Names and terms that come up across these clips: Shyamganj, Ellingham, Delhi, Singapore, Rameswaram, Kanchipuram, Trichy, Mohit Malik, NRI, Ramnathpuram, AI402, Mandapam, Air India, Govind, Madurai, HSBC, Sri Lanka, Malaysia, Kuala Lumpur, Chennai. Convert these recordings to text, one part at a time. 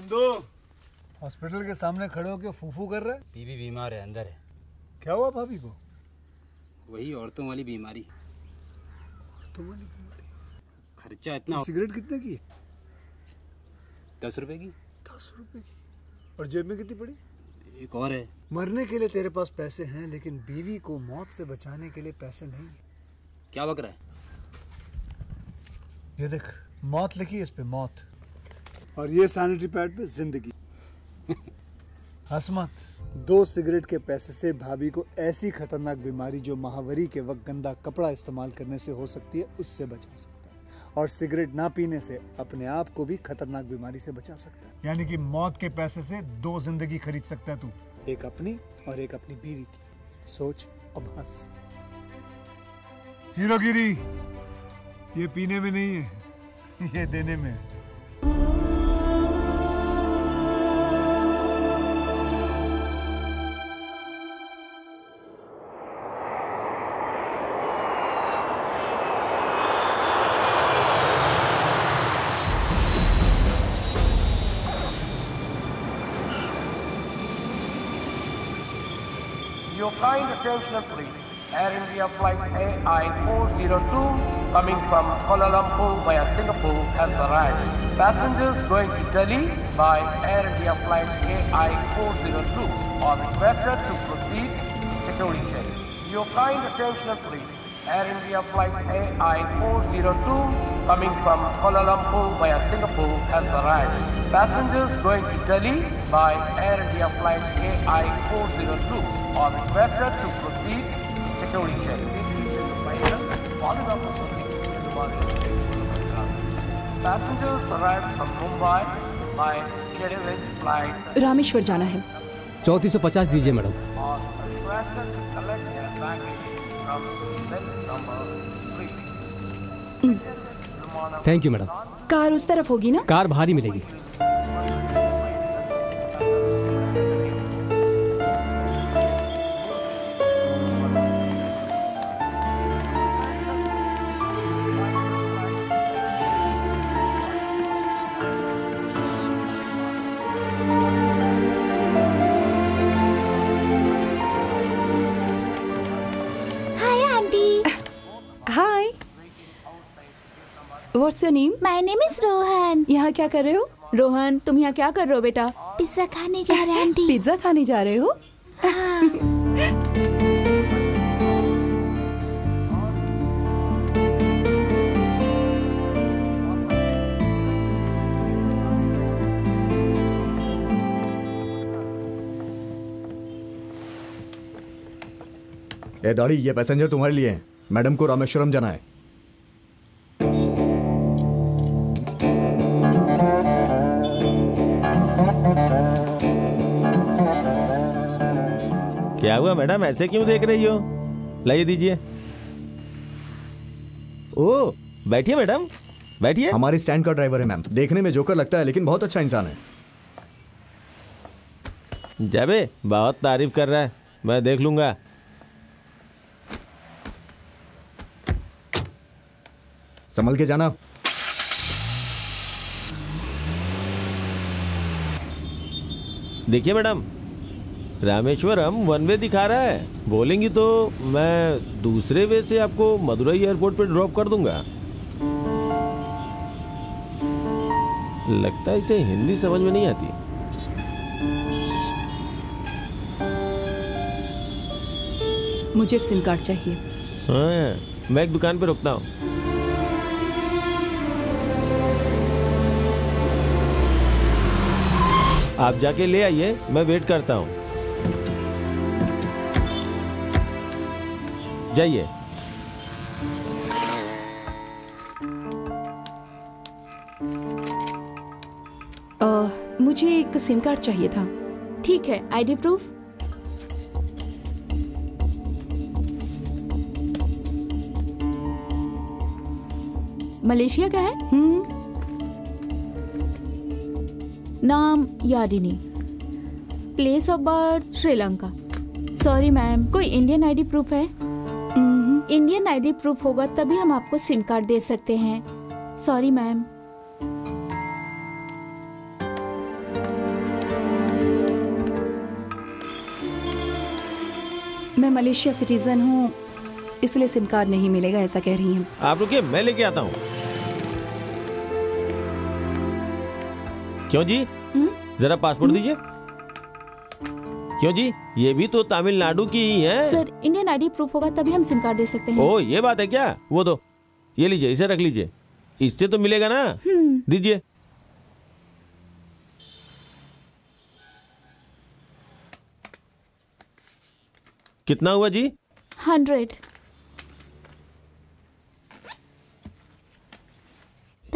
Nandu, hospital के सामने खड़े होके फूफू कर रहे। बीबी बीमार है, अंदर है। क्या हुआ भाभी को? वही औरतों वाली बीमारी। औरतों वाली बीमारी? खर्चा इतना। सिगरेट कितने की? 10 रुपए की। 10 रुपए की? और जेब में कितनी पड़ी? एक और है। मरने के लिए तेरे पास पैसे हैं, लेकिन बीवी को मौत से बचाने के लिए पैसे नहीं है। क्या बक रहा है? ये देख, मौत लिखी है इस पे, मौत, और ये सैनिटरी पैड पे जिंदगी। हंस मत। 2 सिगरेट के पैसे से भाभी को ऐसी खतरनाक बीमारी जो महावरी के वक्त गंदा कपड़ा इस्तेमाल करने से हो सकती है, उससे बचा सकता है, और सिगरेट ना पीने से अपने आप को भी खतरनाक बीमारी से बचा सकता है। यानी कि मौत के पैसे से 2 जिंदगी खरीद सकता है तू, एक अपनी और एक अपनी बीवी की। सोच अब हंस। हीरोगिरी ये पीने में नहीं है, ये देने में है। Your kind attention please. Air India flight AI402 coming from Kuala Lumpur via Singapore has arrived. Passengers going to Delhi by Air India flight AI402 are requested to proceed to security check. Your kind attention please. Air India flight AI402 coming from Kuala Lumpur via Singapore has arrived. Passengers going to Delhi by Air India flight AI402 are requested to proceed to security check. Passengers arrived from Mumbai by Chennai flight. Rameshwar जाना है। 3450 दीजिए madam. Thank you madam. Car उस तरफ होगी ना? Car भारी मिलेगी। What's your name? My name is Rohan. यहाँ क्या कर रहे हो? रोहन, तुम यहाँ क्या कर रहे हो बेटा? पिज्जा खाने जा रहे हैं आंटी। पिज्जा खाने जा रहे हो? ए दाढ़ी, ये पैसेंजर तुम्हारे लिए हैं। मैडम को रामेश्वरम जाना है। क्या हुआ मैडम, ऐसे क्यों देख रही हो? लाइए दीजिए। ओह, बैठिए मैडम, बैठिए। हमारे स्टैंड का ड्राइवर है मैम। देखने में जोकर लगता है लेकिन बहुत अच्छा इंसान है। जाबे, बहुत तारीफ कर रहा है, मैं देख लूंगा। संभल के जाना। देखिए मैडम, रामेश्वरम वन वे दिखा रहा है। बोलेंगी तो मैं दूसरे वे से आपको मदुरई एयरपोर्ट पर ड्रॉप कर दूंगा। लगता है इसे हिंदी समझ में नहीं आती। मुझे एक सिम कार्ड चाहिए। हाँ, मैं एक दुकान पर रुकता हूँ। आप जाके ले आइए, मैं वेट करता हूँ। जाइए। मुझे एक सिम कार्ड चाहिए था। ठीक है, आईडी प्रूफ। मलेशिया का है। नाम Yadini, place of birth Sri Lanka. Sorry ma'am, कोई इंडियन आईडी प्रूफ है? इंडियन आईडी प्रूफ होगा तभी हम आपको सिम कार्ड दे सकते हैं। Sorry ma'am. मैं मलेशिया सिटीजन हूँ, इसलिए सिम कार्ड नहीं मिलेगा ऐसा कह रही हैं आप। रुकिए, मैं लेके आता हूँ। क्यों जी, जरा पासपोर्ट दीजिए। क्यों जी, ये भी तो तमिलनाडु की ही है। सर, इंडियन आईडी प्रूफ होगा तभी हम सिम कार्ड दे सकते हैं। ओह, ये बात है क्या? वो दो, ये लीजिए, इसे रख लीजिए, इससे तो मिलेगा ना। दीजिए। कितना हुआ जी? 100।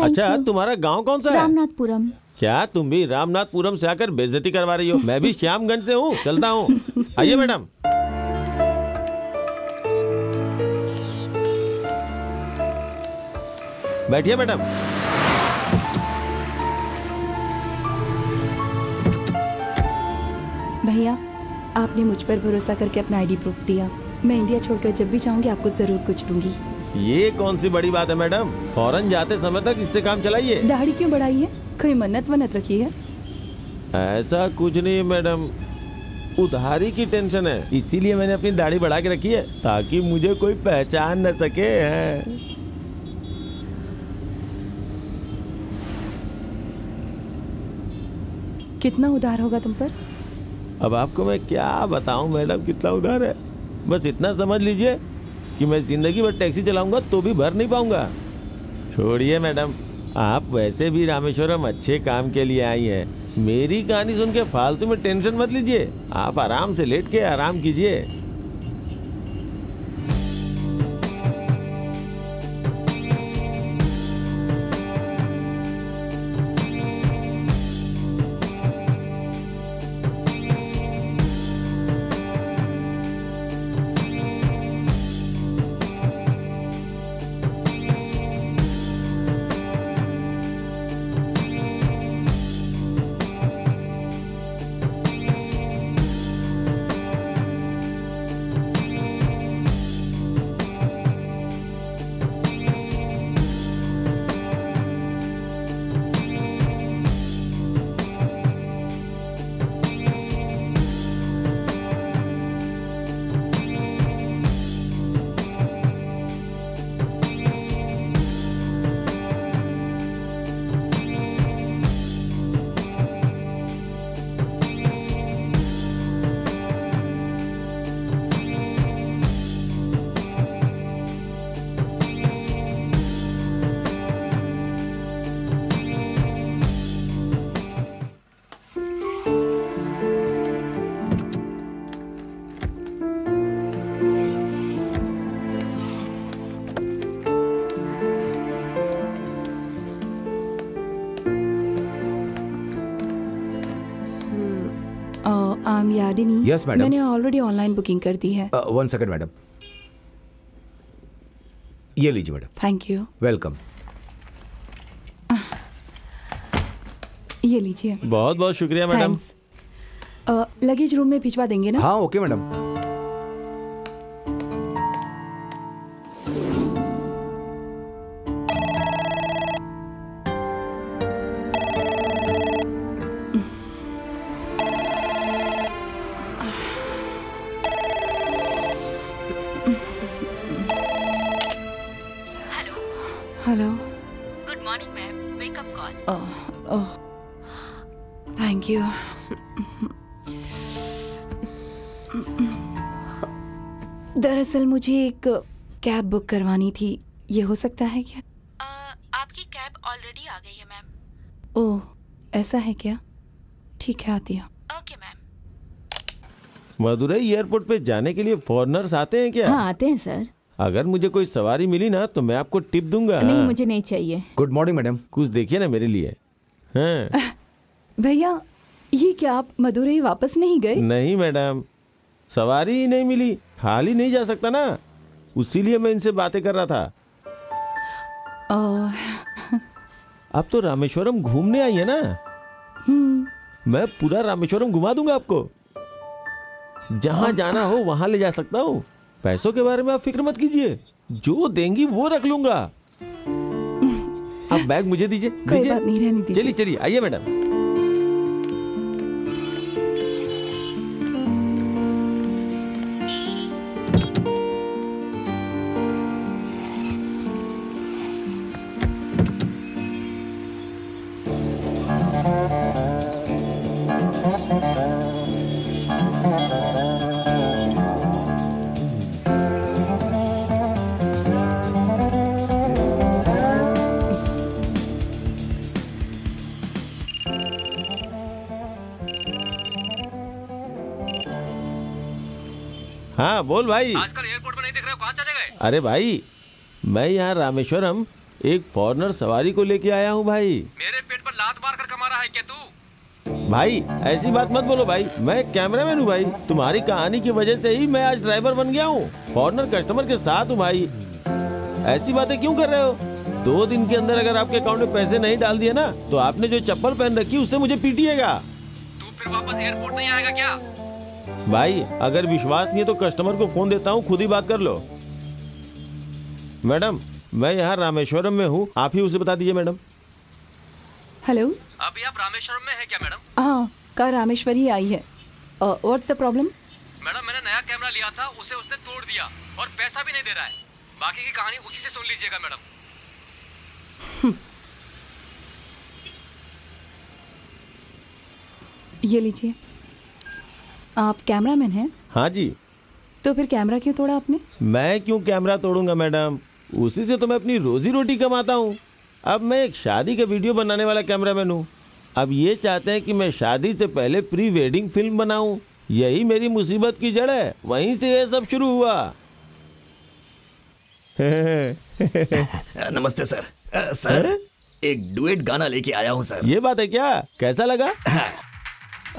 अच्छा, तुम्हारा गांव कौन सा है? रामनाथपुरम। क्या तुम भी रामनाथपुरम से आकर बेइज्जती करवा रही हो? मैं भी श्यामगंज से हूँ। चलता हूँ। आइए मैडम। बैठिए मैडम। भैया, आपने मुझ पर भरोसा करके अपना आईडी प्रूफ दिया। मैं इंडिया छोड़कर जब भी चाहूंगी आपको जरूर कुछ दूंगी। ये कौन सी बड़ी बात है मैडम? फौरन जाते समय तक इससे काम चलाइए। दाढ़ी क्यों बढ़ाई है? कोई मन्नत वन्नत रखी है? ऐसा कुछ नहीं है मैडम, उधारी की टेंशन है, इसीलिए मैंने अपनी दाढ़ी बढ़ा के रखी है ताकि मुझे कोई पहचान न सके। कितना उधार होगा तुम पर? अब आपको मैं क्या बताऊं मैडम कितना उधार है। बस इतना समझ लीजिए कि मैं जिंदगी भर टैक्सी चलाऊंगा तो भी भर नहीं पाऊंगा। छोड़िए मैडम, आप वैसे भी रामेश्वरम अच्छे काम के लिए आई हैं। मेरी कहानी सुन के फालतू में टेंशन मत लीजिए। आप आराम से लेट के आराम कीजिए। Yes, madam. मैंने ऑलरेडी ऑनलाइन बुकिंग कर दी है। One second, madam. ये लीजिए मैडम। Thank you. वेलकम। ये लीजिए। बहुत बहुत शुक्रिया मैडम। लगेज रूम में भिजवा देंगे ना? हाँ, ओके मैडम। दरअसल मुझे एक कैब बुक करवानी थी, ये हो सकता है क्या? आपकी कैब ऑलरेडी आ गई है मैम। ओह, ऐसा है क्या? ठीक है, आती हूँ। Okay ma'am. मदुरई एयरपोर्ट पे जाने के लिए फॉरेनर्स आते हैं क्या? हाँ, आते हैं सर। अगर मुझे कोई सवारी मिली ना तो मैं आपको टिप दूंगा। नहीं, मुझे नहीं चाहिए। Good morning madam. कुछ देखिए ना मेरे लिए। हाँ। भैया, ये क्या आप मदुरई वापस नहीं गए? नहीं मैडम, सवारी ही नहीं मिली, खाली नहीं जा सकता ना, उसीलिए मैं इनसे बातें कर रहा था। आप तो रामेश्वरम घूमने आई है ना? मैं पूरा रामेश्वरम घुमा दूंगा आपको, जहां जाना हो वहां ले जा सकता हूँ। पैसों के बारे में आप फिक्र मत कीजिए, जो देंगी वो रख लूंगा। आप बैग मुझे दीजिए। कोई बात नहीं, रहने दीजिए। चलिए चलिए, आइए मैडम। हाँ बोल भाई। आजकल एयरपोर्ट पर नहीं दिख रहे हो, कहाँ चले गए? अरे भाई मैं यहाँ रामेश्वरम एक फॉरनर सवारी को लेके आया हूँ भाई। मेरे पेट पर लात मार कर कमा रहा है क्या तू? भाई ऐसी बात मत बोलो भाई, मैं कैमरामैन हूँ भाई। तुम्हारी कहानी की वजह से ही मैं आज ड्राइवर बन गया हूँ, फॉरनर कस्टमर के साथ हूँ भाई। ऐसी बातें क्यों कर रहे हो? 2 दिन के अंदर अगर आपके अकाउंट में पैसे नहीं डाल दिए ना तो आपने जो चप्पल पहन रखी उससे मुझे पीटिएगा। तू फिर वापस एयरपोर्ट नहीं आएगा क्या? भाई अगर विश्वास नहीं है तो कस्टमर को फोन देता हूँ, खुद ही बात कर लो। मैडम मैं यहाँ रामेश्वरम में हूँ, आप ही उसे बता दीजिए मैडम। हेलो, अभी आप रामेश्वरम में हैं क्या मैडम? हाँ, कार रामेश्वर ही आई है। What's the problem? मैडम मैंने नया कैमरा लिया था, उसे उसने तोड़ दिया और पैसा भी नहीं दे रहा है। बाकी की कहानी उसी से सुन लीजिएगा मैडम। ये लीजिए। आप कैमरामैन हैं? हाँ जी। तो फिर कैमरा क्यों तोड़ा आपने? मैं क्यों कैमरा तोड़ूंगा मैडम, उसी से तो मैं अपनी रोजी रोटी कमाता हूँ। अब मैं एक शादी का वीडियो बनाने वाला कैमरामैन हूँ। अब ये चाहते हैं कि मैं शादी से पहले प्री वेडिंग फिल्म बनाऊँ, यही मेरी मुसीबत की जड़ है, वहीं से ये सब शुरू हुआ। नमस्ते सर। सर एक डुएट गाना लेके आया हूँ सर। ये बात है क्या, कैसा लगा?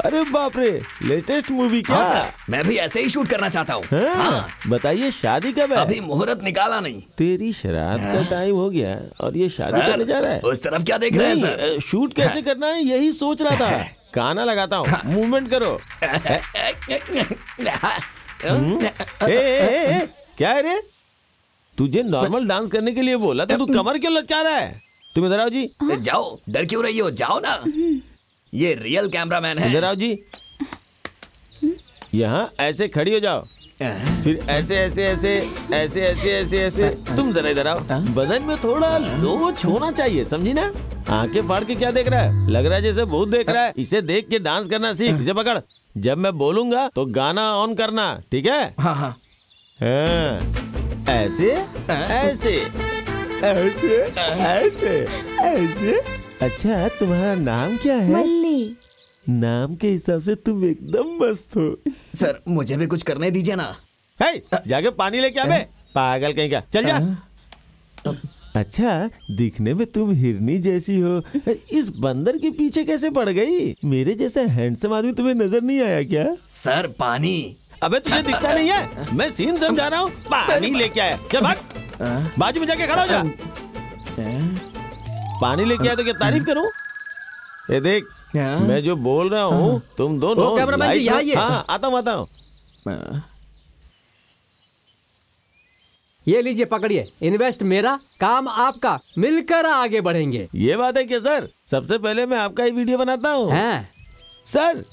अरे बाप रे, लेटेस्ट मूवी क्या? हाँ सर, मैं भी ऐसे ही शूट करना चाहता हूँ। हाँ, हाँ। बताइए शादी कब है? अभी मुहूर्त निकाला नहीं। तेरी शराब का टाइम हो गया और ये शादी करने जा रहा है। उस तरफ क्या देख रहे हैं सर? शूट कैसे करना है यही सोच रहा था। गाना लगाता हूँ, मूवमेंट करो। क्या है रे, तुझे नॉर्मल डांस करने के लिए बोला था, तू कमर क्यों लटका रहा है? तुम इधर आओ जी। जाओ, डर क्यों रही हो, जाओ ना। ये रियल कैमरामैन है। इधर आओ जी, यहाँ ऐसे खड़ी हो जाओ, फिर ऐसे ऐसे ऐसे ऐसे ऐसे ऐसे ऐसे। तुम जरा इधर आओ, बदन में थोड़ा लोच होना चाहिए, समझी ना? आंखें फाड़ के क्या देख रहा है, लग रहा है जैसे भूत देख रहा है। इसे देख के डांस करना सीख। इसे पकड़, जब मैं बोलूंगा तो गाना ऑन करना, ठीक है? हाँ हाँ। ऐसे ऐसे ऐसे ऐसे ऐसे। अच्छा तुम्हारा नाम क्या है? मल्ली। नाम के हिसाब से तुम एकदम मस्त हो। सर मुझे भी कुछ करने दीजिए ना। हे, जाके पानी लेके आ बे, पागल कहीं का, चल जा। अच्छा दिखने में तुम हिरनी जैसी हो, इस बंदर के पीछे कैसे पड़ गई? मेरे जैसा हैंडसम आदमी तुम्हें नजर नहीं आया क्या? सर पानी। अबे तुझे दिखता नहीं है, मैं सीन समझा रहा हूँ। पानी लेके आया, चल भाग, बाजू में जाके खड़ा हो जा। पानी लेके आया तो क्या तारीफ करूं? ये देख मैं जो बोल रहा हूँ तुम दोनों कैमरामैन जी यहाँ। हाँ, आता हूँ। ये लीजिए पकड़िए, इन्वेस्ट मेरा, काम आपका, मिलकर आगे बढ़ेंगे। ये बात है क्या सर? सबसे पहले मैं आपका ही वीडियो बनाता हूँ। हाँ। सर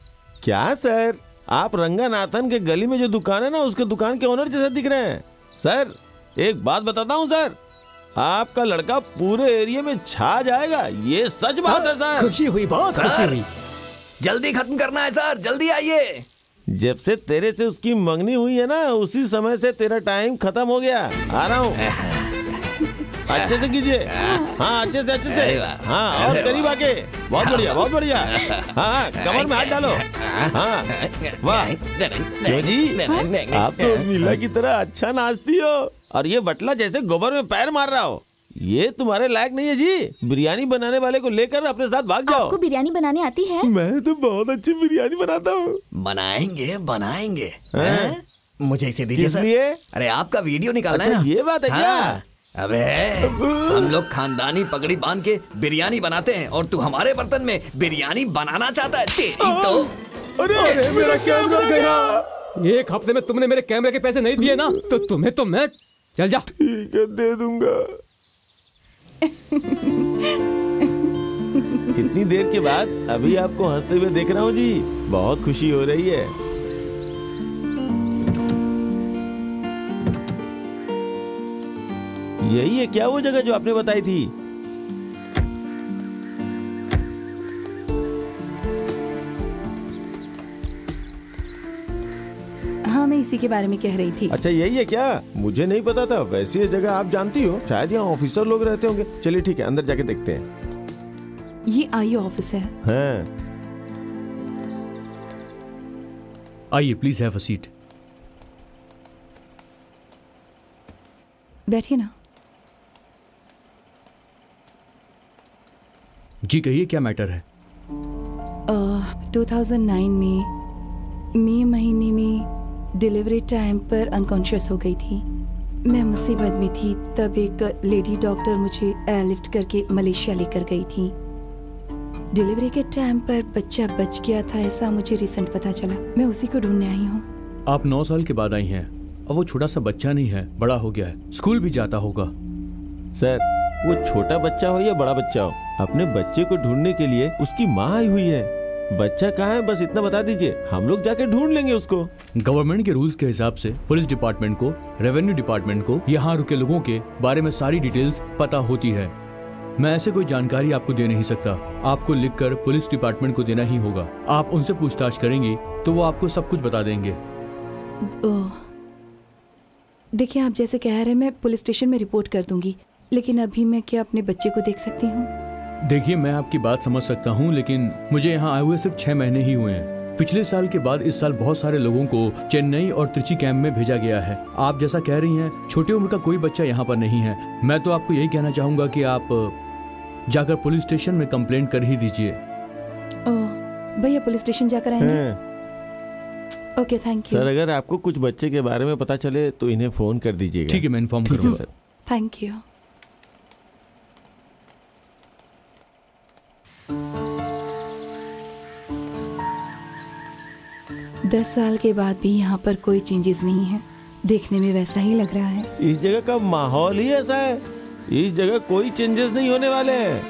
क्या सर, आप रंगानाथन के गली में जो दुकान है ना उसके दुकान के ओनर जैसे दिख रहे हैं। सर एक बात बताता हूँ सर, आपका लड़का पूरे एरिया में छा जाएगा, ये सच बात है सर। खुशी हुई, बहुत खुशी हुई। जल्दी खत्म करना है सर, जल्दी आइए। जब से तेरे से उसकी मंगनी हुई है ना उसी समय से तेरा टाइम खत्म हो गया। आ रहा हूँ, अच्छे से कीजिए। हाँ अच्छे से, अच्छे से। हाँ और करीब आके, बहुत बढ़िया, बहुत बढ़िया। हाँ कमर में हाथ डालो। हाँ वाह जी, आप तो मीला की तरह अच्छा नाचती हो और ये बटला जैसे गोबर में पैर मार रहा हो, ये तुम्हारे लायक नहीं है जी। बिरयानी बनाने वाले को लेकर अपने साथ भाग जाओ। आपको बिरयानी बनाने आती है? मैं तो बहुत अच्छी बिरयानी बनाता हूँ। बनाएंगे बनाएंगे, मुझे इसे दीजिए सर। अरे आपका वीडियो निकालना है। ये बात है क्या? अबे हम लोग खानदानी पगड़ी बांध के बिरयानी बनाते हैं और तू हमारे बर्तन में बिरयानी बनाना चाहता है? तेरी तो। अरे मेरा कैमरा गया। 1 हफ्ते में तुमने मेरे कैमरे के पैसे नहीं दिए ना तो तुम्हें तो मैं, चल जा। ठीक है दे दूंगा। कितनी देर के बाद अभी आपको हंसते हुए देख रहा हूँ जी, बहुत खुशी हो रही है। यही है क्या वो जगह जो आपने बताई थी? हाँ मैं इसी के बारे में कह रही थी। अच्छा यही है क्या, मुझे नहीं पता था। वैसे ये जगह आप जानती हो, शायद यहाँ ऑफिसर लोग रहते होंगे। चलिए ठीक है अंदर जाके देखते हैं। ये आइए ऑफिस है। हाँ। आइए प्लीज हैव अ सीट। बैठिए ना। जी कहिए, क्या मैटर है? 2009 में मई महीने में डिलीवरी टाइम पर अनकॉन्शियस हो गई थी। मैं मुसीबत में थी, तब एक लेडी डॉक्टर मुझे एयरलिफ्ट करके मलेशिया लेकर गई थी। डिलीवरी के टाइम पर बच्चा बच गया था, ऐसा मुझे रिसेंट पता चला। मैं उसी को ढूंढने आई हूँ। आप 9 साल के बाद आई हैं और वो छोटा सा बच्चा नहीं है, बड़ा हो गया है, स्कूल भी जाता होगा। सर, वो छोटा बच्चा हो या बड़ा बच्चा हो, अपने बच्चे को ढूंढने के लिए उसकी माँ आई हुई है। बच्चा कहाँ है बस इतना बता दीजिए, हम लोग जाके ढूंढ लेंगे उसको। गवर्नमेंट के रूल्स के हिसाब से पुलिस डिपार्टमेंट को, रेवेन्यू डिपार्टमेंट को यहाँ रुके लोगों के बारे में सारी डिटेल्स पता होती है। मैं ऐसे कोई जानकारी आपको दे नहीं सकता, आपको लिखकर पुलिस डिपार्टमेंट को देना ही होगा। आप उनसे पूछताछ करेंगे तो वो आपको सब कुछ बता देंगे। देखिए, आप जैसे कह रहे, मैं पुलिस स्टेशन में रिपोर्ट कर दूंगी, लेकिन अभी मैं क्या अपने बच्चे को देख सकती हूँ? देखिए, मैं आपकी बात समझ सकता हूँ, लेकिन मुझे यहाँ आए हुए सिर्फ 6 महीने ही हुए हैं। पिछले साल के बाद इस साल बहुत सारे लोगों को चेन्नई और त्रिची कैंप में भेजा गया है। आप जैसा कह रही हैं, छोटी उम्र का कोई बच्चा यहाँ पर नहीं है। मैं तो आपको यही कहना चाहूँगा कि आप जाकर पुलिस स्टेशन में कंप्लेंट कर ही दीजिए। भैया पुलिस स्टेशन जाकर आएंगे? Okay, thank you sir. अगर आपको कुछ बच्चे के बारे में पता चले तो इन्हें फ़ोन कर दीजिएगा। ठीक है, मैं इन्फॉर्म करूँगा सर। Thank you. दस साल के बाद भी यहाँ पर कोई चेंजेस नहीं है, देखने में वैसा ही लग रहा है। इस जगह का माहौल ही ऐसा है, इस जगह कोई चेंजेस नहीं होने वाले हैं।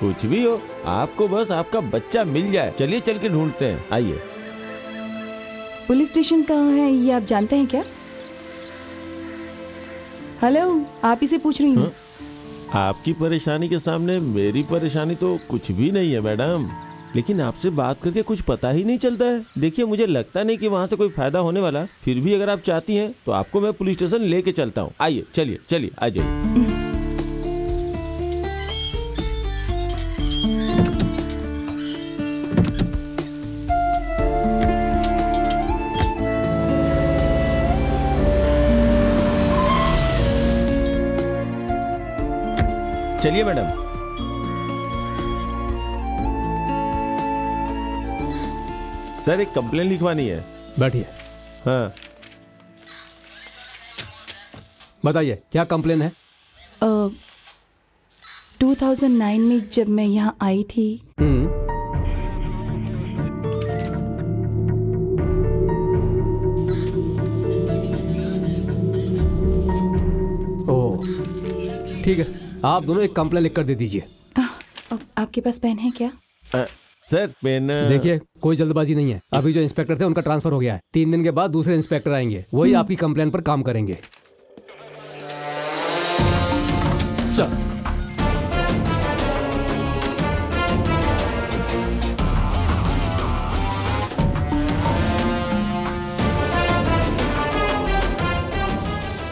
कुछ भी हो, आपको बस आपका बच्चा मिल जाए। चलिए, चल के ढूंढते हैं, आइए। पुलिस स्टेशन कहाँ है ये आप जानते हैं क्या? हेलो, आप इसे पूछ रही हैं? आपकी परेशानी के सामने मेरी परेशानी तो कुछ भी नहीं है मैडम, लेकिन आपसे बात करके कुछ पता ही नहीं चलता है। देखिए, मुझे लगता नहीं कि वहाँ से कोई फायदा होने वाला। फिर भी अगर आप चाहती हैं तो आपको मैं पुलिस स्टेशन लेके चलता हूँ। आइए, चलिए चलिए, आ जाइए। चलिए मैडम। सर, एक कंप्लेन लिखवानी है। बैठिए। हाँ, बताइए क्या कंप्लेन है? 2009 में जब मैं यहाँ आई थी, ओह ठीक है, आप दोनों एक कंप्लेन लिख कर दे दीजिए। आपके पास पेन है क्या? Sir, pen. देखिए, कोई जल्दबाजी नहीं है। अभी जो इंस्पेक्टर थे उनका ट्रांसफर हो गया है। 3 दिन के बाद दूसरे इंस्पेक्टर आएंगे, वही आपकी कंप्लेन पर काम करेंगे। सर,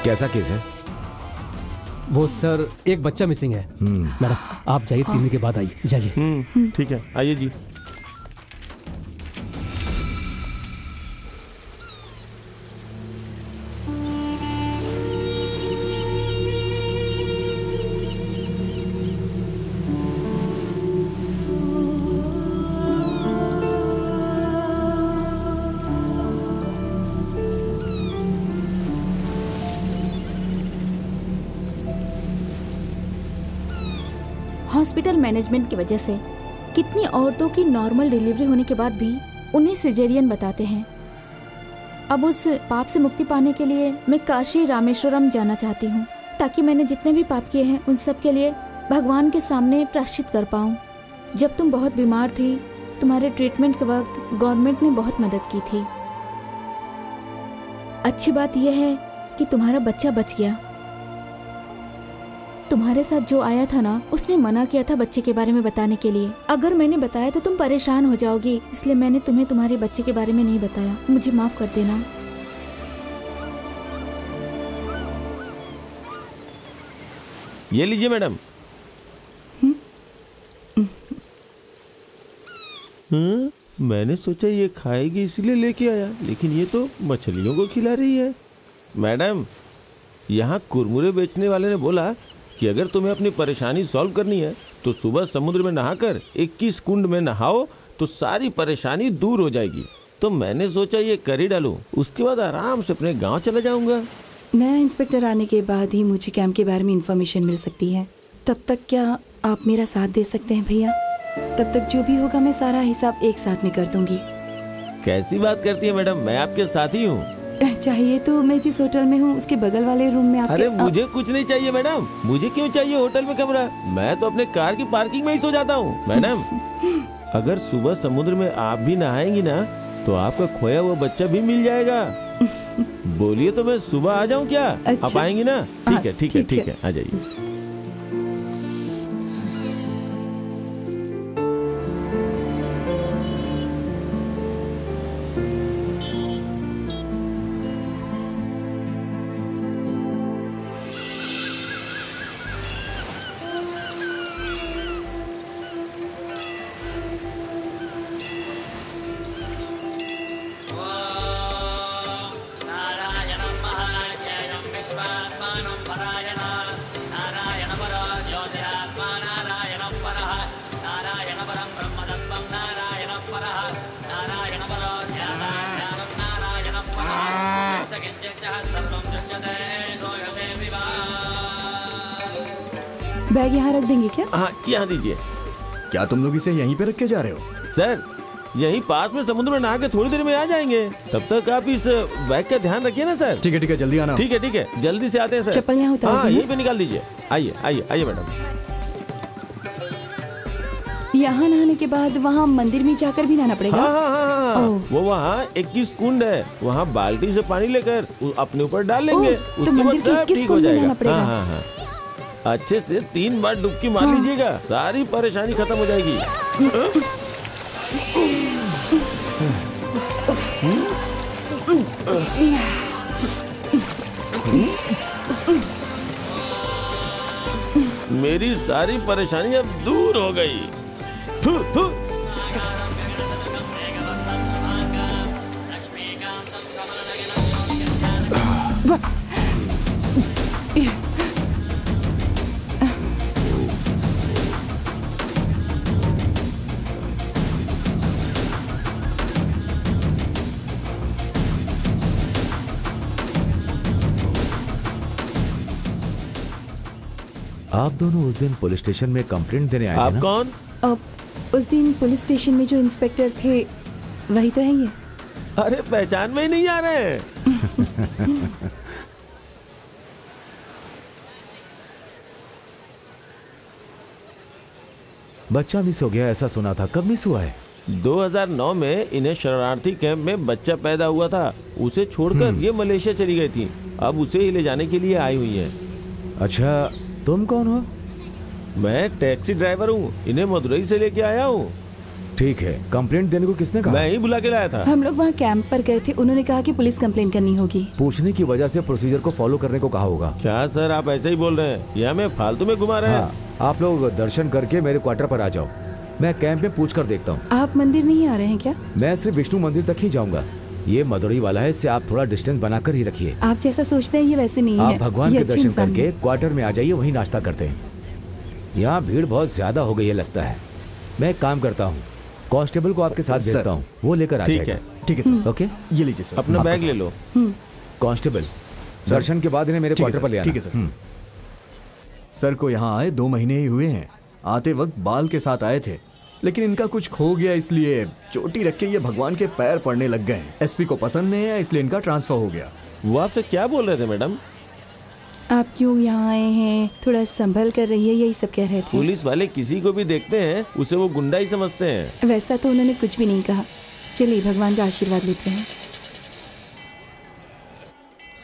कैसा केस है वो? सर, एक बच्चा मिसिंग है। मैडम, आप जाइए, 3 दिन के बाद आइए। जाइए। ठीक है, आइए जी। हॉस्पिटल मैनेजमेंट की वजह से कितनी औरतों की नॉर्मल डिलीवरी होने के बाद भी उन्हें सिजेरियन बताते हैं। अब उस पाप से मुक्ति पाने के लिए मैं काशी रामेश्वरम जाना चाहती हूँ, ताकि मैंने जितने भी पाप किए हैं उन सब के लिए भगवान के सामने प्रायश्चित कर पाऊँ। जब तुम बहुत बीमार थी, तुम्हारे ट्रीटमेंट के वक्त गवर्नमेंट ने बहुत मदद की थी। अच्छी बात यह है कि तुम्हारा बच्चा बच गया। तुम्हारे साथ जो आया था ना, उसने मना किया था बच्चे के बारे में बताने के लिए। अगर मैंने बताया तो तुम परेशान हो जाओगी, इसलिए मैंने तुम्हें तुम्हारे बच्चे के बारे में नहीं बताया। मुझे माफ कर देना। ये लीजिए मैडम। हाँ, मैंने सोचा ये खाएगी इसलिए लेके आया, लेकिन ये तो मछलियों को खिला रही है। मैडम, यहाँ कुरमुरे बेचने वाले ने बोला कि अगर तुम्हें अपनी परेशानी सॉल्व करनी है तो सुबह समुद्र में नहाकर 21 कुंड में नहाओ तो सारी परेशानी दूर हो जाएगी। तो मैंने सोचा ये कर ही डालूं, उसके बाद आराम से अपने गांव चला जाऊंगा। नया इंस्पेक्टर आने के बाद ही मुझे कैंप के बारे में इंफॉर्मेशन मिल सकती है। तब तक क्या आप मेरा साथ दे सकते हैं भैया? तब तक जो भी होगा मैं सारा हिसाब एक साथ में कर दूंगी। कैसी बात करती है मैडम, मैं आपके साथ ही हूँ। चाहिए तो मैं जिस होटल में हूँ उसके बगल वाले रूम में आपके। अरे मुझे कुछ नहीं चाहिए मैडम, मुझे क्यों चाहिए होटल में कमरा, मैं तो अपने कार की पार्किंग में ही सो जाता हूँ। मैडम अगर सुबह समुद्र में आप भी नहाएंगी ना तो आपका खोया हुआ बच्चा भी मिल जाएगा। बोलिए तो मैं सुबह आ जाऊँ क्या? अच्छा। आप आएंगी ना? ठीक है ठीक है ठीक है, आ जाइए। बैग यहाँ रख देंगे क्या? हाँ यहाँ दीजिए। क्या तुम लोग इसे यहीं पे रख के जा रहे हो? सर यहीं पास में समुद्र में नहा के थोड़ी देर में आ जाएंगे, तब तक आप इस बैग का ध्यान रखिए ना सर। ठीक है जल्दी आना। ठीक है जल्दी से आते हैं सर। चप्पल यहाँ उतार दीजिए। हाँ यहीं पे निकाल दीजिए। आइए मैडम। यहाँ नहाने के बाद वहाँ मंदिर में जाकर भी नहाना पड़ेगा? हाँ। वो वहाँ 21 कुंड है, वहाँ बाल्टी से पानी लेकर अपने ऊपर डाल लेंगे, उसके बाद ठीक हो जाएगा। अच्छे से 3 बार डुबकी मार लीजिएगा, सारी परेशानी खत्म हो जाएगी। मेरी सारी परेशानी अब दूर हो गई। आप दोनों उस दिन पुलिस स्टेशन में कंप्लेंट देने आए थे ना? आप कौन? उस दिन पुलिस स्टेशन में जो इंस्पेक्टर थे वही तो है ये। अरे पहचान में ही नहीं आ रहे। बच्चा मिस हो गया ऐसा सुना था, कब मिस हुआ है? 2009 में इन्हें शरणार्थी कैंप में बच्चा पैदा हुआ था, उसे छोड़कर ये मलेशिया चली गई थी, अब उसे ही ले जाने के लिए आई हुई है। अच्छा तुम कौन हो? मैं टैक्सी ड्राइवर हूँ, इन्हें मदुरई से लेके आया हूँ। ठीक है, कंप्लेंट देने को किसने कहा? मैं ही बुला के लाया था। हम लोग वहाँ कैंप पर गए थे, उन्होंने कहा कि पुलिस कंप्लेंट करनी होगी। पूछने की वजह से प्रोसीजर को फॉलो करने को कहा होगा। क्या सर आप ऐसे ही बोल रहे हैं? यह मैं फालतू में घुमा रहे हैं। हाँ, आप लोग दर्शन करके मेरे क्वार्टर पर आ जाओ, मैं कैंप में पूछ कर देखता हूँ। आप मंदिर नहीं आ रहे हैं क्या? मैं सिर्फ विष्णु मंदिर तक ही जाऊँगा, ये मदुरई वाला है, इससे आप थोड़ा डिस्टेंस बनाकर ही रखिए। आप जैसा सोचते हैं ये वैसे नहीं है। आप भगवान के दर्शन करके क्वार्टर में आ जाइए, वहीं नाश्ता करते हैं। यहाँ भीड़ बहुत ज्यादा हो गई है लगता है। मैं एक काम करता हूँ, कांस्टेबल को आपके साथ भेजता हूँ, वो लेकर आ जाएगा। ठीक है सर। ओके ये लीजिए सर, अपना बैग ले लो। कांस्टेबल दर्शन के बाद इन्हें मेरे क्वार्टर पर ले आना। ठीक है सर। सर को यहाँ आए 2 महीने ही हुए हैं, आते वक्त बाल के साथ आए थे, लेकिन इनका कुछ खो गया इसलिए चोटी रख के ये भगवान के पैर पड़ने लग गए। एसपी को पसंद नहीं है इसलिए इनका ट्रांसफर हो गया। वो आपसे क्या बोल रहे थे मैडम? आप क्यों यहाँ आए हैं, थोड़ा संभल कर रहिए, यही सब कह रहे थे। पुलिस वाले किसी को भी देखते हैं उसे वो गुंडा ही समझते हैं। वैसा तो उन्होंने कुछ भी नहीं कहा, चलिए भगवान का आशीर्वाद लेते हैं।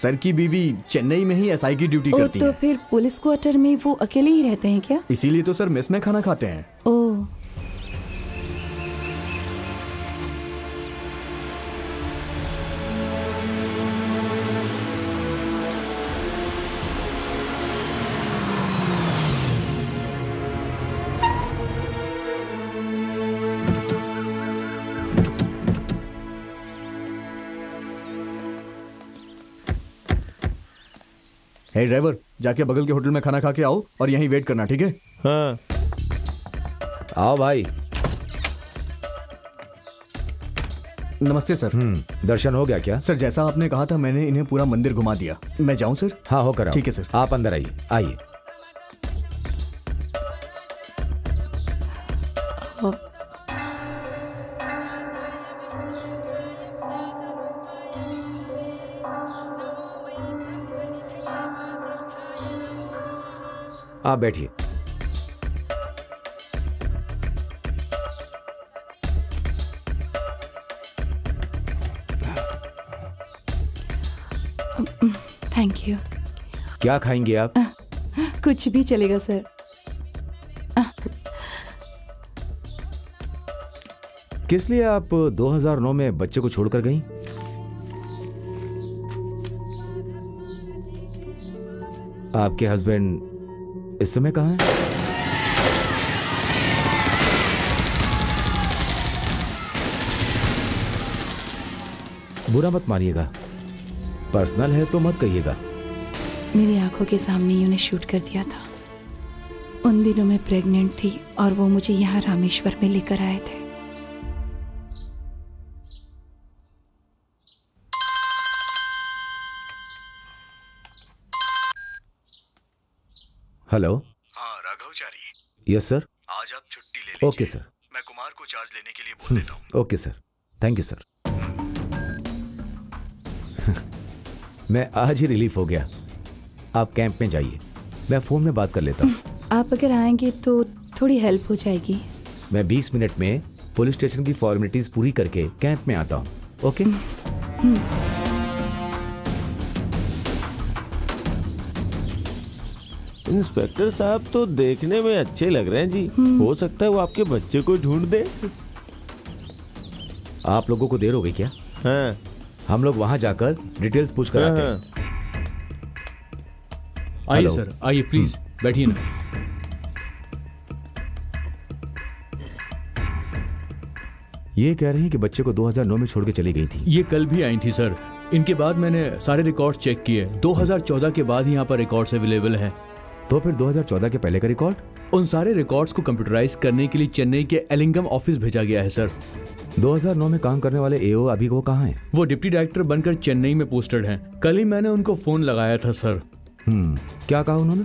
सर की बीवी चेन्नई में ही एसआई की ड्यूटी करती है। तो फिर पुलिस क्वार्टर में वो अकेले ही रहते हैं क्या? इसीलिए तो सर मेस में खाना खाते हैं। हे ड्राइवर, जाके बगल के होटल में खाना खा के आओ और यहीं वेट करना, ठीक है? हाँ। आओ भाई। नमस्ते सर। दर्शन हो गया क्या? सर जैसा आपने कहा था मैंने इन्हें पूरा मंदिर घुमा दिया। मैं जाऊं सर? हाँ होकर आओ। ठीक है सर। आप अंदर आइए। आइए। आप बैठिए। Thank you. क्या खाएंगे आप? कुछ भी चलेगा सर। किस लिए आप 2009 में बच्चे को छोड़कर गईं? आपके हस्बैंड इस समय कहाँ है? बुरा मत मानिएगा, पर्सनल है तो मत कहिएगा। मेरी आंखों के सामने ही उन्हें शूट कर दिया था। उन दिनों मैं प्रेग्नेंट थी और वो मुझे यहाँ रामेश्वर में लेकर आए थे। हेलो। हाँ राघवाचारी। Yes sir. आज आप छुट्टी ले लीजिए। Okay sir. मैं कुमार को चार्ज लेने के लिए बोल देता हूँ। Okay sir, thank you sir. मैं आज ही रिलीफ हो गया। आप कैंप में जाइए, मैं फ़ोन में बात कर लेता हूँ। आप अगर आएंगे तो थोड़ी हेल्प हो जाएगी। मैं 20 मिनट में पुलिस स्टेशन की फॉर्मेलिटीज़ पूरी करके कैंप में आता हूँ। ओके। इंस्पेक्टर साहब तो देखने में अच्छे लग रहे हैं जी। हो सकता है वो आपके बच्चे को ढूंढ दे। आप लोगों को देर हो गई क्या? हाँ। हम लोग वहां जाकर डिटेल्स पूछ कर आते हैं। आइए सर, आइए प्लीज बैठिए ना। ये कह रही हैं कि बच्चे को 2009 में छोड़ के चली गई थी। ये कल भी आई थी सर। इनके बाद मैंने सारे रिकॉर्ड चेक किए। 2014 के बाद यहाँ पर रिकॉर्ड्स अवेलेबल हैं। तो फिर 2014 के पहले का रिकॉर्ड? उन सारे रिकॉर्ड्स को कंप्यूटराइज करने के लिए चेन्नई के एलिंगम ऑफिस भेजा गया है सर। 2009 में काम करने वाले एओ अभी वो कहाँ हैं? वो डिप्टी डायरेक्टर बनकर चेन्नई में पोस्टेड हैं। कल ही मैंने उनको फोन लगाया था सर। क्या कहा उन्होंने?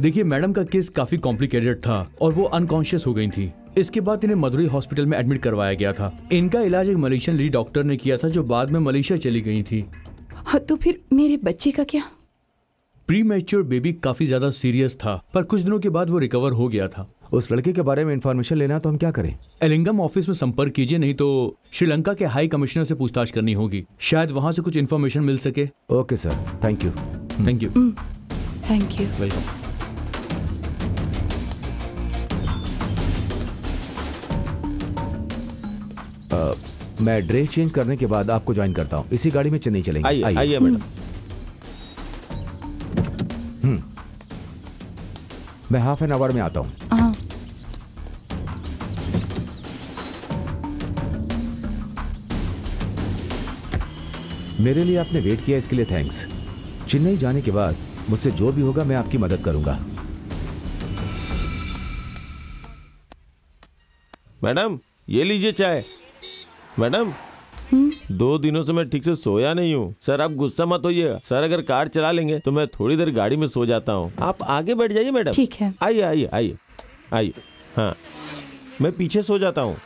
देखिए मैडम का केस काफी कॉम्प्लिकेटेड था और वो अनकॉन्शियस हो गई थी। इसके बाद इन्हें मदुरई हॉस्पिटल में एडमिट करवाया गया था। इनका इलाज एक मलेशियन लेडी डॉक्टर ने किया था जो बाद में मलेशिया चली गई थी। तो फिर मेरे बच्चे का क्या? प्री मैच्योर बेबी काफी ज्यादा सीरियस था पर कुछ दिनों के बाद वो रिकवर हो गया था। उस लड़के के बारे में इंफॉर्मेशन लेना तो हम क्या करें? एलिंगम ऑफिस में संपर्क कीजिए, नहीं तो श्रीलंका के हाई कमिश्नर से पूछताछ करनी होगी। शायद वहां से कुछ इंफॉर्मेशन मिल सके। Okay sir, thank you. Thank you. Thank you. Welcome. मैं ड्रेस चेंज करने के बाद आपको ज्वाइन करता हूँ। इसी गाड़ी में चेन्नई चलेंगे। आइए मैडम। मैं हाफ एन आवर में आता हूँ। मेरे लिए आपने वेट किया, इसके लिए थैंक्स। चेन्नई जाने के बाद मुझसे जो भी होगा मैं आपकी मदद करूंगा। मैडम ये लीजिए चाय। मैडम 2 दिनों से मैं ठीक से सोया नहीं हूँ। सर आप गुस्सा मत होइएगा। सर अगर कार चला लेंगे तो मैं थोड़ी देर गाड़ी में सो जाता हूँ। आप आगे बैठ जाइए मैडम। ठीक है। आइए आइए आइए आइए। हाँ मैं पीछे सो जाता हूँ।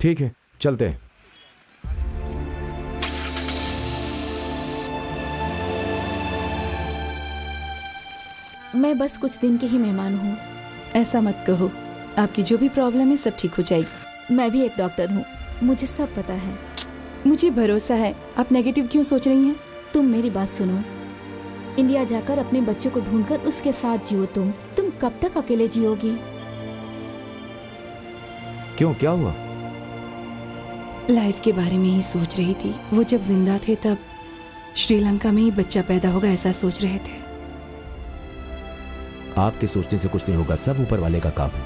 ठीक है, चलते हैं। मैं बस कुछ दिन के ही मेहमान हूँ। ऐसा मत कहो, आपकी जो भी प्रॉब्लम है सब ठीक हो जाएगी। मैं भी एक डॉक्टर हूँ, मुझे सब पता है। मुझे भरोसा है। आप नेगेटिव क्यों सोच रही हैं? तुम मेरी बात सुनो, इंडिया जाकर अपने बच्चे को ढूंढकर उसके साथ जियो। तुम कब तक अकेले जियोगी? क्यों, क्या हुआ? लाइफ के बारे में ही सोच रही थी। वो जब जिंदा थे तब श्रीलंका में ही बच्चा पैदा होगा ऐसा सोच रहे थे। आपके सोचने से कुछ नहीं होगा, सब ऊपर वाले का काम है।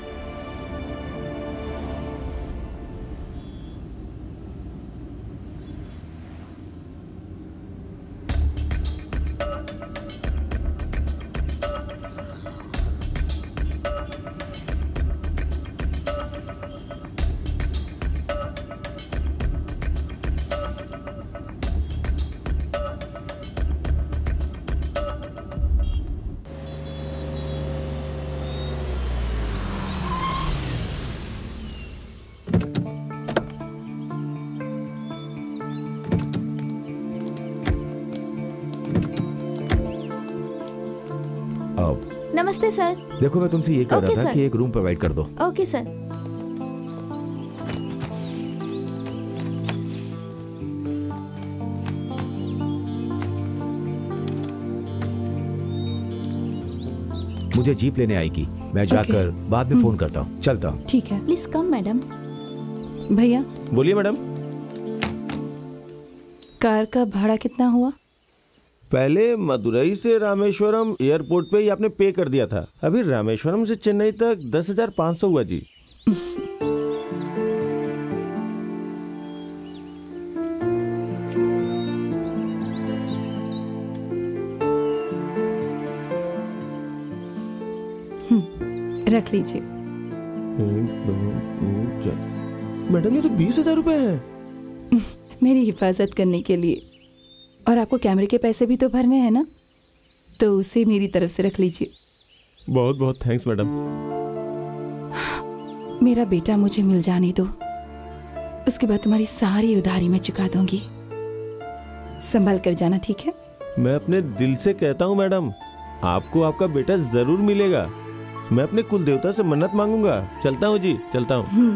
आओ। नमस्ते सर। देखो मैं तुमसे ये कह रहा था कि एक रूम प्रोवाइड कर दो। Okay sir. मुझे जीप लेने आएगी, मैं जाकर बाद में फोन करता हूँ। चलता हूँ। ठीक है। Please come madam. भैया बोलिए। मैडम कार का भाड़ा कितना हुआ? पहले मदुरई से रामेश्वरम एयरपोर्ट पे ही आपने पे कर दिया था, अभी रामेश्वरम से चेन्नई तक 10,500 हुआ जी। रख लीजिए। मैडम ये तो 20,000 रुपए है। मेरी हिफाजत करने के लिए, और आपको कैमरे के पैसे भी तो भरने हैं ना, तो उसे मेरी तरफ से रख लीजिए। बहुत बहुत थैंक्स मैडम। मेरा बेटा मुझे मिल जाने दो, उसके बाद तुम्हारी सारी उधारी मैं चुका दूंगी। संभाल कर जाना, ठीक है? मैं अपने दिल से कहता हूँ मैडम, आपको आपका बेटा जरूर मिलेगा। मैं अपने कुल देवता से मन्नत मांगूंगा। चलता हूँ जी, चलता हूँ।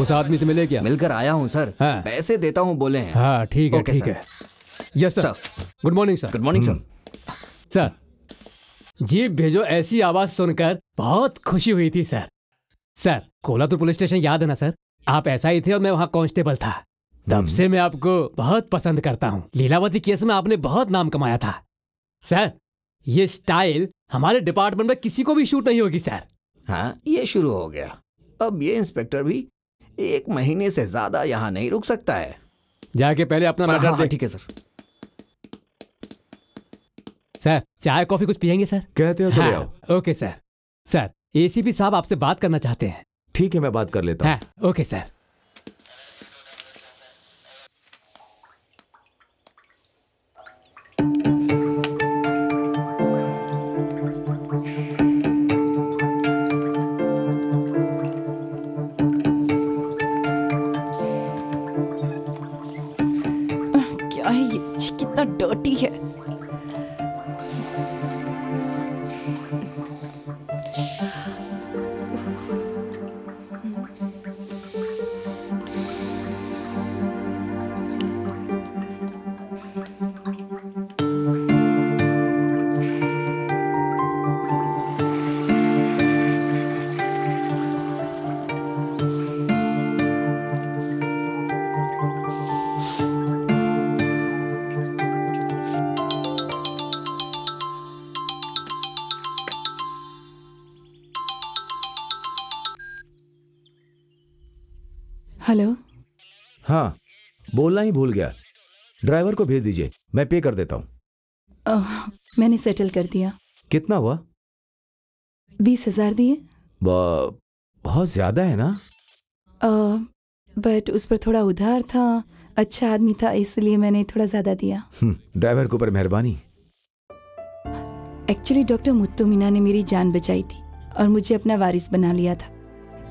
उस आदमी से मिले क्या? मिलकर आया हूँ सर। हाँ। पैसे देता हूँ बोले हैं। हाँ ठीक है, ठीक है। Yes sir. Good morning sir. Good morning sir. Sir jeep भेजो, ऐसी आवाज सुनकर बहुत खुशी हुई थी sir. Sir Kolhapur police station याद है ना सर? आप एसआई थे और मैं वहाँ कांस्टेबल था। तब से मैं आपको बहुत पसंद करता हूँ। लीलावती केस में आपने बहुत नाम कमाया था सर। ये स्टाइल हमारे डिपार्टमेंट में किसी को भी शूट नहीं होगी सर। हाँ ये शुरू हो गया। अब ये इंस्पेक्टर भी 1 महीने से ज्यादा यहाँ नहीं रुक सकता है। जाके पहले अपना मैटर देख। ठीक है सर। सर चाय कॉफी कुछ पियेंगे सर? कहते हो तो ले आओ। Okay sir. सर एसीपी साहब आपसे बात करना चाहते हैं। ठीक है मैं बात कर लेता हूँ। हाँ, ओके सर। क्या है ये? कितना डर्टी है। हेलो। हाँ बोलना ही भूल गया, ड्राइवर को भेज दीजिए, मैं पे कर देता हूँ। मैंने सेटल कर दिया। कितना हुआ? 20,000 दिए। बहुत ज़्यादा है ना? बट उस पर थोड़ा उधार था, अच्छा आदमी था इसलिए मैंने थोड़ा ज़्यादा दिया। ड्राइवर के ऊपर मेहरबानी। एक्चुअली डॉक्टर मुत्तू मीना ने मेरी जान बचाई थी और मुझे अपना वारिस बना लिया था,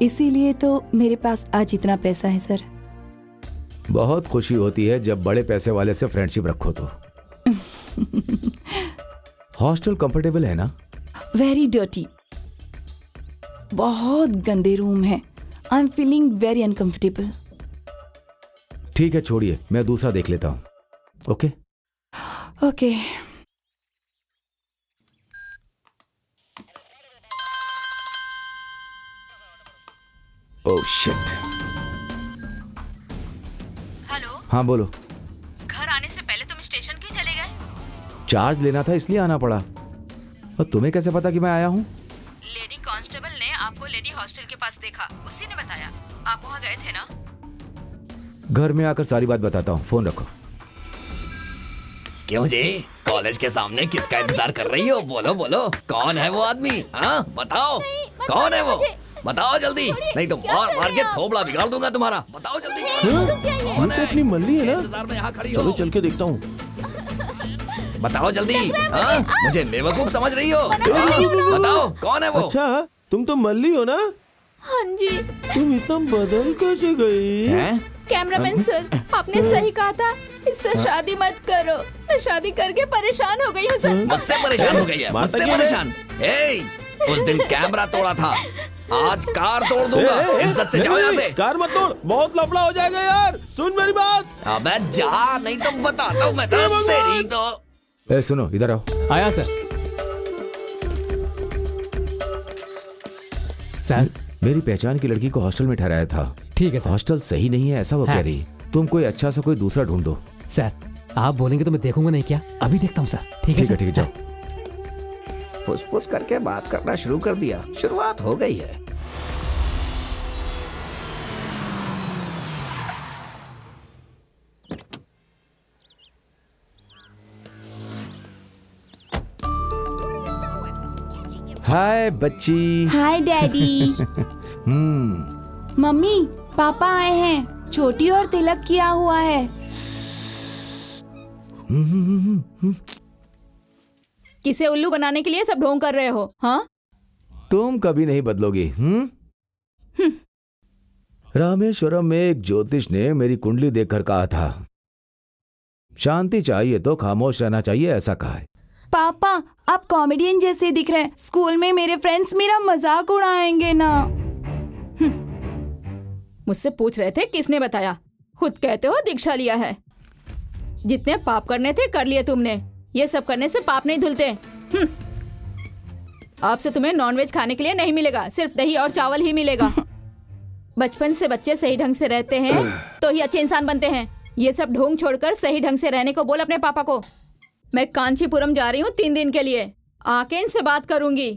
इसीलिए तो मेरे पास आज इतना पैसा है सर। बहुत खुशी होती है जब बड़े पैसे वाले से फ्रेंडशिप रखो तो। हॉस्टल कंफर्टेबल है ना? वेरी डर्टी, बहुत गंदे रूम है। I am feeling very uncomfortable. ठीक है छोड़िए, मैं दूसरा देख लेता हूँ। Okay okay. Oh shit. Hello. हाँ बोलो। घर आने से पहले तुम स्टेशन क्यों चले गए? चार्ज लेना था इसलिए आना पड़ा। और तुम्हें कैसे पता कि मैं आया हूँ? लेडी कांस्टेबल ने आपको लेडी हॉस्टल के पास देखा, उसी ने बताया। आप वहाँ गए थे ना? घर में आकर सारी बात बताता हूँ, फोन रखो। क्यों जी कॉलेज के सामने किसका इंतजार कर रही हो? बोलो बोलो, कौन है वो आदमी? हाँ बताओ कौन है वो, बताओ जल्दी, नहीं तो मार मार के थोबड़ा बिगाड़ दूंगा तुम्हारा। बताओ जल्दी। अपनी मर्जी है ना? चलो चल के देखता हूँ। बताओ जल्दी। मुझे बेवकूफ समझ रही हो? बताओ कौन है वो? अच्छा तुम तो मल्ली हो ना? हाँ जी। तुम इतना बदल कैसे गई? कैमरामैन सर आपने सही कहा था, इससे शादी मत करो। मैं शादी करके परेशान हो गई हूँ सर। मुझसे परेशान हो गई है? मुझसे परेशान? उस दिन कैमरा तोड़ा था, आज कार तोड़ दूंगा। इज्जत से जाओ यहाँ से। कार मत तोड़, बहुत लफड़ा हो जाएगा यार। सुन मेरी बात। अबे जा, नहीं तो बताता हूँ मैं तेरी तो। ए सुनो, इधर आओ। आया सर, मेरी पहचान की लड़की को हॉस्टल में ठहराया था। ठीक है सर। हॉस्टल सही नहीं है ऐसा वो कह रही। तुम कोई अच्छा सा कोई दूसरा ढूंढ दो। सर आप बोलेंगे तो मैं देखूंगा नहीं क्या? अभी देखता हूँ सर। ठीक है ठीक है, जाओ। फुसफुस करके बात करना शुरू कर दिया, शुरुआत हो गई है। हाय बच्ची। हाय डैडी। मम्मी पापा आए हैं, छोटी और तिलक किया हुआ है। किसे उल्लू बनाने के लिए सब ढोंग कर रहे हो? हाँ तुम कभी नहीं बदलोगी। रामेश्वरम में एक ज्योतिष ने मेरी कुंडली देखकर कहा था, शांति चाहिए तो खामोश रहना चाहिए, ऐसा कहा है। पापा आप कॉमेडियन जैसे दिख रहे हैं, स्कूल में मेरे फ्रेंड्स मेरा मजाक उड़ाएंगे ना। मुझसे पूछ रहे थे किसने बताया, खुद कहते हो दीक्षा लिया है। जितने पाप करने थे कर लिए तुमने, ये सब करने से पाप नहीं धुलते। आपसे तुम्हें नॉनवेज खाने के लिए नहीं मिलेगा, सिर्फ दही और चावल ही मिलेगा। बचपन से बच्चे सही ढंग से रहते हैं तो ही अच्छे इंसान बनते हैं। ये सब ढोंग छोड़कर सही ढंग से रहने को बोल अपने पापा को। मैं कांचीपुरम जा रही हूँ 3 दिन के लिए, आके इनसे बात करूंगी।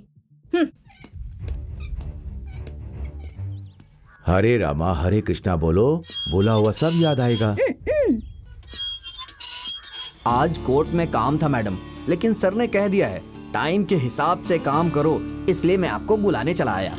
हरे रामा हरे कृष्णा बोलो, बोला हुआ सब याद आएगा। आज कोर्ट में काम था मैडम, लेकिन सर ने कह दिया है टाइम के हिसाब से काम करो, इसलिए मैं आपको बुलाने चला आया।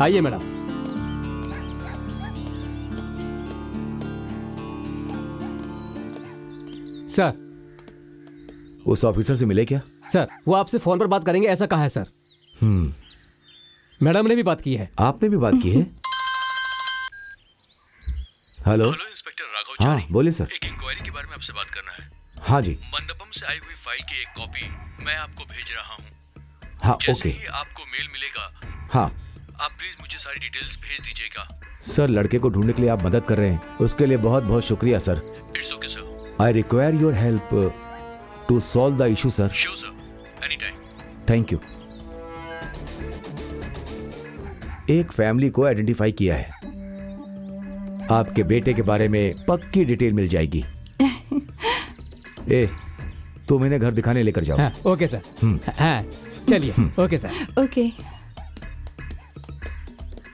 आइए मैडम। सर उस ऑफिसर से मिले क्या? सर वो आपसे फोन पर बात करेंगे ऐसा कहा है सर। मैडम ने भी बात की है। आपने भी बात की है? Hello inspector Raghav. हाँ बोलिए सर। एक इंक्वायरी के बारे में आपसे बात करना है। हाँ जी। मंडपम से आई हुई फाइल की एक कॉपी मैं आपको भेज रहा हूँ। हाँ जैसे ही आपको मेल मिलेगा हाँ आप प्लीज मुझे सारी डिटेल्स भेज दीजिएगा। सर लड़के को ढूंढने के लिए आप मदद कर रहे हैं, उसके लिए बहुत बहुत शुक्रिया sir. It's okay sir. I require your help to solve the issue sir. Sure sir, any time. Thank you. एक फैमिली को आइडेंटिफाई किया है, आपके बेटे के बारे में पक्की डिटेल मिल जाएगी। ए, तुम इन्हें घर दिखाने लेकर जाओ। हाँ, ओके सर। हाँ, चलिए ओके सर। ओके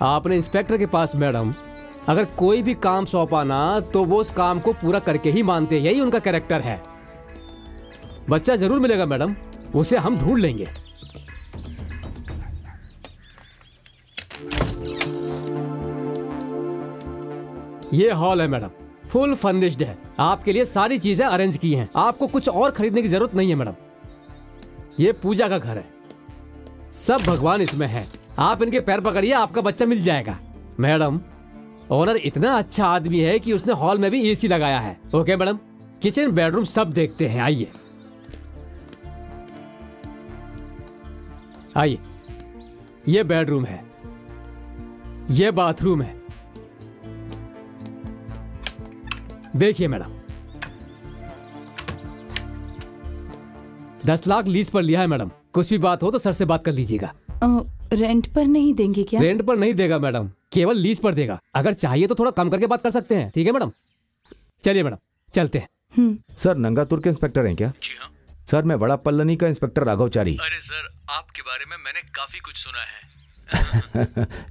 आपने इंस्पेक्टर के पास मैडम अगर कोई भी काम सौंपा ना तो वो उस काम को पूरा करके ही मानते, यही उनका कैरेक्टर है। बच्चा जरूर मिलेगा मैडम, उसे हम ढूंढ लेंगे। ये हॉल है मैडम, फुल फर्निश्ड है, आपके लिए सारी चीजें अरेंज की हैं, आपको कुछ और खरीदने की जरूरत नहीं है मैडम। ये पूजा का घर है, सब भगवान इसमें है, आप इनके पैर पकड़िए आपका बच्चा मिल जाएगा। मैडम ओनर इतना अच्छा आदमी है कि उसने हॉल में भी एसी लगाया है। ओके मैडम, किचन बेडरूम सब देखते हैं, आइए आइए। ये बेडरूम है, ये बाथरूम है, देखिए मैडम 10 लाख लीज पर लिया है मैडम, कुछ भी बात हो तो सर से बात कर लीजिएगा। रेंट पर नहीं देंगे क्या? रेंट पर नहीं देगा मैडम, केवल लीज पर देगा। अगर चाहिए तो थोड़ा कम करके बात कर सकते हैं। ठीक है मैडम, चलिए मैडम चलते हैं। सर नंगातुर के इंस्पेक्टर हैं क्या? जी हाँ सर, मैं बड़ा पल्लनी का इंस्पेक्टर राघवचारी। अरे सर आपके बारे में मैंने काफी कुछ सुना है,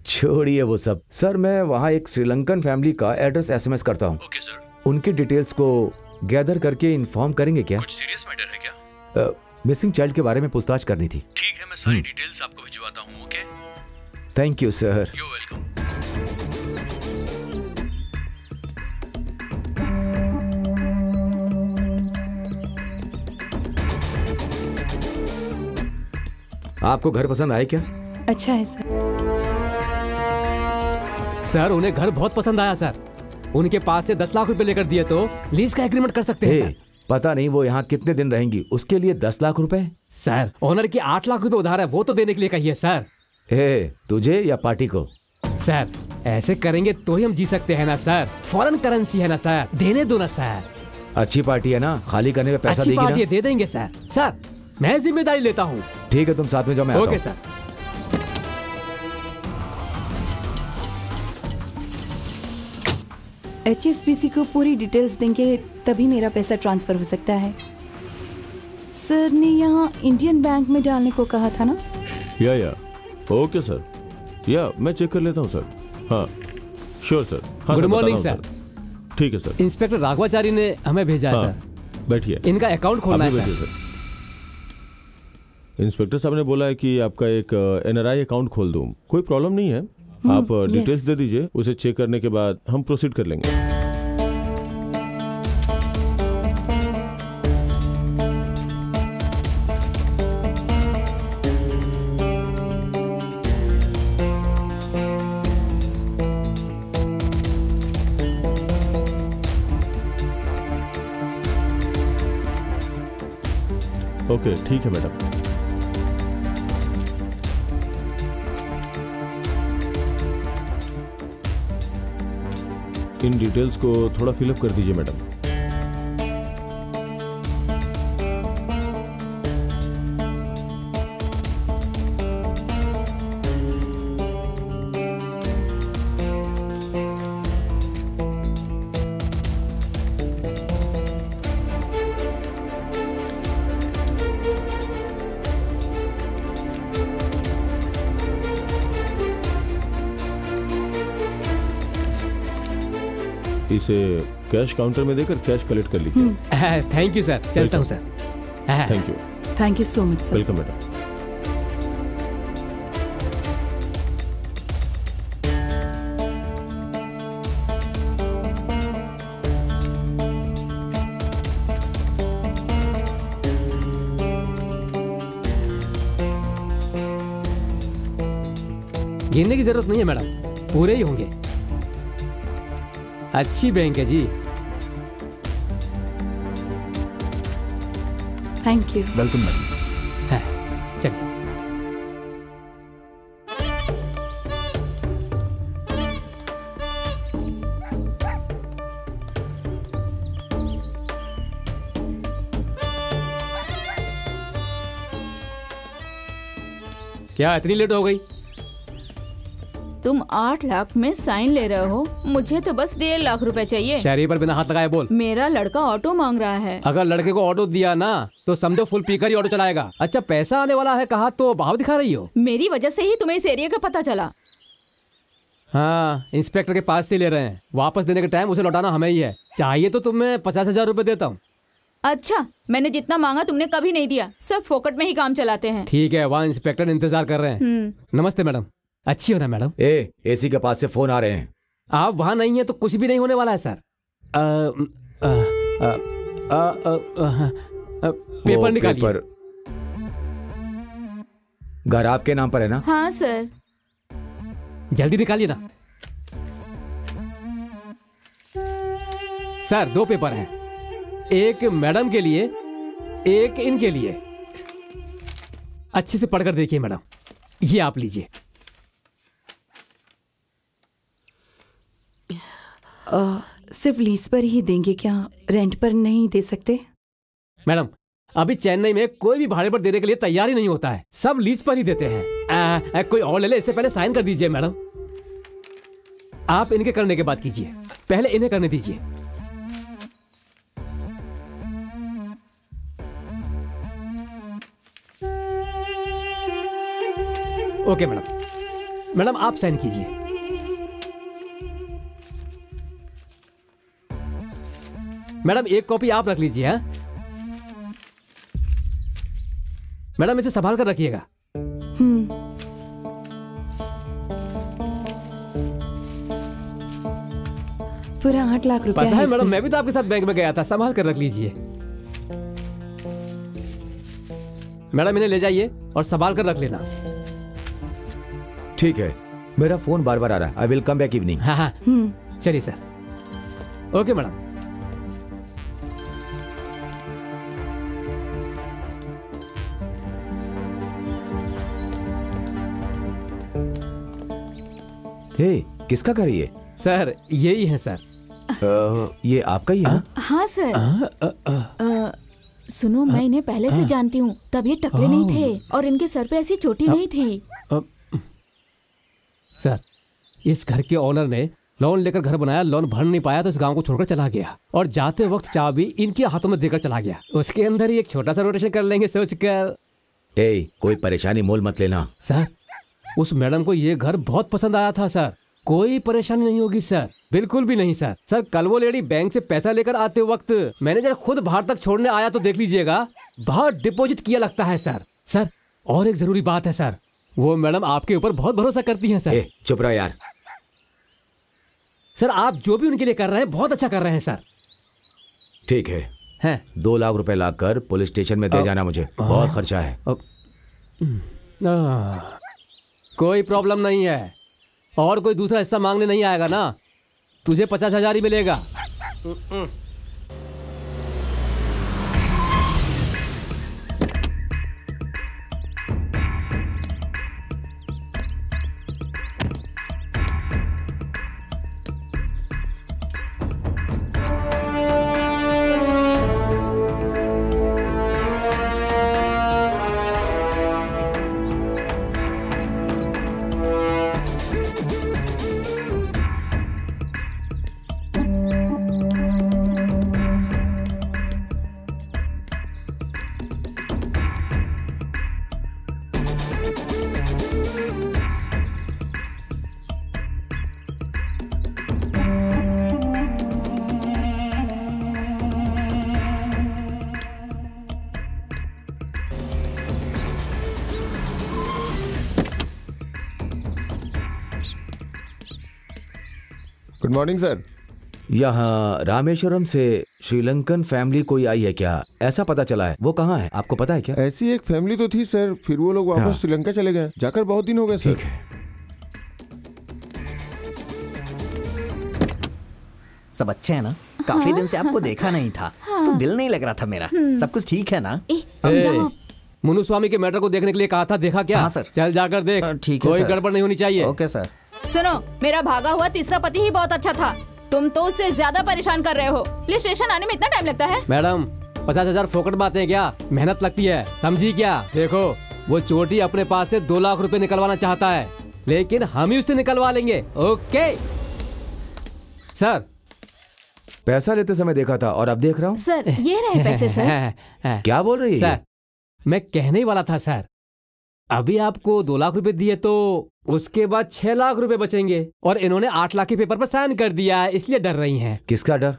छोड़िए वो सब सर, मैं वहाँ एक श्रीलंकन फैमिली का एड्रेस एसएमएस करता हूँ। Okay sir. उनके डिटेल्स को गैदर करके इन्फॉर्म करेंगे क्या? कुछ सीरियस मैटर है क्या? मिसिंग चाइल्ड के बारे में पूछताछ करनी थी। ठीक है, मैं सारी डिटेल्स आपको भिजवाता हूँ। Okay, thank you sir. You welcome. आपको घर पसंद आया क्या? अच्छा है सर। सर उन्हें घर बहुत पसंद आया सर। उनके पास से 10 लाख रुपए लेकर दिए तो लीज का एग्रीमेंट कर सकते हैं सर। पता नहीं वो यहाँ कितने दिन रहेंगी, उसके लिए 10 लाख रुपए। सर ओनर की 8 लाख रुपए उधार है, वो तो देने के लिए कहिए सर। हे, तुझे या पार्टी को? सर ऐसे करेंगे तो ही हम जी सकते हैं ना सर, फॉरेन करेंसी है ना सर, देने दो ना सर। अच्छी पार्टी है ना, खाली करने में पैसा देगी ना? दे देंगे सर। सर मैं जिम्मेदारी लेता हूँ। ठीक है, तुम साथ में जाओ, मैं आता हूं। Okay sir. HSBC को पूरी डिटेल्स देंगे तभी मेरा पैसा ट्रांसफर हो सकता है। सर ने यहाँ इंडियन बैंक में डालने को कहा था ना? या ओके सर, या मैं चेक कर लेता हूँ सर। हाँ sure sir. Good morning sir. ठीक है सर। इंस्पेक्टर राघवाचारी ने हमें भेजा है सर। बैठिए। इनका अकाउंट खोलना है सर। इंस्पेक्टर साहब ने बोला है कि आपका एक NRI अकाउंट खोल दूँ। कोई प्रॉब्लम नहीं है, आप डिटेल्स दे दीजिए, उसे चेक करने के बाद हम प्रोसीड कर लेंगे। ओके ठीक है मैडम। इन डिटेल्स को थोड़ा फिलअप कर दीजिए मैडम। इसे कैश काउंटर में देकर कैश कलेक्ट कर लीजिए। थैंक यू सर, चलता हूँ sir. Thank you. Thank you so much sir. Welcome madam. गिनने की जरूरत नहीं है मैडम, पूरे ही होंगे। अच्छी बैंक है जी। Thank you. Welcome madam. हाँ चलिए। क्या इतनी लेट हो गई? तुम 8 लाख में साइन ले रहे हो, मुझे तो बस 1.5 लाख रुपए चाहिए। शहरी पर बिना हाथ लगाए बोल। मेरा लड़का ऑटो मांग रहा है। अगर लड़के को ऑटो दिया ना तो समझो फुल पीकर ही ऑटो चलाएगा। अच्छा पैसा आने वाला है कहा तो भाव दिखा रही हो। मेरी वजह से ही तुम्हें इस एरिया का पता चला। हाँ इंस्पेक्टर के पास से ले रहे हैं, वापस देने के टाइम उसे लौटाना हमें ही है। चाहिए तो तुम्हें 50,000 रुपए देता हूँ। अच्छा मैंने जितना मांगा तुमने कभी नहीं दिया, सब फोकट में ही काम चलाते हैं। ठीक है, वहाँ इंस्पेक्टर इंतजार कर रहे हैं। नमस्ते मैडम। अच्छी हो ना मैडम? एसी के पास से फोन आ रहे हैं। आप वहाँ नहीं है तो कुछ भी नहीं होने वाला है सर। पेपर निकालिए। घर आपके नाम पर है ना? हाँ सर। जल्दी निकालिए ना सर। 2 पेपर हैं, एक मैडम के लिए एक इनके लिए। अच्छे से पढ़कर देखिए मैडम। ये आप लीजिए। सिर्फ लीज पर ही देंगे क्या, रेंट पर नहीं दे सकते? मैडम अभी चेन्नई में कोई भी भाड़े पर देने के लिए तैयार ही नहीं होता है, सब लीज पर ही देते हैं। कोई और ले ले, इससे पहले साइन कर दीजिए मैडम। आप इनके करने के बाद कीजिए, पहले इन्हें करने दीजिए। Okay madam. मैडम आप साइन कीजिए। मैडम एक कॉपी आप रख लीजिए। हाँ मैडम इसे संभाल कर रखिएगा। पूरा 8 लाख रुपए पता है मैडम, मैं भी तो आपके साथ बैंक में गया था। संभाल कर रख लीजिए मैडम, इन्हें ले जाइए और संभाल कर रख लेना। ठीक है, मेरा फोन बार बार आ रहा है। I will come back evening. हाँ हाँ चलिए सर। Okay madam. हे, किसका घर ये? सर यही है सर। ये आपका ही है? हाँ सर। सुनो, मैं इन्हें पहले से जानती हूँ, तब ये टकले नहीं थे और इनके सर पे ऐसी चोटी नहीं थी। सर इस घर के ओनर ने लोन लेकर घर बनाया, लोन भर नहीं पाया तो इस गांव को छोड़कर चला गया और जाते वक्त चाबी इनके हाथों में देकर चला गया। उसके अंदर ही एक छोटा सा रोटेशन कर लेंगे सोचकर। ए, कोई परेशानी मोल मत लेना। सर उस मैडम को ये घर बहुत पसंद आया था सर। कोई परेशानी नहीं होगी सर, बिल्कुल भी नहीं सर। सर कल वो लेडी बैंक से पैसा लेकर आते वक्त मैनेजर खुद बाहर तक छोड़ने आया तो देख लीजिएगा। बाहर डिपॉजिट किया लगता है सर। सर और एक जरूरी बात है सर, वो मैडम आपके ऊपर बहुत भरोसा करती हैं सर। चुप रहो यार। सर आप जो भी उनके लिए कर रहे हैं बहुत अच्छा कर रहे हैं सर। ठीक है, 2 लाख रुपए लाकर पुलिस स्टेशन में दे जाना, मुझे बहुत खर्चा है। कोई प्रॉब्लम नहीं है, और कोई दूसरा हिस्सा मांगने नहीं आएगा ना, तुझे 50,000 ही मिलेगा। Good morning sir. यहाँ रामेश्वरम से श्रीलंकन फैमिली कोई आई है क्या? ऐसा पता चला है। वो कहाँ है आपको पता है क्या? ऐसी एक फैमिली तो थी सर, फिर वो लोग वापस श्रीलंका चले गए, जाकर बहुत दिन हो गए सर। ठीक है। सब अच्छे हैं ना? काफी दिन से आपको देखा नहीं था तो दिल नहीं लग रहा था मेरा। सब कुछ ठीक है ना? मुनु स्वामी के मैटर को देखने के लिए कहा था, देखा क्या? हाँ सर। चल जाकर देख, ठीक है, कोई गड़बड़ नहीं होनी चाहिए। Okay sir. सुनो, मेरा भागा हुआ तीसरा पति ही बहुत अच्छा था, तुम तो उससे ज्यादा परेशान कर रहे हो। पुलिस स्टेशन आने में इतना टाइम लगता है? मैडम 50,000 फोकट बातें क्या, मेहनत लगती है, समझी क्या? देखो वो चोटी अपने पास से 2 लाख रुपए निकलवाना चाहता है, लेकिन हम ही उससे निकलवा लेंगे। Okay sir. पैसा लेते समय देखा था और अब देख रहा हूँ सर, ये रहे पैसे सर। क्या बोल रही है? मैं कहने वाला था सर, अभी आपको 2 लाख रुपए दिए तो उसके बाद 6 लाख रुपए बचेंगे, और इन्होंने 8 लाख के पेपर पर साइन कर दिया है, इसलिए डर रही हैं। किसका डर?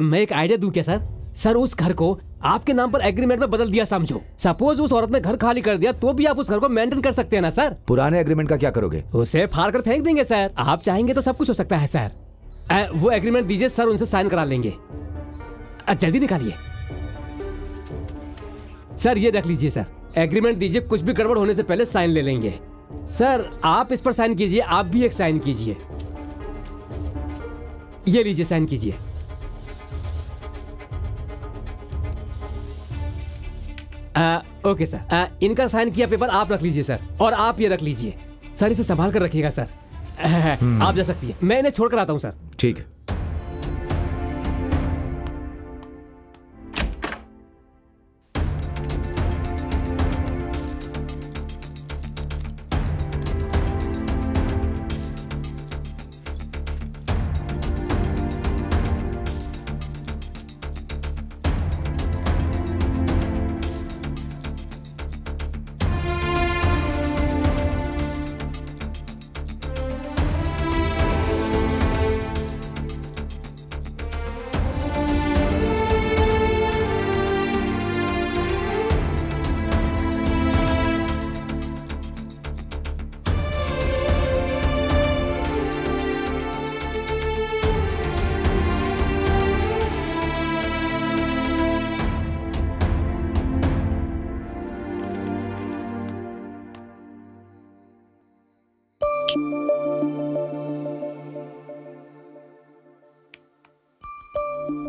मैं एक आइडिया दूं क्या सर? सर उस घर को आपके नाम पर एग्रीमेंट में बदल दिया समझो। सपोज उस औरत ने घर खाली कर दिया तो भी आप उस घर को मेंटेन कर सकते हैं ना सर? पुराने एग्रीमेंट का क्या करोगे? उसे फाड़ कर फेंक देंगे सर। आप चाहेंगे तो सब कुछ हो सकता है सर। वो एग्रीमेंट दीजिए सर, उनसे साइन करा लेंगे। जल्दी निकालिए सर, ये रख लीजिए सर, एग्रीमेंट दीजिए, कुछ भी गड़बड़ होने से पहले साइन ले लेंगे। सर आप इस पर साइन कीजिए, आप भी एक साइन कीजिए। ये लीजिए साइन कीजिए। Okay sir. इनका साइन किया पेपर आप रख लीजिए सर, और आप ये रख लीजिए सर, इसे संभाल कर रखिएगा सर। आप जा सकती है, मैं इन्हें छोड़कर आता हूँ सर। ठीक है।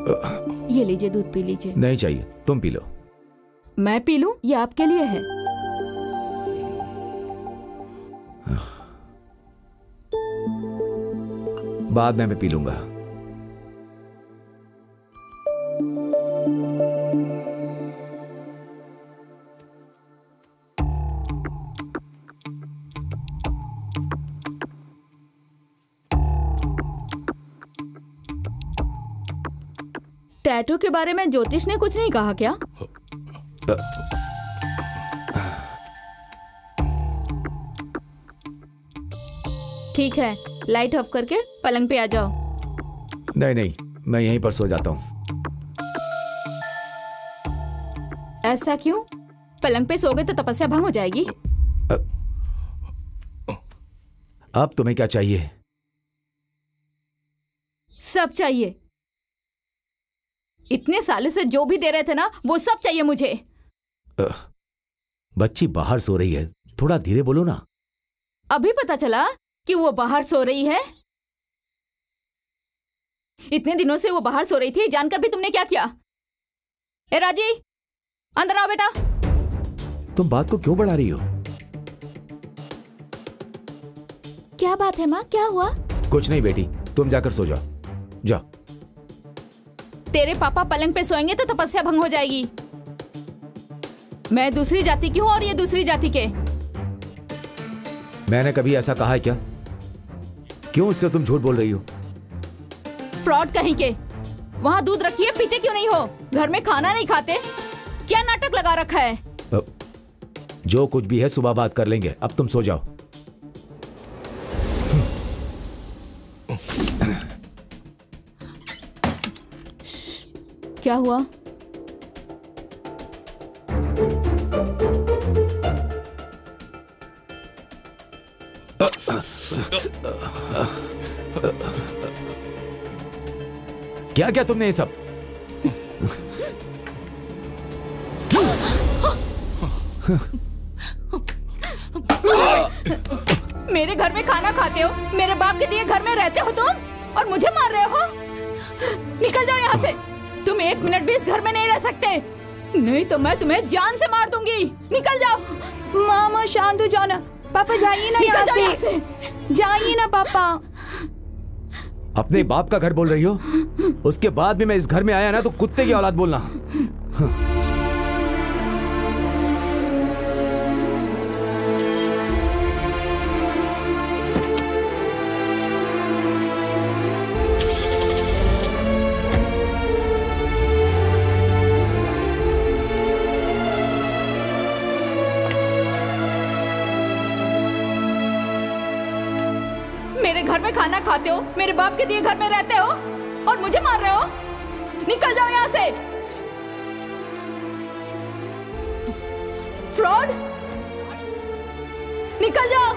ये लीजिए, दूध पी लीजिए। नहीं चाहिए, तुम पी लो। मैं पी लूं? ये आपके लिए है। बाद में मैं पी लूंगा। टैटू के बारे में ज्योतिष ने कुछ नहीं कहा क्या? ठीक है, लाइट ऑफ करके पलंग पे आ जाओ। नहीं नहीं, मैं यहीं पर सो जाता हूँ। ऐसा क्यों? पलंग पे सोओगे तो तपस्या भंग हो जाएगी। अब तुम्हें क्या चाहिए? सब चाहिए। इतने सालों से जो भी दे रहे थे ना, वो सब चाहिए मुझे। बच्ची बाहर सो रही है, थोड़ा धीरे बोलो ना। अभी पता चला कि वो बाहर सो रही है? इतने दिनों से वो बाहर सो रही थी, जानकर भी तुमने क्या किया? ए राजी, अंदर आओ बेटा। तुम बात को क्यों बढ़ा रही हो? क्या बात है माँ, क्या हुआ? कुछ नहीं बेटी, तुम जाकर सो जाओ, जाओ। तेरे पापा पलंग पे सोएंगे तो तपस्या भंग हो जाएगी। मैं दूसरी जाति की हूँ और ये दूसरी जाति के। मैंने कभी ऐसा कहा है क्या? क्यों उससे तुम झूठ बोल रही हो? फ्रॉड कहीं के। वहाँ दूध रखी है, पीते क्यों नहीं हो? घर में खाना नहीं खाते? क्या नाटक लगा रखा है? जो कुछ भी है सुबह बात कर लेंगे, अब तुम सो जाओ। क्या हुआ? क्या क्या तुमने ये सब? मेरे घर में खाना खाते हो, मेरे बाप के दिए घर में रहते हो तुम, और मुझे मार रहे हो? निकल जाओ यहाँ से। तुम एक मिनट भी इस घर में नहीं रह सकते, नहीं तो मैं तुम्हें जान से मार दूंगी। निकल जाओ। मामा शांत हो जाओ ना। पापा जाइए ना यहाँ से, जाइए ना पापा। अपने बाप का घर बोल रही हो? उसके बाद भी मैं इस घर में आया ना तो कुत्ते की औलाद बोलना। खाना खाते हो, मेरे बाप के दिए घर में रहते हो और मुझे मार रहे हो? निकल जाओ यहाँ से। फ्रॉड, निकल जाओ।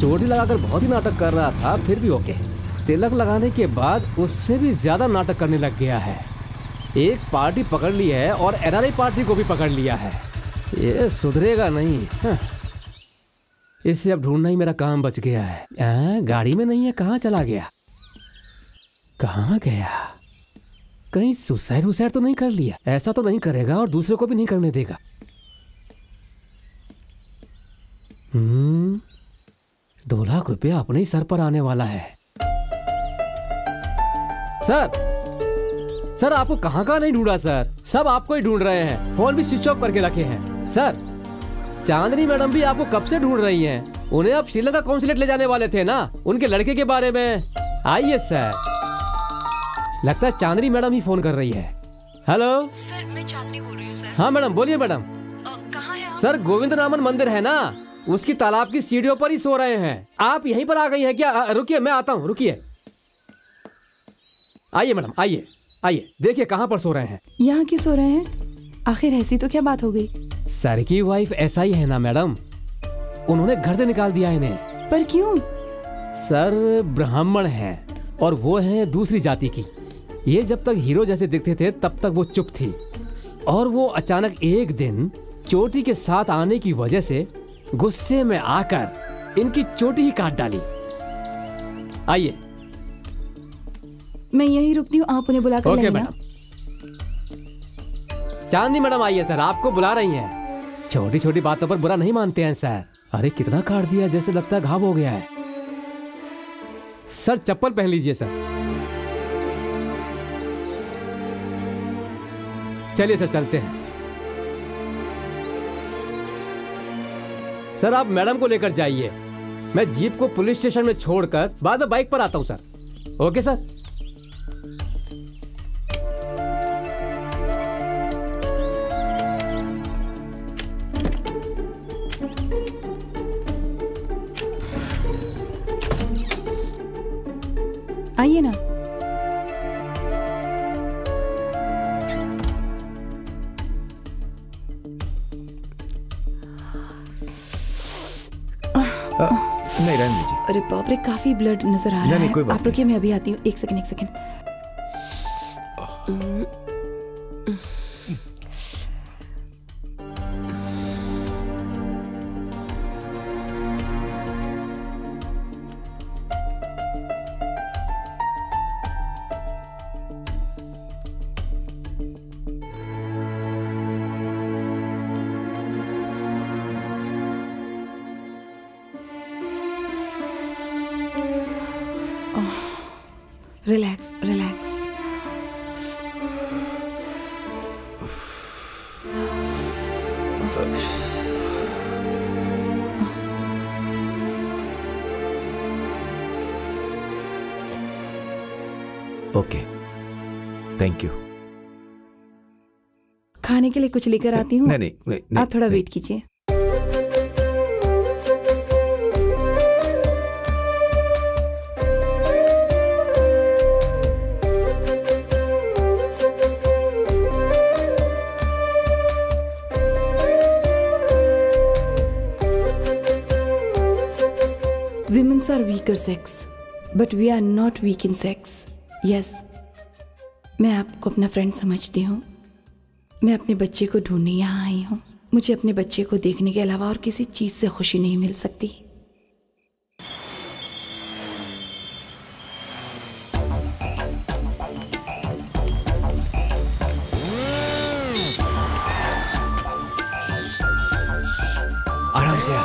चोटी लगाकर बहुत ही नाटक कर रहा था, फिर भी ओके। तिलक लगाने के बाद उससे भी ज्यादा नाटक करने लग गया है। एक पार्टी पकड़ ली है और एनआरआई पार्टी को भी पकड़ लिया है। ये सुधरेगा नहीं। हाँ। इससे अब ढूंढना ही मेरा काम बच गया है। गाड़ी में नहीं है, कहाँ चला गया? कहाँ गया? कहीं सुसाइड वुसाइड तो नहीं कर लिया? ऐसा तो नहीं करेगा और दूसरे को भी नहीं करने देगा। ₹2,00,000 अपने ही सर पर आने वाला है। सर आपको कहाँ का नहीं ढूंढा सर, सब आपको ही ढूंढ रहे हैं। फोन भी स्विच ऑफ करके रखे हैं सर। चांदनी मैडम भी आपको कब से ढूंढ रही हैं। उन्हें आप श्रीलंका कॉन्सुलेट ले जाने वाले थे ना, उनके लड़के के बारे में। आइए सर, लगता है चांदनी मैडम ही फोन कर रही है। हेलो सर, मैं चांदनी बोल रही हूँ सर। हाँ मैडम बोलिए। मैडम कहाँ है? सर गोविंद रामन मंदिर है ना, उसकी तालाब की सीढ़ियों पर ही सो रहे हैं। आप यहीं पर आ गई हैं क्या? रुकिए मैं आता हूँ, रुकिए। आइए मैडम, आइए आइए, देखिए कहाँ पर सो रहे हैं। यहाँ क्यों सो रहे हैं? आखिर ऐसी तो क्या बात हो गई? सर की वाइफ ऐसा ही है ना मैडम, उन्होंने घर से निकाल दिया इन्हें। पर क्यों? सर ब्राह्मण हैं और वो हैं दूसरी जाति की। ये जब तक हीरो जैसे दिखते थे तब तक वो चुप थी, और वो अचानक एक दिन चोटी के साथ आने की वजह से गुस्से में आकर इनकी चोटी ही काट डाली। आइए, मैं यही रुकती हूँ, आप उन्हें बुलाकर ओके मैडम। चांदनी मैडम आइए सर, आपको बुला रही हैं। छोटी छोटी बातों पर बुरा नहीं मानते हैं सर। अरे कितना काट दिया, जैसे लगता है घाव हो गया है। सर चप्पल पहन लीजिए सर। चलिए सर चलते हैं। सर आप मैडम को लेकर जाइए, मैं जीप को पुलिस स्टेशन में छोड़कर बाद में बाइक पर आता हूं सर। Okay sir. आइए ना। नहीं रहने दीजिए। अरे बाप रे, काफी ब्लड नजर आ रहा है। कोई बात आप रुकिए, मैं अभी आती हूँ। एक सेकंड एक second. Relax relax. Okay thank you. खाने के लिए कुछ लेकर आती हूँ। नहीं, आप थोड़ा वेट कीजिए। Are weaker sex, but we are not weak in sex. Yes, मैं आपको अपना फ्रेंड समझती हूँ। मैं अपने बच्चे को ढूंढने यहाँ आई हूँ। मुझे अपने बच्चे को देखने के अलावा और किसी चीज़ से खुशी नहीं मिल सकती। आराम से आ।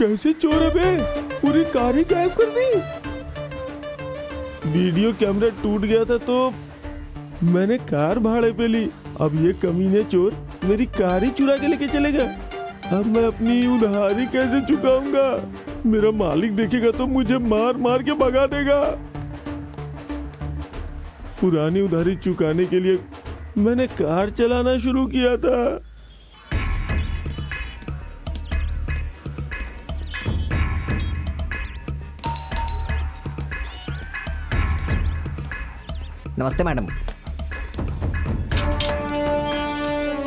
कैसे चोर बे, पूरी कार ही गायब कर दी। वीडियो कैमरा टूट गया था तो मैंने कार भाड़े पे ली। अब ये कमीने चोर मेरी कार ही चुरा के लेके चलेगा। अब मैं अपनी उधारी कैसे चुकाऊंगा? मेरा मालिक देखेगा तो मुझे मार मार के भगा देगा। पुरानी उधारी चुकाने के लिए मैंने कार चलाना शुरू किया था। नमस्ते मैडम।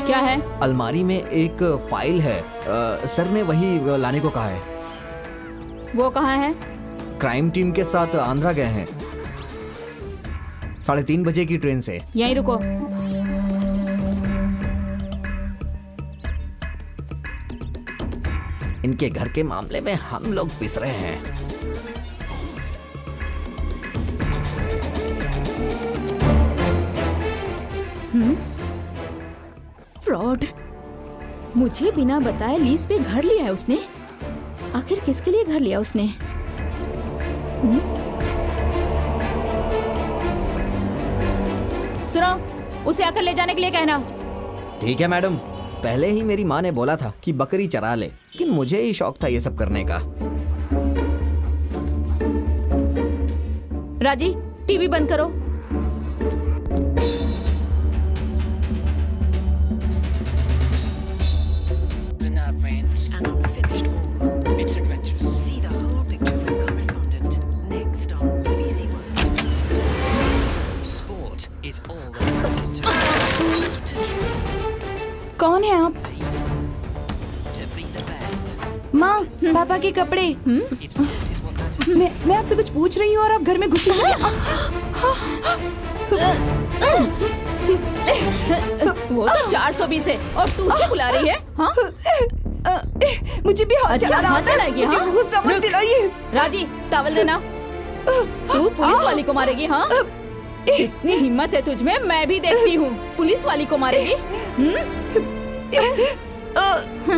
क्या है? अलमारी में एक फाइल है, सर ने वही लाने को कहा है। वो कहाँ है? क्राइम टीम के साथ आंध्रा गए हैं। 3:30 बजे की ट्रेन से। यहीं रुको। इनके घर के मामले में हम लोग पिस रहे हैं। फ्रॉड। मुझे बिना बताए लीज पे घर लिया है उसने। आखिर किसके लिए घर लिया उसने? सुनो, उसे आकर ले जाने के लिए कहना। ठीक है मैडम। पहले ही मेरी माँ ने बोला था कि बकरी चरा ले, लेकिन मुझे ही शौक था ये सब करने का। राजी, टीवी बंद करो। कौन है आप? माँ, पापा के कपड़े। मैं आपसे कुछ पूछ रही हूँ और आप घर में घुसी जा रही। वो तो 420 है और तू उसे बुला रही है? हाँ? मुझे भी हाथ चला गया। राजी, टॉवल देना। तू पुलिस वाली को मारेगी? हाँ, इतनी हिम्मत है तुझमें, मैं भी देखती हूँ। पुलिस वाली को मारेगी? चल,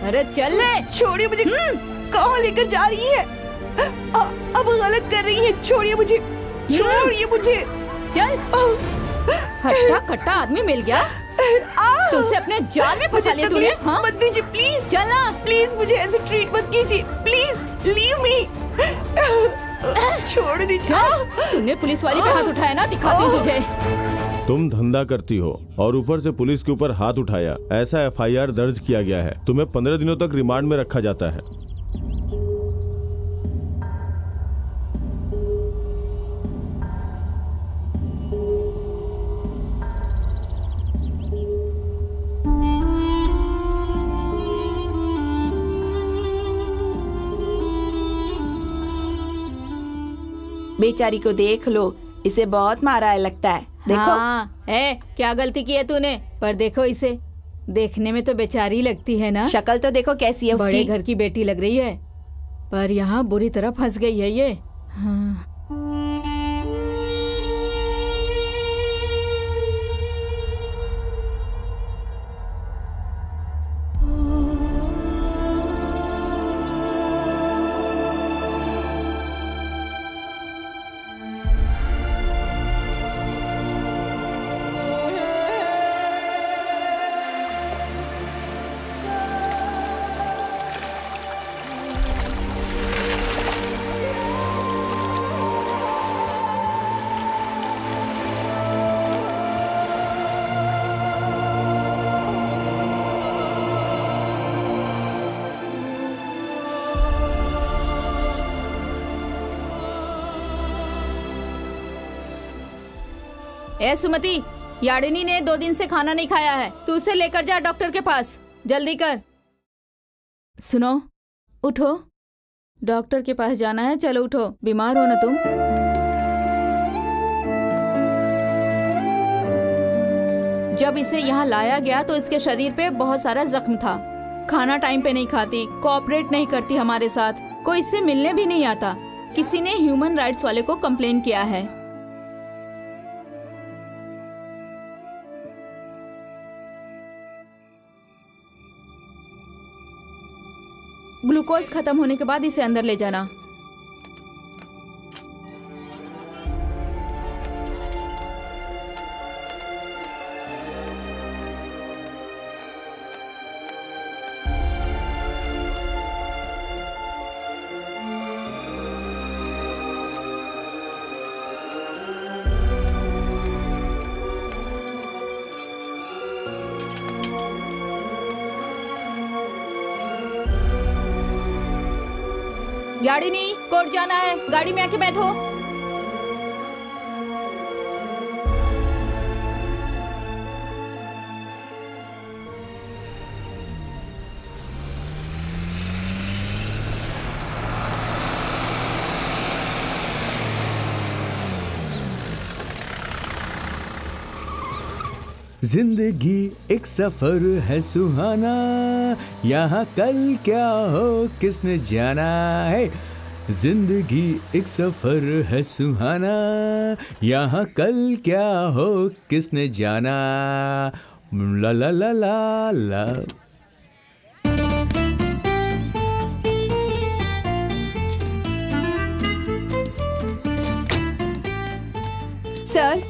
अरे चल रे। छोड़िए मुझे, कहाँ लेकर जा रही है? अब गलत कर रही है, छोड़िए मुझे, छोड़िए मुझे। चल, हट्टा कट्टा आदमी मिल गया, तुझसे अपने जाल में फंसा लिया तूने। हाँ? मत दीजिए प्लीज, चला प्लीज, मुझे ऐसे ट्रीट मत कीजिए प्लीज, लीव मी, छोड़ दीजिए। तूने पुलिस वाली पे हाथ उठाया ना, दिखाती हूँ तुझे। तुम धंधा करती हो और ऊपर से पुलिस के ऊपर हाथ उठाया, ऐसा एफआईआर दर्ज किया गया है। तुम्हें 15 दिनों तक रिमांड में रखा जाता है। बेचारी को देख लो, इसे बहुत मारा है लगता है। देखो। हाँ, ए, क्या गलती की है तूने? पर देखो इसे, देखने में तो बेचारी लगती है ना, शक्ल तो देखो कैसी है उसकी। बड़े घर की बेटी लग रही है, पर यहाँ बुरी तरह फंस गई है ये। हाँ। ए सुमति, याडिनी ने 2 दिन से खाना नहीं खाया है, तू उसे लेकर जा डॉक्टर के पास, जल्दी कर। सुनो, उठो, डॉक्टर के पास जाना है, चलो उठो, बीमार हो ना तुम। जब इसे यहाँ लाया गया तो इसके शरीर पे बहुत सारा जख्म था। खाना टाइम पे नहीं खाती, कोऑपरेट नहीं करती हमारे साथ, कोई इससे मिलने भी नहीं आता। किसी ने ह्यूमन राइट्स वाले को कंप्लेन किया है। ग्लूकोज खत्म होने के बाद इसे अंदर ले जाना। याडिनी, कोर्ट जाना है, गाड़ी में आके बैठो। जिंदगी एक सफर है सुहाना, यहाँ कल क्या हो किसने जाना है। जिंदगी एक सफर है सुहाना, यहाँ कल क्या हो किसने जाना। ला ला ला ला ला। सर।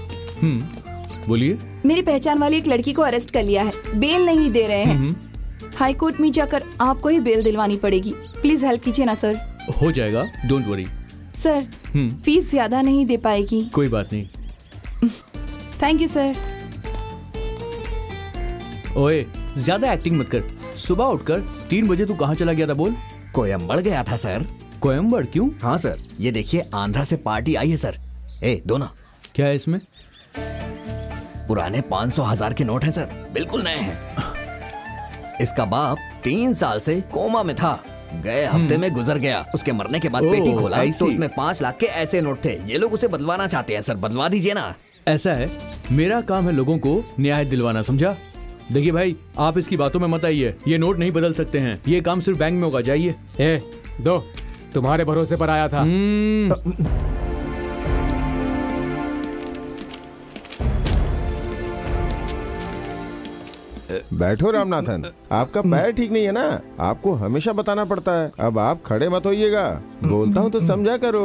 बोलिए। मेरी पहचान वाली एक लड़की को अरेस्ट कर लिया है, बेल नहीं दे रहे हैं। हाई कोर्ट में जाकर आपको ही बेल दिलवानी पड़ेगी। प्लीज हेल्प कीजिए ना सर। हो जाएगा, डोंट वरी। सर फीस ज्यादा नहीं दे पाएगी। कोई बात नहीं। Thank you sir. ओए ज्यादा एक्टिंग मत कर। सुबह उठकर 3 बजे तू कहाँ चला गया था बोल? कोयम्बड़ गया था सर। कोयम्बड़? क्यों? हाँ सर, ये देखिए आंध्रा से पार्टी आई है सर। ए दोना, क्या है इसमें? पुराने 500,000 के नोट हैं सर, बिल्कुल नए हैं। इसका बाप 3 साल से कोमा में था, गए हफ्ते में गुजर गया। उसके मरने के बाद पेटी खोला तो उसमें 5 लाख के ऐसे नोट थे। ये लोग उसे बदलवाना चाहते हैं सर, बदलवा दीजिए ना। ऐसा है, मेरा काम है लोगों को न्याय दिलवाना, समझा? देखिए भाई, आप इसकी बातों में मत आइए, ये नोट नहीं बदल सकते हैं, ये काम सिर्फ बैंक में होगा। जाइए। ए, दो, तुम्हारे भरोसे पर आया था। बैठो रामनाथन, आपका पैर ठीक नहीं है ना, आपको हमेशा बताना पड़ता है। अब आप खड़े मत होइएगा, बोलता हूँ तो समझा करो।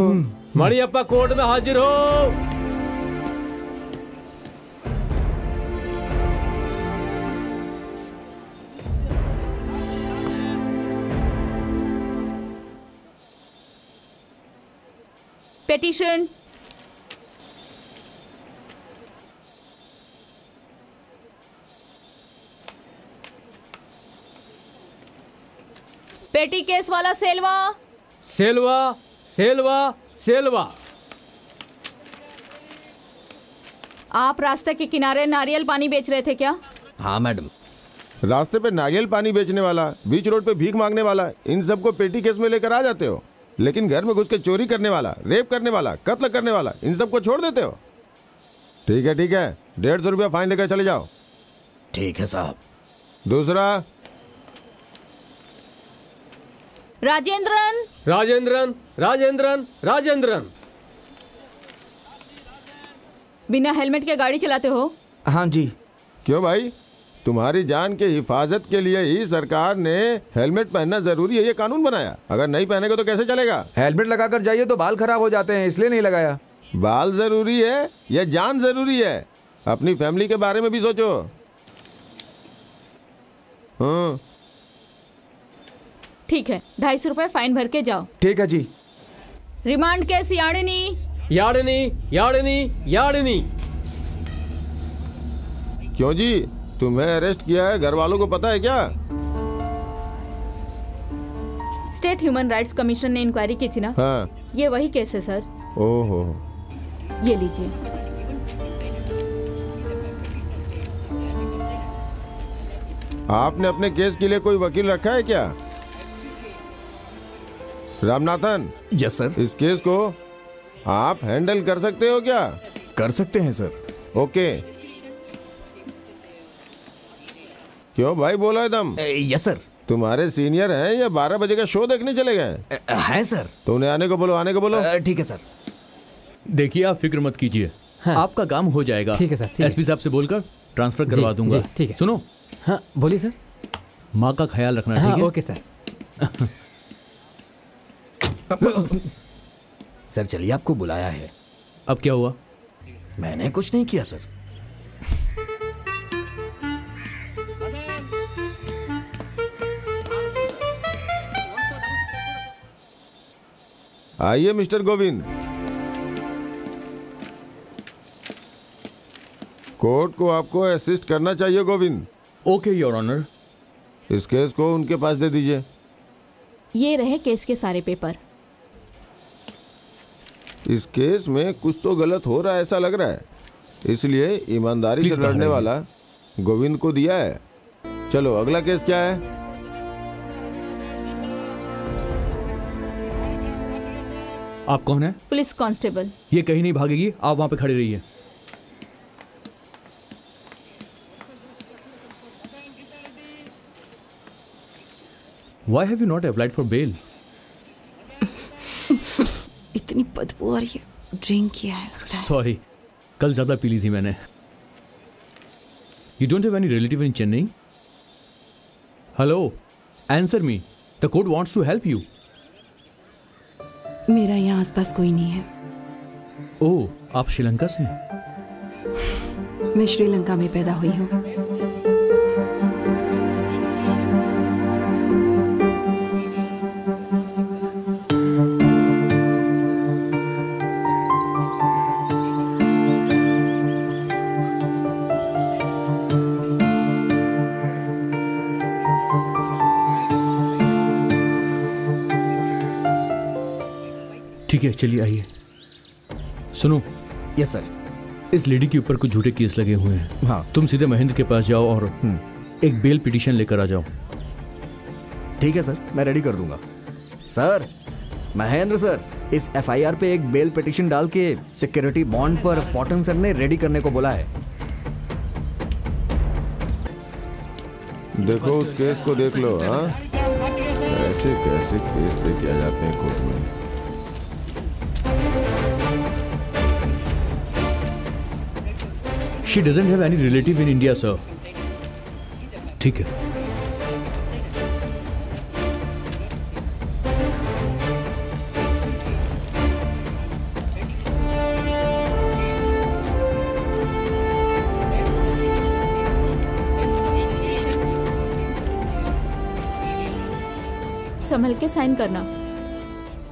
मणियप्पा कोर्ट में हाजिर हो। Petition. पेटी केस वाला सेल्वा सेल्वा सेल्वा सेल्वा, आप रास्ते के किनारे नारियल पानी बेच रहे थे क्या? हाँ मैडम। रास्ते पे नारियल पानी बेचने वाला, बीच रोड पे भीख मांगने वाला, इन सबको पेटी केस में लेकर आ जाते हो, लेकिन घर में घुस के चोरी करने वाला, रेप करने वाला, कत्ल करने वाला, इन सबको छोड़ देते हो। ठीक है ठीक है, 150 रुपया फाइन लेकर चले जाओ। ठीक है साहब। दूसरा राजेंद्रन राजेंद्रन राजेंद्रन राजेंद्रन, बिना हेलमेट के गाड़ी चलाते हो। हाँ जी। क्यों भाई, तुम्हारी जान के हिफाजत के लिए ही सरकार ने हेलमेट पहनना जरूरी है ये कानून बनाया। अगर नहीं पहनेगा तो कैसे चलेगा? हेलमेट लगाकर जाइए तो बाल खराब हो जाते हैं, इसलिए नहीं लगाया। बाल जरूरी है या जान जरूरी है? अपनी फैमिली के बारे में भी सोचो। हाँ ठीक है, 250 रुपए फाइन भर के जाओ। ठीक है जी। Remand case याड़नी याड़नी याड़नी याड़नी। क्यों जी, तुम्हें अरेस्ट किया है, घर वालों को पता है क्या? स्टेट ह्यूमन राइट्स कमीशन ने इंक्वायरी की थी ना। हाँ। ये वही केस है सर। ओहो। ये लीजिए। आपने अपने केस के लिए कोई वकील रखा है क्या? रामनाथन। Yes sir. इस केस को आप हैंडल कर सकते हो क्या? कर सकते हैं सर। ओके। क्यों भाई बोला एकदम? Yes sir. तुम्हारे सीनियर हैं या 12 बजे का शो देखने चले गए हैं? सर। तो उन्हें आने को बोलो, आने को बोलो। ठीक है सर। देखिए आप फिक्र मत कीजिए। हाँ। आपका काम हो जाएगा। ठीक है सर। एसपी साहब से बोलकर ट्रांसफर करवा दूंगा। ठीक है। सुनो। हाँ बोलिए सर। माँ का ख्याल रखना। हाँ, ठीक है? Okay sir. सर चलिए, आपको बुलाया है। अब क्या हुआ? मैंने कुछ नहीं किया सर। आइए मिस्टर गोविंद, कोर्ट को आपको असिस्ट करना चाहिए गोविंद। Okay your honour. इस केस को उनके पास दे दीजिए। ये रहे केस के सारे पेपर। इस केस में कुछ तो गलत हो रहा है ऐसा लग रहा है, इसलिए ईमानदारी से लड़ने वाला गोविंद को दिया है। चलो अगला केस क्या है? आप कौन है? Police constable. ये कहीं नहीं भागेगी, आप वहां पे खड़े रहिए। Why have you not applied for bail? इतनी बदबू आ रही है, ड्रिंक किया है। सॉरी, कल ज्यादा पी ली थी मैंने। You don't have any relative in Chennai? Hello, answer me. The court wants to help you. मेरा यहाँ आसपास कोई नहीं है। ओह, आप श्रीलंका से हैं? मैं श्रीलंका में पैदा हुई हूँ। ठीक है, चलिए आइए। सुनो। Yes sir. इस लेडी के ऊपर कुछ झूठे केस लगे हुए हैं। हाँ, तुम सीधे महेंद्र के पास जाओ और एक बेल पिटीशन लेकर आ जाओ। ठीक है सर, मैं रेडी कर दूंगा। सर, महेंद्र सर, इस एफआईआर पे एक बेल पिटीशन डाल के सिक्योरिटी बॉन्ड पर फॉर्टन सर ने रेडी करने को बोला है। देखो उस केस को देख लो। हाँ, ऐसे कैसे केस लेके आ जाते हैं कोर्ट में। She doesn't have any relative in India, sir. ठीक है। संभल के साइन करना।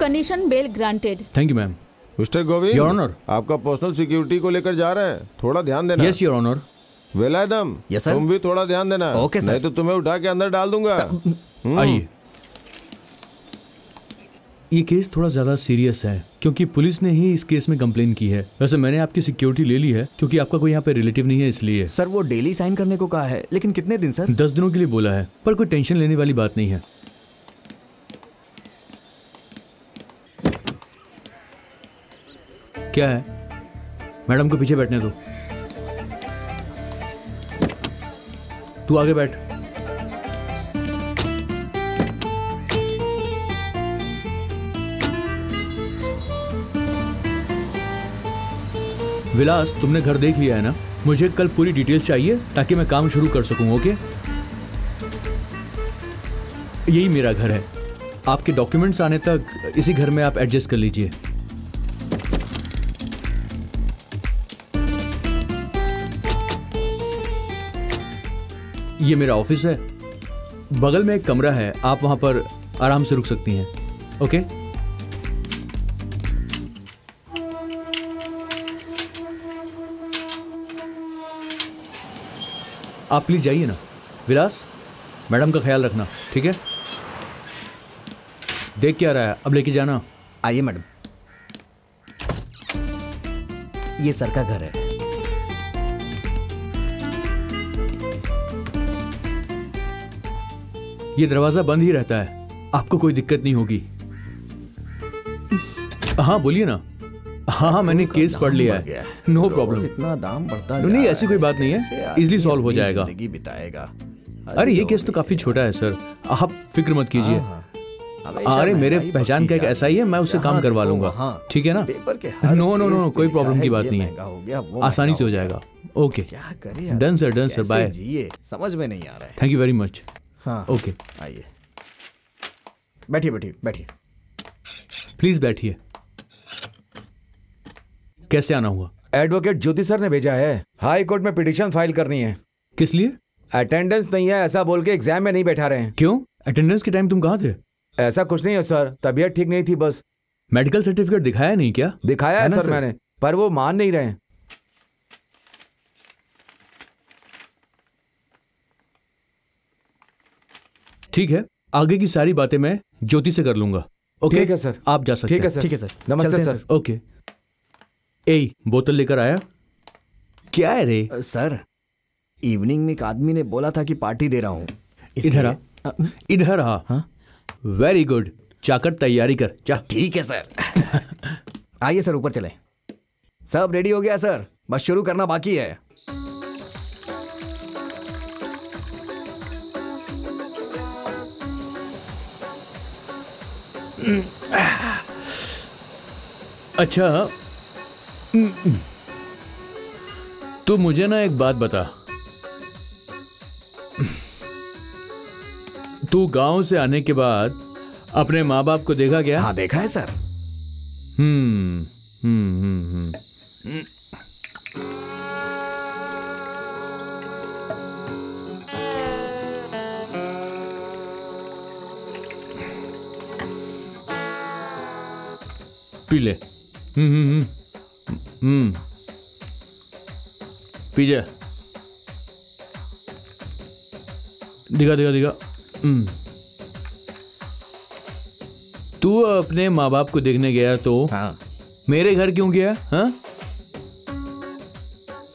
Condition bail granted. Thank you ma'am. Mister Govind, your honour, आपका पर्सनल सिक्योरिटी को लेकर जा रहे हैं, थोड़ा ध्यान देना। Yes your honour. वेलायदम, तुम भी थोड़ा ध्यान देना। Okay sir. नहीं तो तुम्हें उठा के अंदर डाल दूंगा। आइए। ये केस थोड़ा ज्यादा सीरियस है क्योंकि पुलिस ने ही इस केस में कंप्लेन की है। वैसे मैंने आपकी सिक्योरिटी ले ली है क्योंकि आपका कोई यहाँ पे रिलेटिव नहीं है इसलिए। सर, वो डेली साइन करने को कहा है, लेकिन कितने दिन सर? 10 दिनों के लिए बोला है, पर कोई टेंशन लेने वाली बात नहीं है। क्या है? मैडम को पीछे बैठने दो, तू आगे बैठ। विलास, तुमने घर देख लिया है ना? मुझे कल पूरी डिटेल्स चाहिए ताकि मैं काम शुरू कर सकूं। ओके? यही मेरा घर है। आपके डॉक्यूमेंट्स आने तक इसी घर में आप एडजस्ट कर लीजिए। ये मेरा ऑफिस है, बगल में एक कमरा है, आप वहां पर आराम से रुक सकती हैं। ओके? आप प्लीज जाइए ना। विलास, मैडम का ख्याल रखना, ठीक है? देख क्या रहा है, अब लेके जाना। आइए मैडम, ये सर का घर है। ये दरवाजा बंद ही रहता है, आपको कोई दिक्कत नहीं होगी। हाँ बोलिए ना। हाँ, मैंने केस पढ़ लिया है। No problem. इतना दाम बढ़ता नहीं, ऐसी कोई बात नहीं है, इजीली सॉल्व हो जाएगा। अरे ये केस तो काफी छोटा है सर, आप फिक्र मत कीजिए। अरे मेरे पहचान का एक एसआई है, मैं उससे काम करवा लूंगा, ठीक है ना? नो नो नो, कोई प्रॉब्लम की बात नहीं है, आसानी से हो जाएगा। Okay, done sir, done sir, bye. समझ में नहीं आ रहा है। Thank you very much. हाँ ओके, आइए। बैठिए बैठिए बैठिए, प्लीज बैठिए। कैसे आना हुआ? एडवोकेट ज्योति सर ने भेजा है, हाई कोर्ट में पिटिशन फाइल करनी है। किस लिए? अटेंडेंस नहीं है ऐसा बोल के एग्जाम में नहीं बैठा रहे हैं। क्यों? अटेंडेंस के टाइम तुम कहाँ थे? ऐसा कुछ नहीं है सर, तबीयत ठीक नहीं थी बस। मेडिकल सर्टिफिकेट दिखाया नहीं क्या? दिखाया है सर मैंने, पर वो मान नहीं रहे। ठीक है, आगे की सारी बातें मैं ज्योति से कर लूंगा। ओके? ठीक है सर, आप जा सकते हैं। ठीक है सर, नमस्ते सर। ओके। ए, बोतल लेकर आया क्या है रे? सर, इवनिंग में एक आदमी ने बोला था कि पार्टी दे रहा हूँ। इधर आ, इधर आ। वेरी गुड, जाकर तैयारी कर जा। ठीक है सर। आइए सर, ऊपर चले। सब रेडी हो गया सर, बस शुरू करना बाकी है। अच्छा, तो मुझे ना एक बात बता, तू गांव से आने के बाद अपने माँ बाप को देखा क्या? हाँ देखा है सर। पी ले। पी जा। दिखा दिखा दिखा। तू अपने माँ बाप को देखने गया तो हाँ। मेरे घर क्यों गया? हाँ?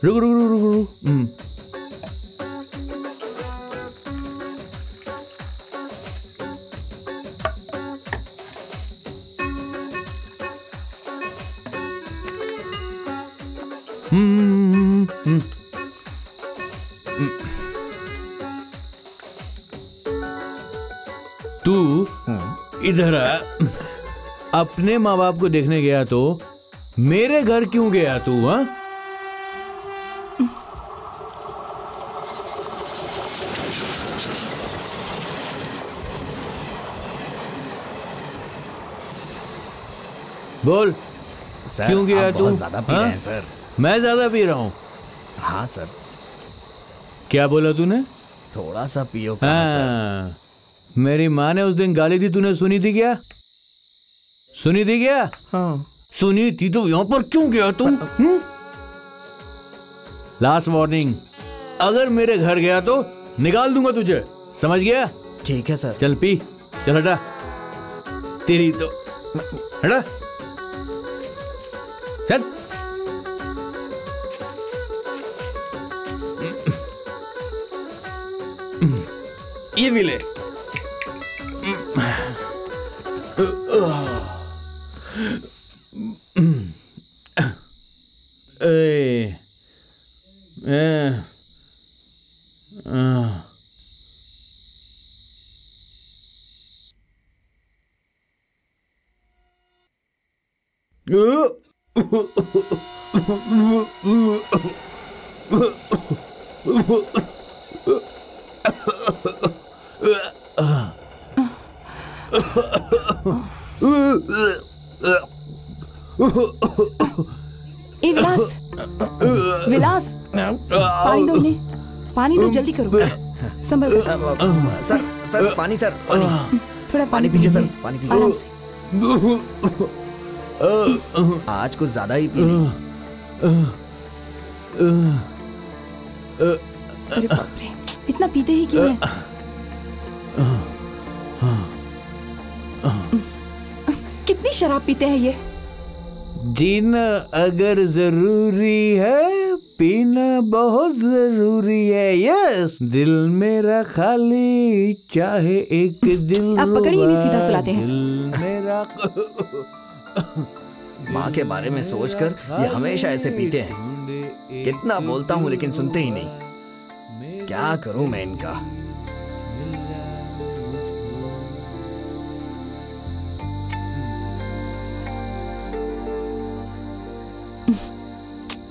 रुक रुक रुक रुक रुक। तू इधर आ। अपने माँ बाप को देखने गया तो मेरे घर क्यों गया तू? हाँ? बोल सर, क्यों गया तू? बहुत ज्यादा पी रहे हैं सर। मैं ज्यादा पी रहा हूँ? हाँ सर। क्या बोला तूने? थोड़ा सा पियो। हाँ, सर। मेरी माँ ने उस दिन गाली दी, तूने सुनी थी क्या? सुनी थी क्या? हाँ सुनी थी। तो यहाँ पर क्यों गया तुम? लास्ट वार्निंग, अगर मेरे घर गया तो निकाल दूंगा तुझे, समझ गया? ठीक है सर। चल पी, चल हटा। तेरी तो हटा। चल ये भी ले। पानी तो जल्दी करो, संभल। सर सर पानी, सर पानी, थोड़ा पानी पीजिए सर, पानी पीजिए आराम से। आज कुछ ज्यादा ही पी रही। बाप रे, इतना पीते ही क्यों है? कितनी शराब पीते हैं ये? जीना अगर जरूरी है, पीना बहुत जरूरी है। यस, दिल मेरा खाली चाहे एक दिल। अब पकड़िए, नहीं सीधा सुलाते हैं। दिल मेरा। माँ के बारे में सोचकर ये हमेशा ऐसे पीते हैं। कितना बोलता हूँ लेकिन सुनते ही नहीं। क्या करूँ मैं इनका।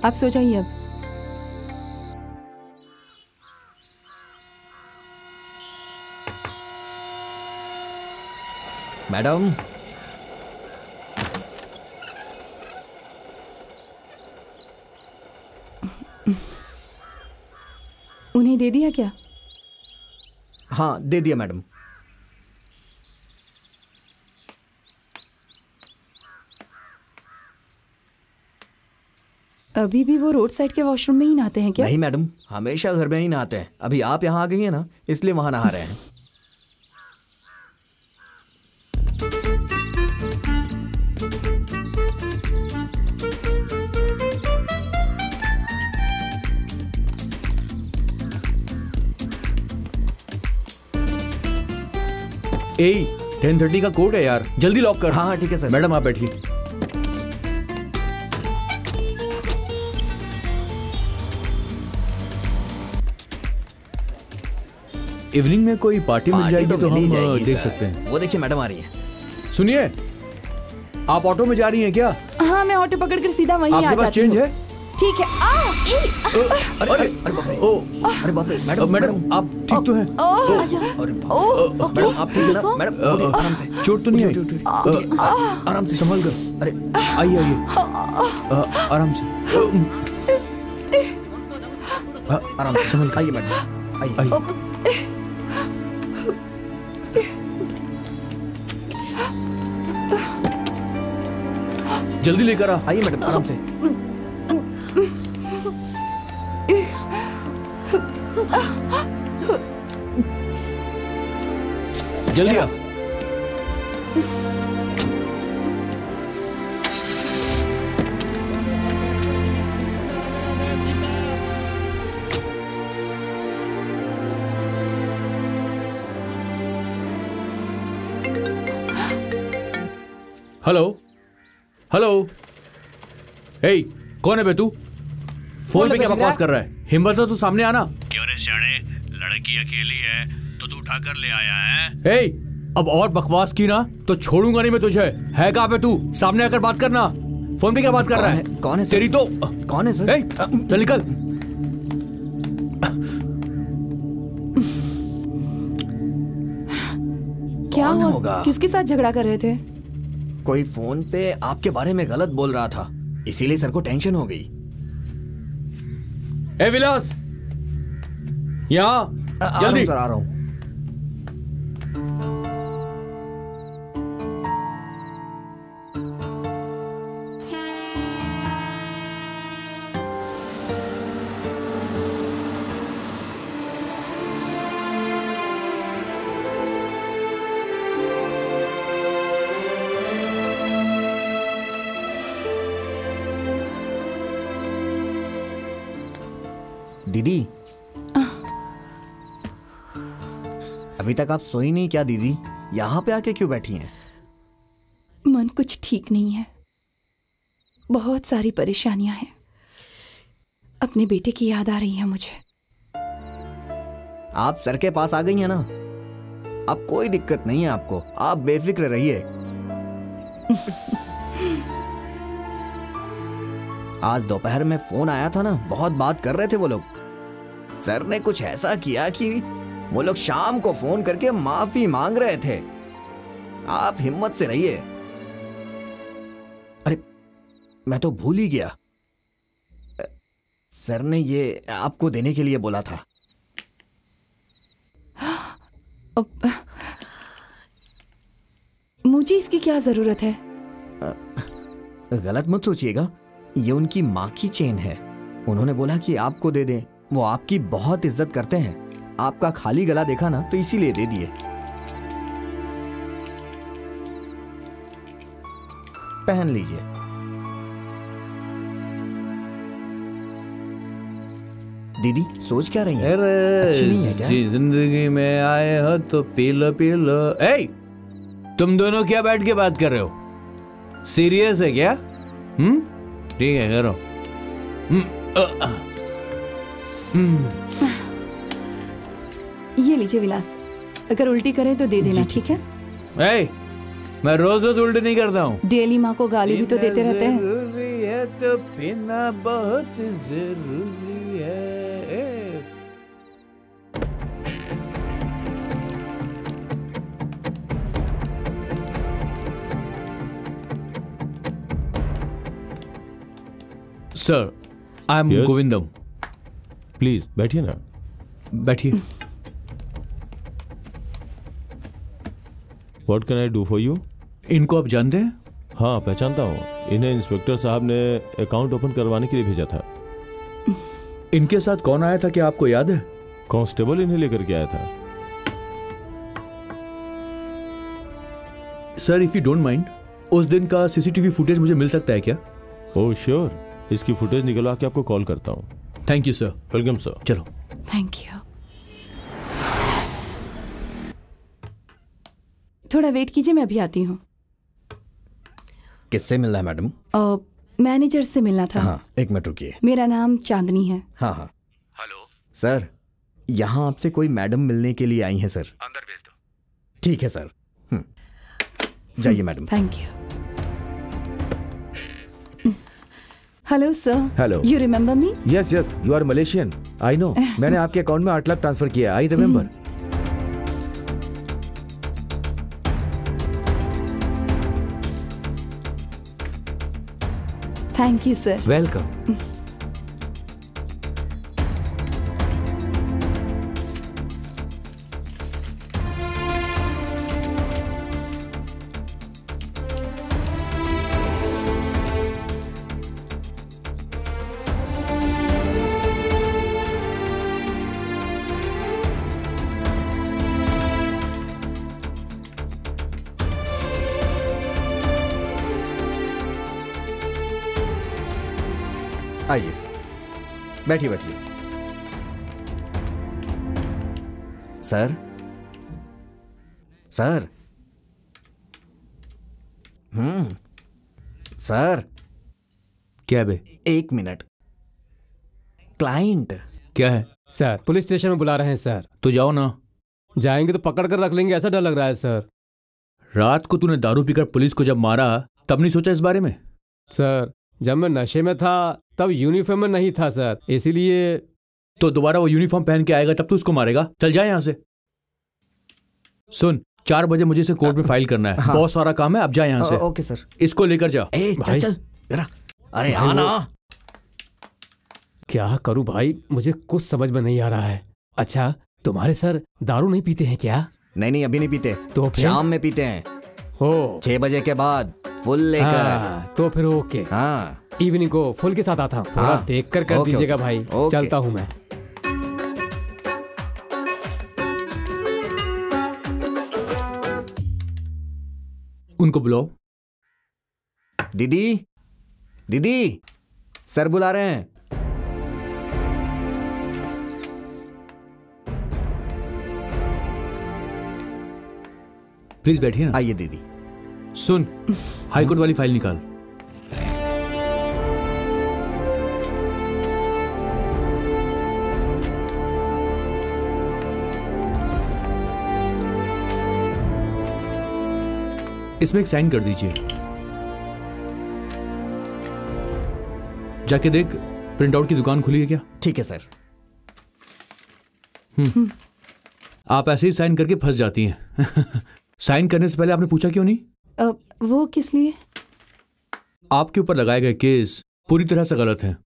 आप सो जाइए अब। मैडम, उन्हें दे दिया क्या? हाँ दे दिया मैडम। अभी भी वो रोड साइड के वॉशरूम में ही नहाते हैं क्या? नहीं मैडम, हमेशा घर में ही नहाते हैं। अभी आप यहाँ आ गई हैं ना, इसलिए वहाँ नहा रहे हैं। ए, 10:30 का कोड है यार, जल्दी लॉक कर। हाँ ठीक है सर। मैडम आप बैठिए। इवनिंग में कोई पार्टी मिल जाएगी तो हम देख सकते हैं। वो देखिए मैडम आ रही हैं। सुनिए, आप ऑटो में जा रही हैं क्या? हाँ मैं ऑटो पकड़ कर सीधा वहीं आ जाती हूँ। ठीक है। अरे बाप रे मैडम, मैडम आप ठीक तो हैं? मैडम आप ठीक है ना? मैडम आराम से, चोट तो नहीं है? आराम से, संभल कर। अरे आइए आइए, आराम से, आराम से, संभल कर। आइए मैडम, आइए। जल्दी लेकर आ। आइए मैडम आराम से। जल्दी आ। हेलो हेलो, हे कौन है बे तू? फोन पे क्या बकवास कर रहा है? हिम्मत है तू सामने आना। क्यों रे शाणे, लड़की अकेली है तो तू उठा कर ले आया है? हे अब और बकवास की ना तो छोड़ूंगा नहीं मैं तुझे। है कहाँ पे तू? सामने आकर बात करना। फोन पे क्या बात कर रहा है? कौन है तेरी तो? कौन है सर? चल निकल। क्या होगा? किसके साथ झगड़ा कर रहे थे? कोई फोन पे आपके बारे में गलत बोल रहा था, इसीलिए सर को टेंशन हो गई। ए विलास, यहाँ जल्दी। सर आ रहा हूं। दीदी अभी तक आप सोई नहीं क्या दीदी? यहाँ पे आके क्यों बैठी हैं? मन कुछ ठीक नहीं है, बहुत सारी परेशानियां हैं। अपने बेटे की याद आ रही है मुझे। आप सर के पास आ गई हैं ना, अब कोई दिक्कत नहीं है आपको, आप बेफिक्र रहिए। आज दोपहर में फोन आया था ना, बहुत बात कर रहे थे वो लोग। सर ने कुछ ऐसा किया कि वो लोग शाम को फोन करके माफी मांग रहे थे। आप हिम्मत से रहिए। अरे मैं तो भूल ही गया, सर ने ये आपको देने के लिए बोला था। मुझे इसकी क्या जरूरत है? गलत मत सोचिएगा, ये उनकी माँ की चेन है। उन्होंने बोला कि आपको दे दें, वो आपकी बहुत इज्जत करते हैं। आपका खाली गला देखा ना तो इसीलिए दे दिए। पहन लीजिए। दीदी सोच क्या रही है? अच्छी नहीं है क्या? जिंदगी में आए हो तो पी लो पी लो। ए, तुम दोनों क्या बैठ के बात कर रहे हो? सीरियस है क्या? ठीक है करो। ये लीजिए विलास, अगर उल्टी करें तो दे देना, ठीक है? ए, मैं रोज रोज उल्टी नहीं करता हूँ। डेली माँ को गाली भी तो देते रहते हैं। जरूरी है तो पीना बहुत जरूरी है। Sir, I am Govindam. Please बैठिए ना, बैठिए। What can I do for you? इनको आप जानते हैं? हाँ पहचानता हूँ, इन्हें इंस्पेक्टर साहब ने अकाउंट ओपन करवाने के लिए भेजा था। इनके साथ कौन आया था क्या आपको याद है? कांस्टेबल इन्हें लेकर के आया था। Sir if you don't mind, उस दिन का सीसीटीवी फुटेज मुझे मिल सकता है क्या? ओह श्योर, इसकी फुटेज निकलवा के आपको कॉल करता हूँ। Thank you sir. Welcome sir. चलो थैंक यू। थोड़ा वेट कीजिए, मैं अभी आती हूँ। किससे मिलना है मैडम? मैनेजर से मिलना था। हाँ एक मिनट रुकिए। मेरा नाम चांदनी है। हाँ हाँ हेलो सर, यहाँ आपसे कोई मैडम मिलने के लिए आई हैं सर। अंदर भेज दो। ठीक है सर, जाइए madam. Thank you. Hello sir. Hello, you remember me? Yes yes, you are Malaysian, I know. मैंने आपके अकाउंट में 8 लाख ट्रांसफर किया, I remember. Thank you sir. Welcome. आइए, बैठिए बैठिए। Sir, sir, sir. क्या बे? एक मिनट, क्लाइंट। क्या है? सर, पुलिस स्टेशन में बुला रहे हैं सर। तो जाओ ना। जाएंगे तो पकड़ कर रख लेंगे, ऐसा डर लग रहा है सर। रात को तूने दारू पीकर पुलिस को जब मारा तब नहीं सोचा इस बारे में? सर, जब मैं नशे में था तब यूनिफॉर्म में नहीं था सर, इसीलिए। तो दोबारा वो यूनिफॉर्म पहन के आएगा तब तू उसको मारेगा। चल जाए यहाँ से। सुन, 4 बजे मुझे इसे कोर्ट में फाइल करना है। हाँ। बहुत सारा काम है, अब जाए यहाँ से। Okay sir. इसको लेकर जा। चल चल। अरे आना। क्या करूं भाई, मुझे कुछ समझ में नहीं आ रहा है। अच्छा, तुम्हारे सर दारू नहीं पीते हैं क्या? नहीं, अभी नहीं पीते। तो शाम में पीते हैं, 6 बजे के बाद फुल लेकर। हाँ, तो फिर ओके। हाँ, इवनिंग को फुल के साथ आता हूँ। हाँ, देख कर दीजिएगा भाई। चलता हूँ मैं। उनको बुलाओ। दीदी, दीदी, सर बुला रहे हैं। प्लीज बैठिए ना। आइए दीदी। सुन, हाईकोर्ट वाली फाइल निकाल। इसमें एक साइन कर दीजिए। जाके देख, प्रिंटआउट की दुकान खुली है क्या? ठीक है सर। आप ऐसे ही साइन करके फंस जाती हैं। साइन करने से पहले आपने पूछा क्यों नहीं? वो किस लिए? आपके ऊपर लगाए गए केस पूरी तरह से गलत है।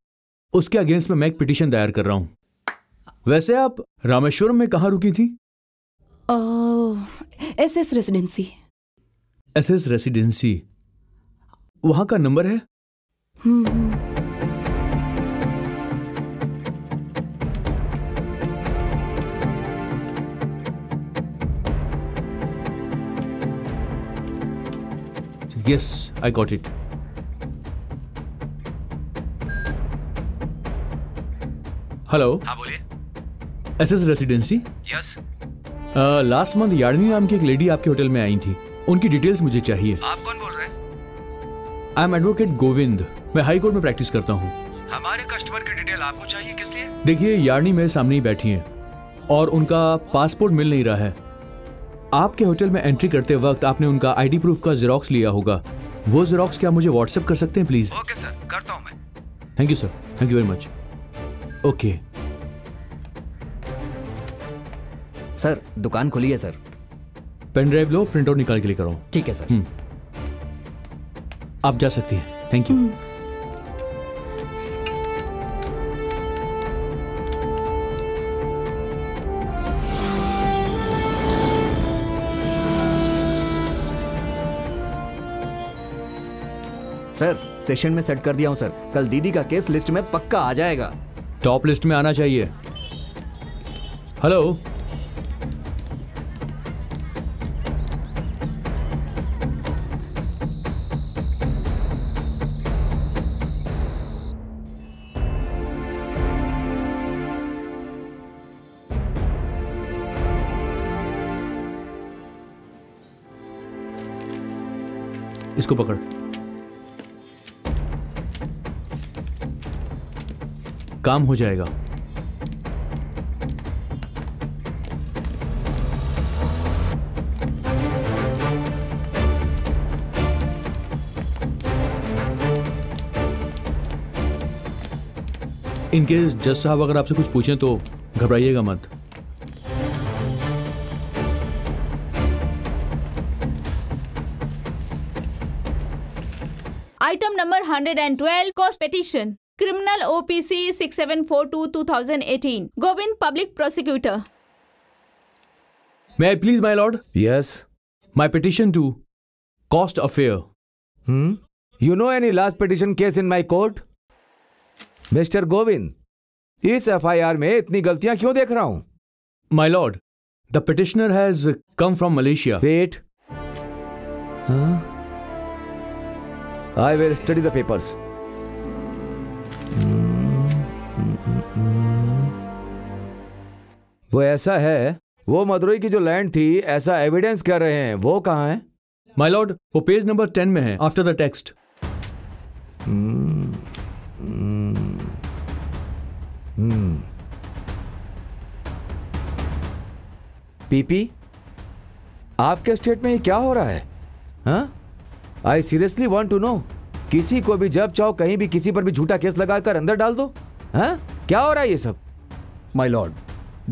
उसके अगेंस्ट में मैं एक पिटीशन दायर कर रहा हूं। वैसे आप रामेश्वरम में कहाँ रुकी थी? SS residency. एसएस रेसिडेंसी, वहां का नंबर है? Yes, I got it. Hello. हाँ बोलिए। SS Residency? Yes. Last month यार्डनी नाम की एक लेडी आपके होटल में आई थी। उनकी डिटेल्स मुझे चाहिए। आप कौन बोल रहे हैं? I am advocate Govind. मैं हाई कोर्ट में प्रैक्टिस करता हूँ। हमारे कस्टमर की डिटेल आपको चाहिए, किस लिए? देखिए, यार्डनी मेरे सामने ही बैठी है और उनका पासपोर्ट मिल नहीं रहा है। आपके होटल में एंट्री करते वक्त आपने उनका आईडी प्रूफ का जेरोक्स लिया होगा। वो जेरोक्स क्या मुझे व्हाट्सएप कर सकते हैं प्लीज? ओके सर, करता हूं मैं। Thank you sir, thank you very much. Okay sir, दुकान खुली है सर। पेन ड्राइव लो, प्रिंटआउट निकाल के लेकर आओ। ठीक है सर। आप जा सकती हैं। Thank you. सर, सेशन में सेट कर दिया हूं सर। कल दीदी का केस लिस्ट में पक्का आ जाएगा। टॉप लिस्ट में आना चाहिए। हेलो, इसको पकड़। काम हो जाएगा। इनकेस जज साहब अगर आपसे कुछ पूछें तो घबराइएगा मत। आइटम नंबर 112 कॉस पेटिशन, क्रिमिनल ओपीसी 6742/2018, गोविंद, public prosecutor. May I please, my lord? Yes. My petition to cost affair. You know any last petition case in my court? Mr. Govind, इस FIR में इतनी गलतियां क्यों देख रहा हूं? My lord, the petitioner has come from Malaysia. Wait. I will study the papers. वो ऐसा है, वो मदुरई की जो लैंड थी ऐसा एविडेंस कर रहे हैं, वो कहाँ है? माय लॉर्ड, वो पेज नंबर 10 में है, आफ्टर द टेक्स्ट। पीपी, आपके स्टेट में ये क्या हो रहा है? हाँ, I seriously want to know. किसी को भी जब चाहो कहीं भी किसी पर भी झूठा केस लगाकर अंदर डाल दो। हाँ, क्या हो रहा है ये सब? My lord,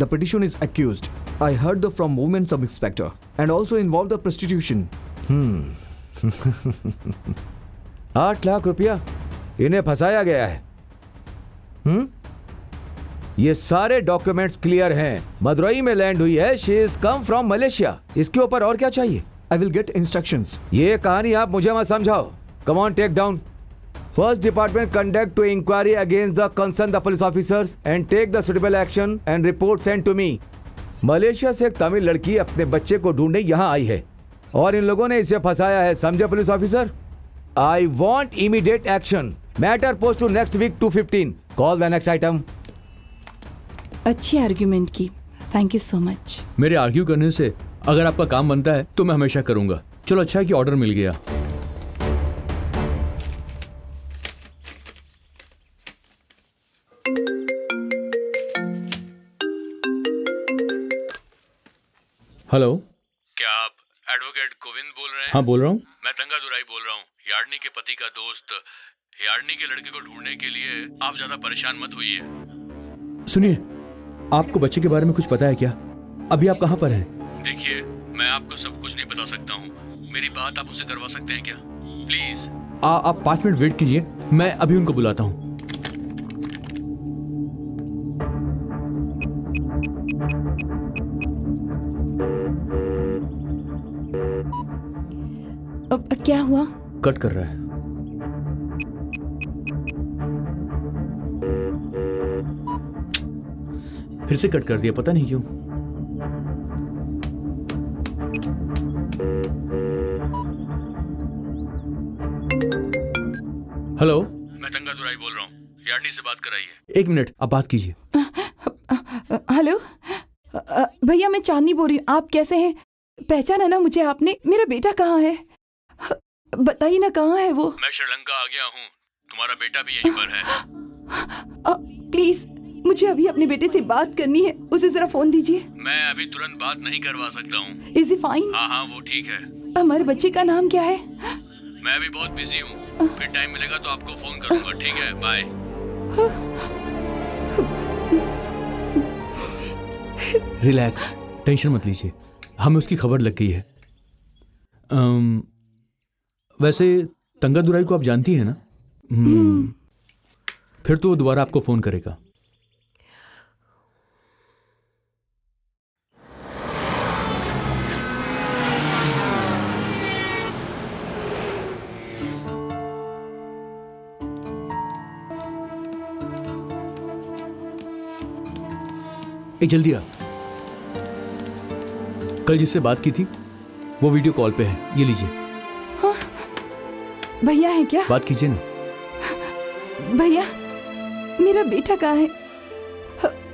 the petition is accused. I heard the from movement sub inspector and also involved the prostitution. 8 lakh रुपया इन्हें फंसाया गया है। ये सारे डॉक्यूमेंट्स क्लियर हैं। मदुरई में लैंड हुई है। She is come from Malaysia. इसके ऊपर और क्या चाहिए? I will get instructions. ये कहानी आप मुझे मत समझाओ। Come on, take down. First department conduct to inquiry against the concerned the police officers and take the suitable action and report sent to me. Malaysia से एक तमिल लड़की अपने बच्चे को ढूंढने यहाँ आई है और इन लोगों ने इसे फंसाया है, समझे police officer? I want immediate action. Matter post to next week 2:15. Call the next item. अच्छी आर्ग्यूमेंट की, थैंक यू सो मच। मेरे आर्ग्यू करने से अगर आपका काम बनता है तो मैं हमेशा करूँगा। चलो अच्छा है कि ऑर्डर मिल गया। हेलो, क्या आप एडवोकेट गोविंद बोल रहे हैं? हाँ, बोल रहा हूँ। मैं तंगादुराई बोल रहा हूँ, यार्डनी के पति का दोस्त। यार्डनी के लड़के को ढूंढने के लिए आप ज्यादा परेशान मत होइए। सुनिए, आपको बच्चे के बारे में कुछ पता है क्या? अभी आप कहाँ पर हैं? देखिए, मैं आपको सब कुछ नहीं बता सकता हूँ। मेरी बात आप उसे करवा सकते हैं क्या, प्लीज? आप 5 मिनट वेट कीजिए, मैं अभी उनको बुलाता हूँ। अब क्या हुआ? कट कर रहा है। फिर से कट कर दिया, पता नहीं क्यों। हेलो, मैं तंगादुराई बोल रहा हूँ, यार्डनी से बात कराइए। 1 मिनट, आप बात कीजिए। हेलो भैया, मैं चांदनी बोल रही हूँ। आप कैसे हैं? पहचाना ना मुझे आपने? मेरा बेटा कहाँ है? बताइए ना, कहाँ है वो? मैं श्रीलंका आ गया हूँ, तुम्हारा बेटा भी यहीं पर है। प्लीज, मुझे अभी अपने बेटे से बात करनी है, उसे जरा फोन दीजिए। मैं अभी तुरंत बात नहीं करवा सकता हूँ। Is he fine? हाँ हाँ, वो ठीक है। हमारे बच्चे का नाम क्या है? मैं अभी बहुत बिजी हूँ, फिर टाइम मिलेगा तो आपको फोन करूँगा, ठीक है? बाय। रिलैक्स, टेंशन मत लीजिए, हमें उसकी खबर लग गई है। वैसे तंगादुराई को आप जानती हैं ना? फिर तो वो दोबारा आपको फोन करेगा। ए, जल्दी आ। कल जिससे बात की थी वो वीडियो कॉल पे है, ये लीजिए। भैया है क्या? बात कीजिए ना। भैया, मेरा बेटा कहाँ है?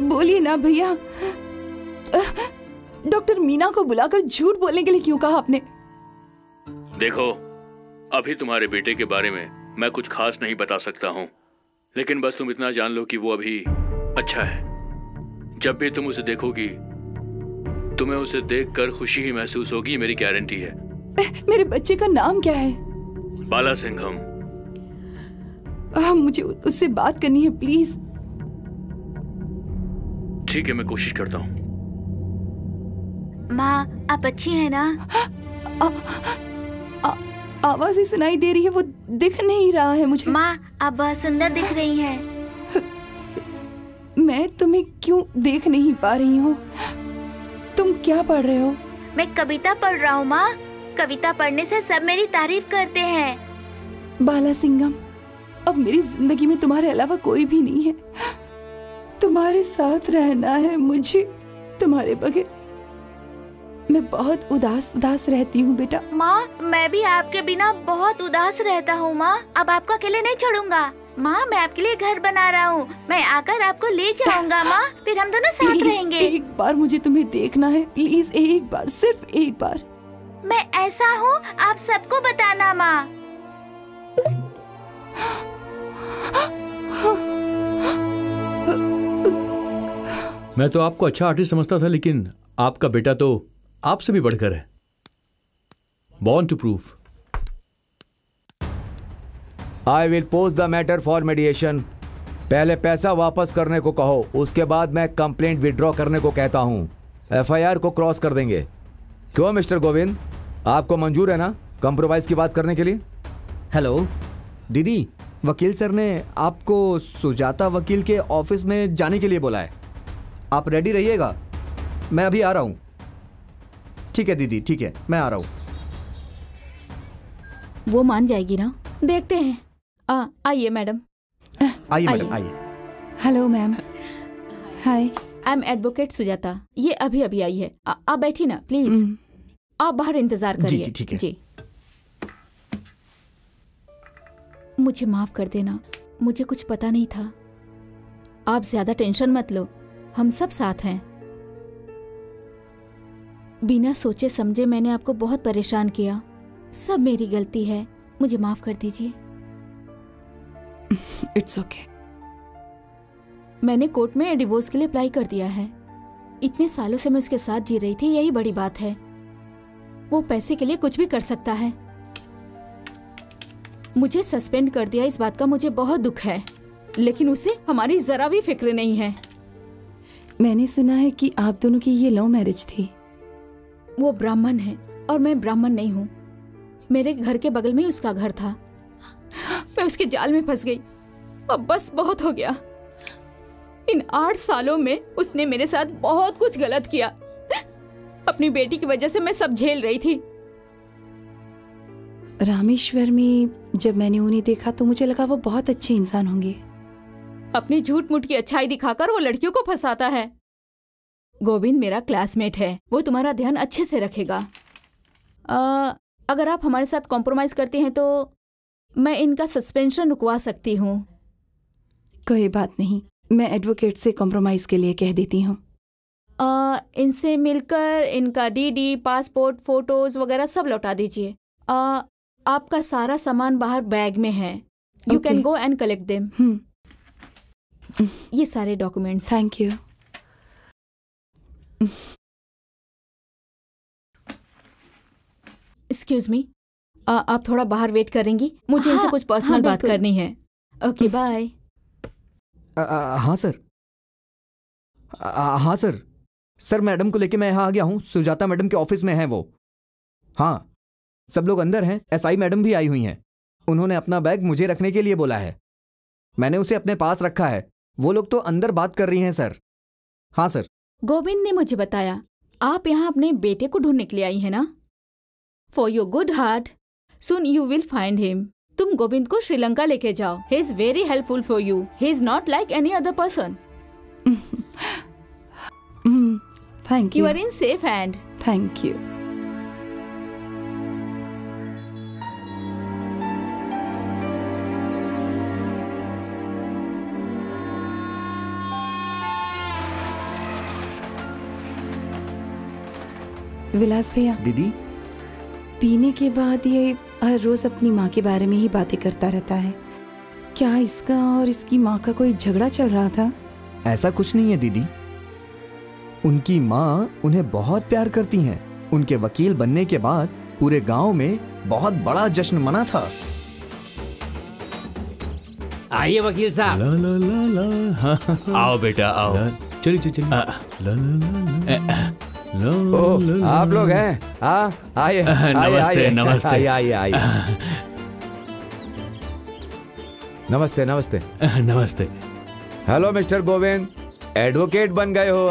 बोलिए ना भैया। डॉक्टर मीना को बुलाकर झूठ बोलने के लिए क्यों कहा आपने? देखो, अभी तुम्हारे बेटे के बारे में मैं कुछ खास नहीं बता सकता हूँ, लेकिन बस तुम इतना जान लो कि वो अभी अच्छा है। जब भी तुम उसे देखोगी तुम्हें उसे देखकर खुशी ही महसूस होगी, मेरी गारंटी है। मेरे बच्चे का नाम क्या है? बाला सिंघम। मुझे उससे बात करनी है, प्लीज। ठीक है, मैं कोशिश करता हूँ। माँ, आप अच्छी हैं ना? आवाज ही सुनाई दे रही है, वो दिख नहीं रहा है मुझे। माँ, आप बहुत सुंदर दिख रही हैं। मैं तुम्हें क्यों देख नहीं पा रही हूँ? तुम क्या पढ़ रहे हो? मैं कविता पढ़ रहा हूँ माँ। कविता पढ़ने से सब मेरी तारीफ करते हैं। बाला सिंघम, अब मेरी जिंदगी में तुम्हारे अलावा कोई भी नहीं है। तुम्हारे साथ रहना है मुझे, तुम्हारे बगैर मैं बहुत उदास उदास रहती हूँ बेटा। माँ, मैं भी आपके बिना बहुत उदास रहता हूँ माँ। अब आपको अकेले नहीं छोड़ूंगा। माँ मैं आपके लिए घर बना रहा हूँ, मैं आकर आपको ले जाऊंगा माँ, फिर हम दोनों साथ रहेंगे। एक बार मुझे तुम्हें देखना है प्लीज, एक बार, सिर्फ एक बार। मैं ऐसा हूँ आप सबको बताना माँ। मैं तो आपको अच्छा आर्टिस्ट समझता था, लेकिन आपका बेटा तो आपसे भी बढ़कर है। Born to proof. I will post the matter for mediation. पहले पैसा वापस करने को कहो, उसके बाद मैं कंप्लेंट विड्रॉ करने को कहता हूँ। एफआईआर को क्रॉस कर देंगे। क्यों मिस्टर गोविंद, आपको मंजूर है ना कंप्रोमाइज की बात करने के लिए? हेलो दीदी, वकील सर ने आपको सुजाता वकील के ऑफिस में जाने के लिए बोला है, आप रेडी रहिएगा। मैं अभी आ रहा हूँ। ठीक है दीदी, ठीक है, मैं आ रहा हूँ। वो मान जाएगी ना, देखते हैं। आइए मैडम, आइए मैडम, आइए। Hello ma'am, hi, I am advocate Sujata. ये अभी अभी आई है, आप बैठी ना प्लीज, आप बाहर इंतजार करिए। जी ठीक है जी। मुझे माफ कर देना, मुझे कुछ पता नहीं था। आप ज्यादा टेंशन मत लो, हम सब साथ हैं। बिना सोचे समझे मैंने आपको बहुत परेशान किया, सब मेरी गलती है, मुझे माफ कर दीजिए। It's okay. मैंने कोर्ट में डिवोर्स के लिए अप्लाई कर दिया है। इतने सालों से मैं उसके साथ जी रही थी, यही बड़ी बात है। वो पैसे के लिए कुछ भी कर सकता है। मुझे सस्पेंड कर दिया, इस बात का मुझे बहुत दुख है, लेकिन उसे हमारी जरा भी फिक्र नहीं है। मैंने सुना है कि आप दोनों की ये लव मैरिज थी। वो ब्राह्मण है और मैं ब्राह्मण नहीं हूँ। मेरे घर के बगल में उसका घर था, मैं उसके जाल में फंस गई। अब बस बहुत हो गया। इन 8 सालों में उसने मेरे साथ बहुत कुछ गलत किया। अपनी बेटी की वजह से मैं सब झेल रही थी। रामेश्वर में जब मैंने उन्हें देखा तो मुझे लगा वो बहुत अच्छे इंसान होंगे। अपनी झूठ मूठ की अच्छाई दिखाकर वो लड़कियों को फंसाता है। गोविंद मेरा क्लासमेट है, वो तुम्हारा ध्यान अच्छे से रखेगा। अगर आप हमारे साथ कॉम्प्रोमाइज करते हैं तो मैं इनका सस्पेंशन रुकवा सकती हूँ। कोई बात नहीं, मैं एडवोकेट से कॉम्प्रोमाइज के लिए कह देती हूँ। इनसे मिलकर इनका डीडी, पासपोर्ट, फोटोज वगैरह सब लौटा दीजिए। आपका सारा सामान बाहर बैग में है, you can go and collect them. ये सारे documents. Thank you. Excuse me, आप थोड़ा बाहर वेट करेंगी, मुझे इनसे कुछ पर्सनल बात करनी है। Okay bye. हाँ सर, हाँ सर। सर मैडम को लेके मैं यहाँ आ गया हूँ, सुजाता मैडम के ऑफिस में है वो। हाँ सब लोग अंदर हैं, एसआई मैडम भी आई हुई हैं। उन्होंने अपना बैग मुझे रखने के लिए बोला है, मैंने उसे अपने पास रखा है। वो लोग तो अंदर बात कर रही हैं सर। हाँ सर। गोविंद ने मुझे बताया आप यहाँ अपने बेटे को ढूंढने के लिए आई है ना। For your good heart Soon you will find him. तुम गोविंद को श्रीलंका लेके जाओ। He is very helpful for you. He is not like any other person. Thank you. You are in safe hand. Thank you. विलास भैया, दीदी पीने के बाद ये हर रोज अपनी माँ के बारे में ही बातें करता रहता है। क्या इसका और इसकी माँ का कोई झगड़ा चल रहा था? ऐसा कुछ नहीं है दीदी, उनकी माँ उन्हें बहुत प्यार करती हैं। उनके वकील बनने के बाद पूरे गांव में बहुत बड़ा जश्न मना था। आइए वकील साहब। आओ बेटा आओ, चलिए चलिए। ओ, आप लोग हैं। आइए नमस्ते नमस्ते आइए आइए। नमस्ते नमस्ते नमस्ते। हेलो मिस्टर गोविंद, एडवोकेट बन गए हो।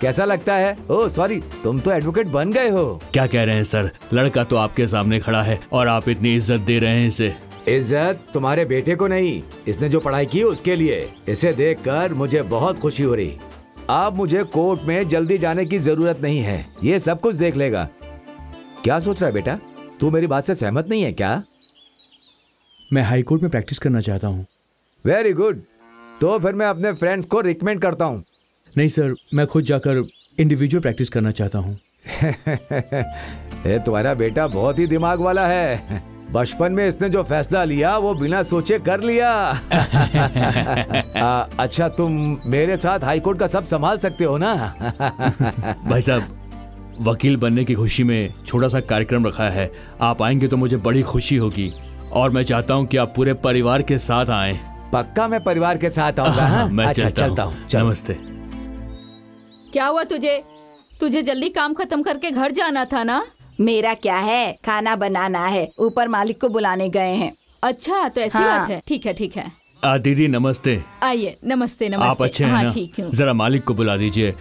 कैसा लगता है? ओ सॉरी, तुम तो एडवोकेट बन गए हो। क्या कह रहे हैं सर, लड़का तो आपके सामने खड़ा है और आप इतनी इज्जत दे रहे हैं इसे। इज्जत तुम्हारे बेटे को नहीं, इसने जो पढ़ाई की उसके लिए। इसे देखकर मुझे बहुत खुशी हो रही। आप मुझे कोर्ट में जल्दी जाने की जरूरत नहीं है, ये सब कुछ देख लेगा। क्या सोच रहा है बेटा, तू मेरी बात से सहमत नहीं है क्या? मैं हाई कोर्ट में प्रैक्टिस करना चाहता हूँ। वेरी गुड, तो फिर मैं अपने फ्रेंड्स को रिकमेंड करता हूँ। नहीं सर, मैं खुद जाकर इंडिविजुअल प्रैक्टिस करना चाहता हूँ। तुम्हारा बेटा बहुत ही दिमाग वाला है, बचपन में इसने जो फैसला लिया वो बिना सोचे कर लिया। अच्छा, तुम मेरे साथ हाईकोर्ट का सब संभाल सकते हो ना? भाई साहब, वकील बनने की खुशी में छोटा सा कार्यक्रम रखा है, आप आएंगे तो मुझे बड़ी खुशी होगी और मैं चाहता हूँ कि आप पूरे परिवार के साथ आएं। पक्का मैं परिवार के साथ आऊंगा। मैं अच्छा, चलता हूँ। नमस्ते। क्या हुआ तुझे? तुझे जल्दी काम खत्म करके घर जाना था ना? मेरा क्या है, खाना बनाना है, ऊपर मालिक को बुलाने गए हैं। अच्छा, तो ऐसी बात है, ठीक है ठीक है। दीदी नमस्ते। आइए। नमस्ते नमस्ते। आप अच्छे हैं ना? ठीक है। जरा मालिक को बुला दीजिए।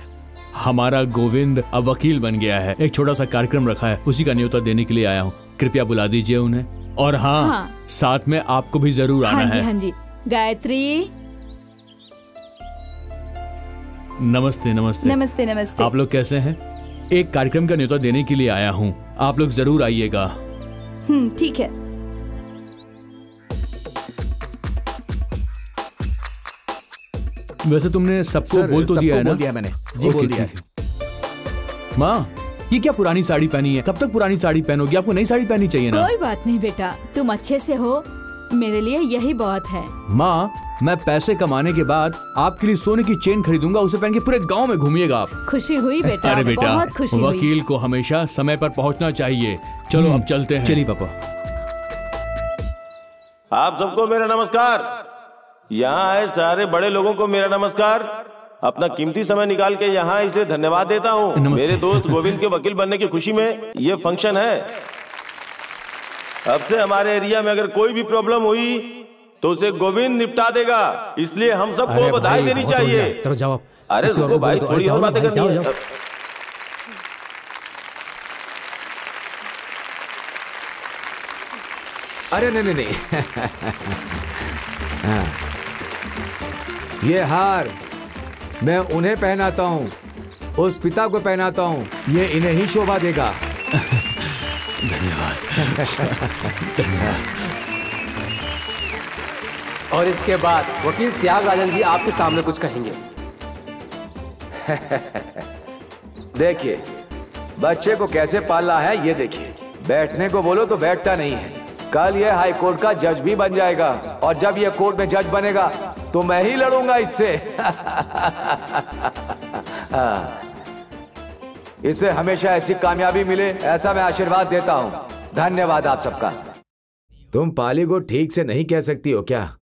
हमारा गोविंद अब वकील बन गया है, एक छोटा सा कार्यक्रम रखा है, उसी का न्योता देने के लिए आया हूँ, कृपया बुला दीजिए उन्हें। और हाँ, साथ में आपको भी जरूर आना है। हाँ जी। गायत्री नमस्ते। नमस्ते नमस्ते नमस्ते। आप लोग कैसे हैं? एक कार्यक्रम का न्योता देने के लिए आया हूँ, आप लोग जरूर आइएगा। ठीक है। वैसे तुमने सबको बोल तो दिया है ना? बोल दिया मैंने जी। बोल दिया है। माँ, ये क्या पुरानी साड़ी पहनी है? कब तक पुरानी साड़ी पहनोगी? आपको नई साड़ी पहननी चाहिए ना। कोई बात नहीं बेटा, तुम अच्छे से हो, मेरे लिए यही बहुत है। माँ, मैं पैसे कमाने के बाद आपके लिए सोने की चेन खरीदूंगा, उसे पहन के पूरे गांव में घूमिएगा आप। खुशी हुई बेटा। अरे बेटा, बहुत खुशी हुई। वकील को हमेशा समय पर पहुंचना चाहिए। चलो हम चलते हैं। चलिए पापा। आप सबको मेरा नमस्कार। यहाँ आए सारे बड़े लोगों को मेरा नमस्कार। अपना कीमती समय निकाल के यहाँ इसलिए धन्यवाद देता हूँ। मेरे दोस्त गोविंद के वकील बनने की खुशी में ये फंक्शन है। अब से हमारे एरिया में अगर कोई भी प्रॉब्लम हुई तो उसे गोविंद निपटा देगा, इसलिए हम सबको बधाई देनी चाहिए। चलो जाओ। अरे सुनो भाई, थोड़ी और बातें करनी है। अरे नहीं नहीं नहीं, ये हार मैं उन्हें पहनाता हूँ, उस पिता को पहनाता हूँ, ये इन्हें ही शोभा देगा। धन्यवाद। और इसके बाद वकील त्यागराजन जी आपके सामने कुछ कहेंगे। देखिए बच्चे को कैसे पालना है, ये देखिए। बैठने को बोलो तो बैठता नहीं है। कल ये हाई कोर्ट का जज भी बन जाएगा और जब ये कोर्ट में जज बनेगा तो मैं ही लड़ूंगा इससे। इसे हमेशा ऐसी कामयाबी मिले, ऐसा मैं आशीर्वाद देता हूँ। धन्यवाद आप सबका। तुम पाली को ठीक से नहीं कह सकती हो क्या?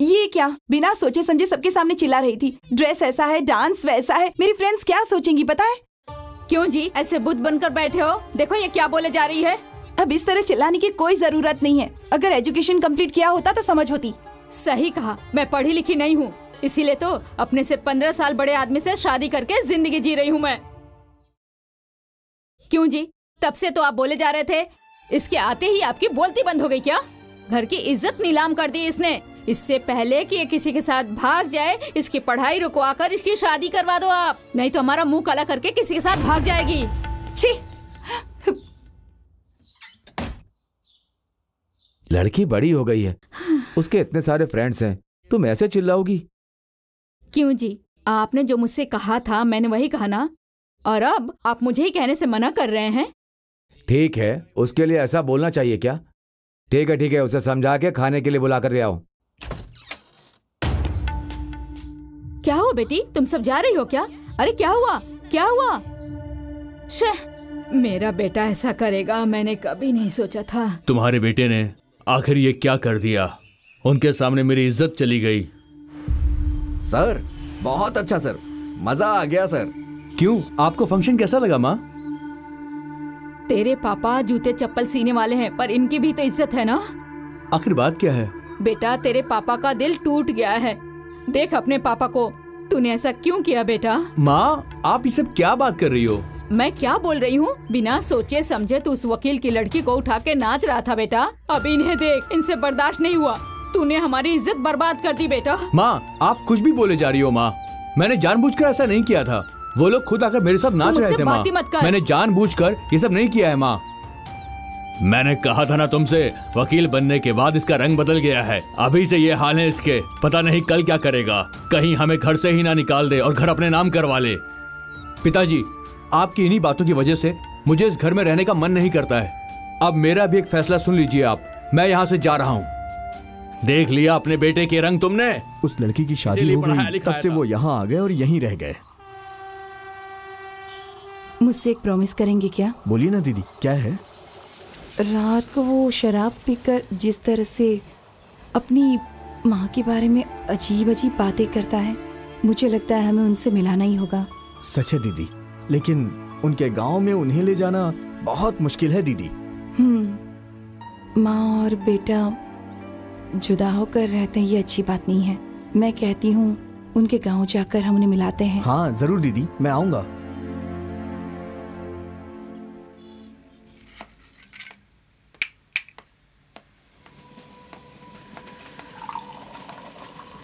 ये क्या, बिना सोचे समझे सबके सामने चिल्ला रही थी। ड्रेस ऐसा है, डांस वैसा है, मेरी फ्रेंड्स क्या सोचेंगी पता है? क्यों जी, ऐसे बुद्ध बनकर बैठे हो? देखो ये क्या बोले जा रही है। अब इस तरह चिल्लाने की कोई जरूरत नहीं है। अगर एजुकेशन कंप्लीट किया होता तो समझ होती। सही कहा, मैं पढ़ी लिखी नहीं हूँ, इसीलिए तो अपने से 15 साल बड़े आदमी से शादी करके जिंदगी जी रही हूँ मैं। क्यों जी, तब से तो आप बोले जा रहे थे, इसके आते ही आपकी बोलती बंद हो गई क्या? घर की इज्जत नीलाम कर दी इसने। इससे पहले कि ये किसी के साथ भाग जाए, इसकी पढ़ाई रुकवा कर इसकी शादी करवा दो आप, नहीं तो हमारा मुंह काला करके किसी के साथ भाग जाएगी। छी। लड़की बड़ी हो गई है, उसके इतने सारे फ्रेंड्स हैं, तुम ऐसे चिल्लाओगी? क्यों जी, आपने जो मुझसे कहा था मैंने वही कहा ना, और अब आप मुझे ही कहने से मना कर रहे हैं। ठीक है, उसके लिए ऐसा बोलना चाहिए क्या? ठीक है ठीक है, उसे समझा के खाने के लिए बुला कर ले आओ। क्या हुआ बेटी, तुम सब जा रही हो क्या? अरे क्या हुआ क्या हुआ? शेह, मेरा बेटा ऐसा करेगा मैंने कभी नहीं सोचा था। तुम्हारे बेटे ने आखिर ये क्या कर दिया? उनके सामने मेरी इज्जत चली गई। सर बहुत अच्छा सर, मजा आ गया सर। क्यों, आपको फंक्शन कैसा लगा? माँ, तेरे पापा जूते चप्पल सीने वाले हैं, पर इनकी भी तो इज्जत है ना। आखिर बात क्या है? बेटा तेरे पापा का दिल टूट गया है, देख अपने पापा को। तूने ऐसा क्यों किया बेटा? माँ आप ये सब क्या बात कर रही हो? मैं क्या बोल रही हूँ? बिना सोचे समझे तू उस वकील की लड़की को उठा के नाच रहा था बेटा। अब इन्हें देख, इनसे बर्दाश्त नहीं हुआ, तूने हमारी इज्जत बर्बाद कर दी बेटा। माँ आप कुछ भी बोले जा रही हो। माँ मैंने जानबूझकर ऐसा नहीं किया था, वो लोग खुद आकर मेरे साथ नाच रहे थे। माँ मैंने जानबूझकर ये सब नहीं किया है। माँ मैंने कहा था ना तुमसे, वकील बनने के बाद इसका रंग बदल गया है। अभी से ये हाल है इसके, पता नहीं कल क्या करेगा। कहीं हमें घर से ही ना निकाल दे और घर अपने नाम करवा ले। पिताजी, आपकी इन्हीं बातों की वजह से मुझे इस घर में रहने का मन नहीं करता है। अब मेरा भी एक फैसला सुन लीजिए आप, मैं यहाँ से जा रहा हूँ। देख लिया अपने बेटे के रंग तुमने। उस लड़की की शादी हो गई, तब से वो यहाँ आ गए और यहीं रह गए। मुझसे एक प्रॉमिस करेंगे क्या? बोलिए ना दीदी, क्या है? रात को वो शराब पीकर जिस तरह से अपनी माँ के बारे में अजीब अजीब बातें करता है, मुझे लगता है हमें उनसे मिलाना ही होगा। सच है दीदी, लेकिन उनके गांव में उन्हें ले जाना बहुत मुश्किल है दीदी। माँ और बेटा जुदा होकर रहते हैं, ये अच्छी बात नहीं है। मैं कहती हूँ उनके गाँव जाकर हम उन्हें मिलाते हैं। हाँ जरूर दीदी, मैं आऊँगा।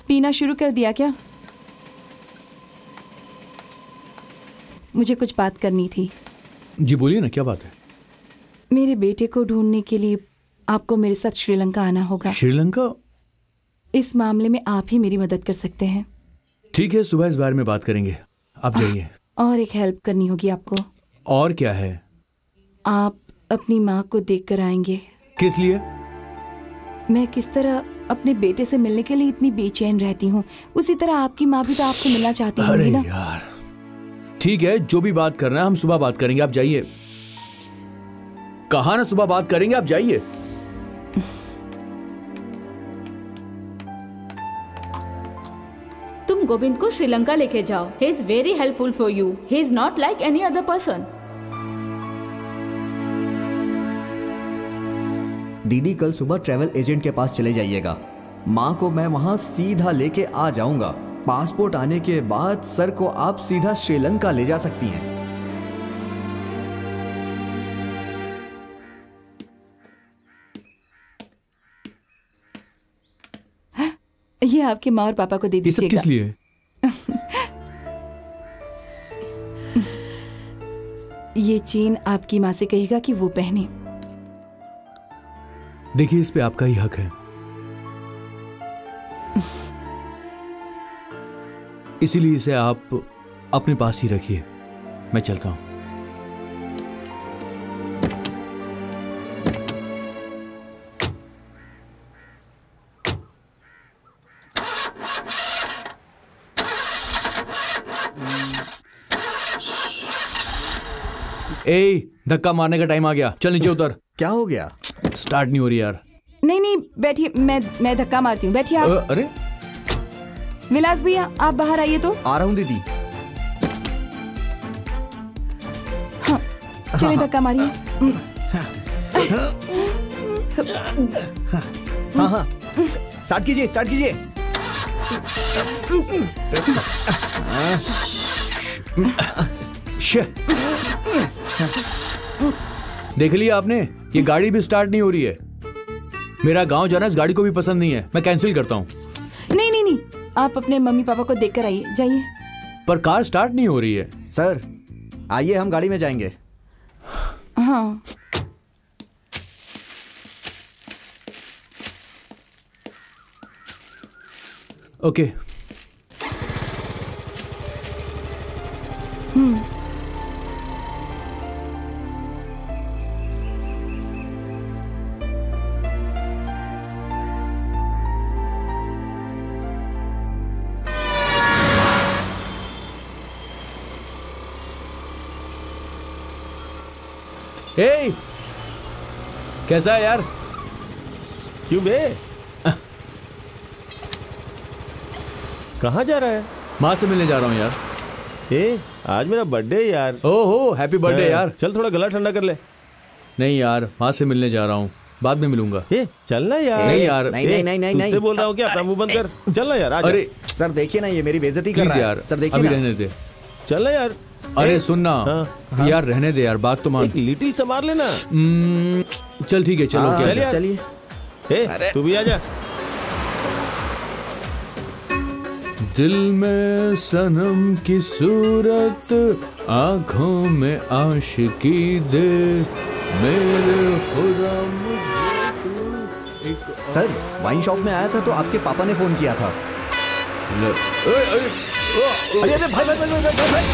पीना शुरू कर दिया क्या? मुझे कुछ बात करनी थी। जी बोलिए ना, क्या बात है? मेरे बेटे को ढूंढने के लिए आपको मेरे साथ श्रीलंका आना होगा। श्रीलंका? इस मामले में आप ही मेरी मदद कर सकते हैं। ठीक है, सुबह इस बारे में बात करेंगे, आप जाइए। और एक हेल्प करनी होगी आपको। और क्या है? आप अपनी माँ को देख कर आएंगे। किस लिए? मैं किस तरह अपने बेटे से मिलने के लिए इतनी बेचैन रहती हूँ, उसी तरह आपकी माँ भी तो आपको मिलना चाहती होगी ना? अरे यार, ठीक है, जो भी बात करना है हम सुबह बात करेंगे, आप जाइए। कहा ना सुबह बात करेंगे, आप जाइए। तुम गोविंद को श्रीलंका लेके जाओ। He is very helpful for you. He is not like any other person. दीदी, कल सुबह ट्रैवल एजेंट के पास चले जाइएगा। माँ को मैं वहाँ सीधा लेके आ जाऊँगा। पासपोर्ट आने के बाद सर को आप सीधा श्रीलंका ले जा सकती हैं। ये आपके माँ और पापा को दे दीजिएगा। ये सब किस लिए? ये चेन आपकी माँ से कहेगा कि वो पहने। देखिए, इस पे आपका ही हक है। इसीलिए इसे आप अपने पास ही रखिए। मैं चलता हूं। ए, धक्का मारने का टाइम आ गया, चल नीचे उतर। क्या हो गया? स्टार्ट नहीं हो रही यार। नहीं बैठिए, मैं धक्का मारती हूँ, बैठिए आप। अरे विलास भैया, आप बाहर आइए। तो आ रहा हूँ दीदी। हाँ, चलिए धक्का मारिए। हाँ, स्टार्ट कीजिए, स्टार्ट कीजिए। देख लिया आपने, ये गाड़ी भी स्टार्ट नहीं हो रही है। मेरा गांव जाना इस गाड़ी को भी पसंद नहीं है, मैं कैंसिल करता हूँ। नहीं नहीं नहीं, आप अपने मम्मी पापा को देखकर आइए, जाइए। पर कार स्टार्ट नहीं हो रही है। सर आइए, हम गाड़ी में जाएंगे। हाँ ओके। हे, कैसा है यार? क्यों बे, कहाँ जा रहा है? माँ से मिलने जा रहा हूँ यार। हे, आज मेरा बर्थडे है यार। ओहो, हैप्पी बर्थडे यार। चल थोड़ा गला ठंडा कर ले। नहीं यार, माँ से मिलने जा रहा हूँ, बाद में मिलूंगा। हे, चलना यार। नहीं यार, नहीं नहीं नहीं नहीं, तुझसे बोल रहा हूँ, क्या अपना मुंह बंद कर। चलना यार। अरे सर देखिए ना, ये मेरी बेइज्जती कर रहा है यार। सर देखिए, अभी रहने दे। चलना यार। अरे सुनना। हाँ। यार रहने दे यार, बात तो मान। एक लिटिल संभाल लेना। चल ठीक है, चलो। हाँ, क्या चलिए, तू भी आजा। दिल में सनम की सूरत, आंखों में आशिकी दे। सर, वाइन शॉप में आया था तो आपके पापा ने फोन किया था। अरे भाई भाई भाई भाई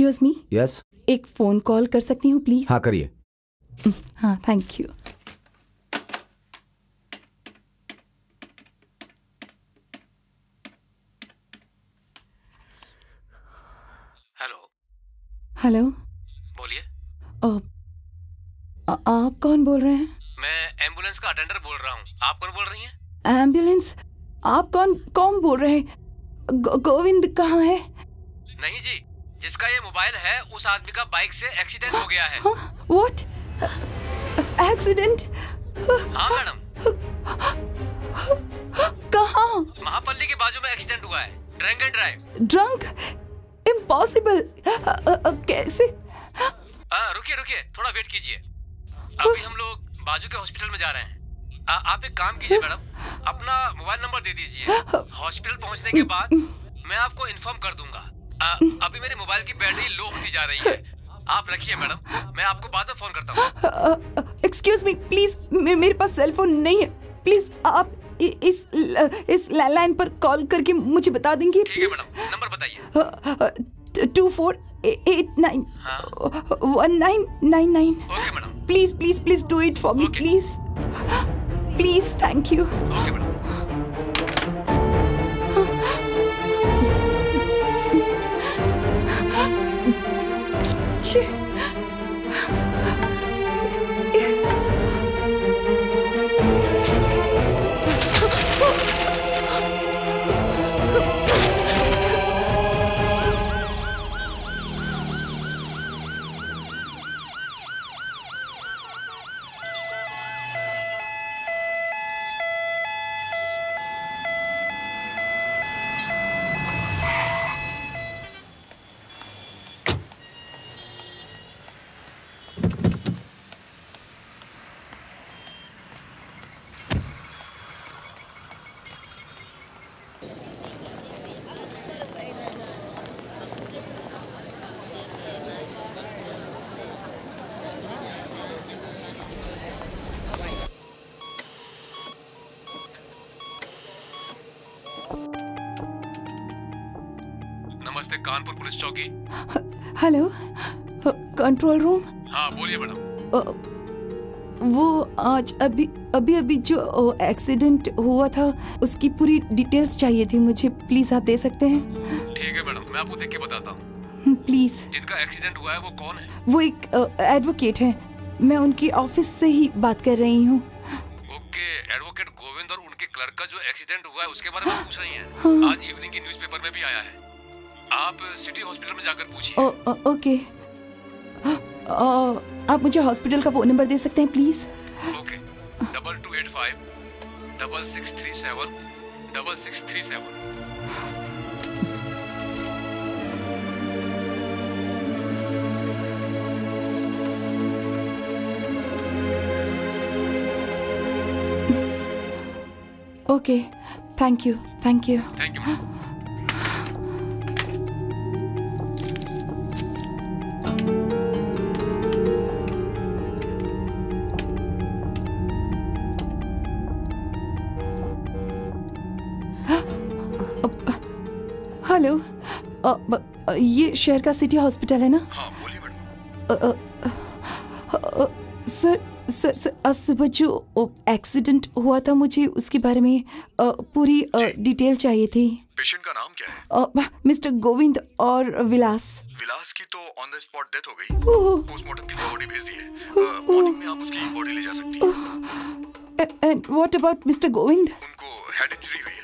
Excuse me? Yes. एक फोन कॉल कर सकती हूँ प्लीज? हाँ करिए। हाँ थैंक यू। हेलो। हेलो। बोलिए। आप कौन बोल रहे हैं? मैं एम्बुलेंस का अटेंडर बोल रहा हूँ। आप कौन बोल रही हैं? एम्बुलेंस? आप कौन बोल रहे हैं? गोविंद कहाँ है? नहीं जी, जिसका ये मोबाइल है उस आदमी का बाइक से एक्सीडेंट हो गया है। व्हाट? एक्सीडेंट? हाँ मैडम। कहाँ? महापल्ली के बाजू में एक्सीडेंट हुआ है। Drunk and drive. Drunk? Impossible. कैसे? रुकिए रुकिए, थोड़ा वेट कीजिए। अभी हम लोग बाजू के हॉस्पिटल में जा रहे हैं। आप एक काम कीजिए मैडम, अपना मोबाइल नंबर दे दीजिए। हॉस्पिटल पहुँचने के बाद मैं आपको इन्फॉर्म कर दूंगा। अभी मेरे मोबाइल की बैटरी लो होती जा रही है। आप रखिए मैडम, मैं आपको बाद में फोन करता हूँ। एक्सक्यूज मी प्लीज, मेरे पास सेल फोन नहीं है। प्लीज आप इस लैंडलाइन पर कॉल करके मुझे बता देंगे? ठीक है मैडम, नंबर बताइए। 24891999। Okay madam. Please please please do it for me please please. Thank you. Okay madam. Kanpur police चौकी। Hello, control room. हाँ बोलिए मैडम। वो आज अभी जो एक्सीडेंट हुआ था उसकी पूरी डिटेल्स चाहिए थी मुझे। प्लीज आप दे सकते हैं? ठीक है मैडम, मैं आपको देख के बताता हूँ। प्लीज। जिनका एक्सीडेंट हुआ है वो कौन है? वो एक एडवोकेट है। मैं उनकी ऑफिस से ही बात कर रही हूँ। ओके, एडवोकेट गोविंद और उनके क्लर्क का जो एक्सीडेंट हुआ है उसके बारे में पूछ रही है। आज इवनिंग की न्यूज़पेपर में भी आया है। आप सिटी हॉस्पिटल में जाकर पूछिए। ओके। आप मुझे हॉस्पिटल का फोन नंबर दे सकते हैं please? Okay. 2285-6637-6637। Okay, thank you thank you thank you. ये शहर का सिटी हॉस्पिटल है ना? हाँ बोलिए मैडम। सर आज सुबह जो एक्सीडेंट हुआ था मुझे उसके बारे में पूरी डिटेल चाहिए थी। पेशेंट का नाम क्या है? मिस्टर गोविंद और विलास। विलास की तो ऑन द स्पॉट डेथ हो गई। पोस्टमार्टम के लिए बॉडी भेज दी है। मॉर्निंग में आप उसकी बॉडी ले जा सकती हैं। And what about mister Govind? उनको हेड इंजरी हुई है,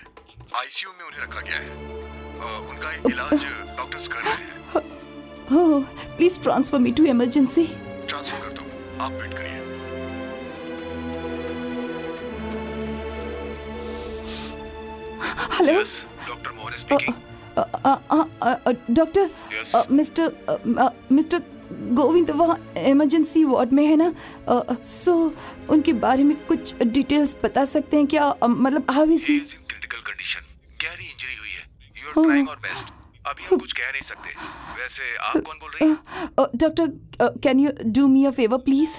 आईसीयू में उन्हें रखा गया है। उनका इलाज डॉक्टर्स कर रहे हैं। Please transfer me to emergency. Transfer कर दो, आप वेट करिए। Hello? Yes, Dr. Mohan is speaking. Doctor, yes. Mr. Govind वहाँ इमरजेंसी वार्ड में है ना, सो उनके बारे में कुछ डिटेल्स बता सकते हैं क्या? मतलब how is he? In critical condition, गहरी इंजरी हुई है. You are trying our best. अभी हम कुछ कह नहीं सकते. वैसे आप कौन बोल रही हैं? Doctor, can you do me a favour please?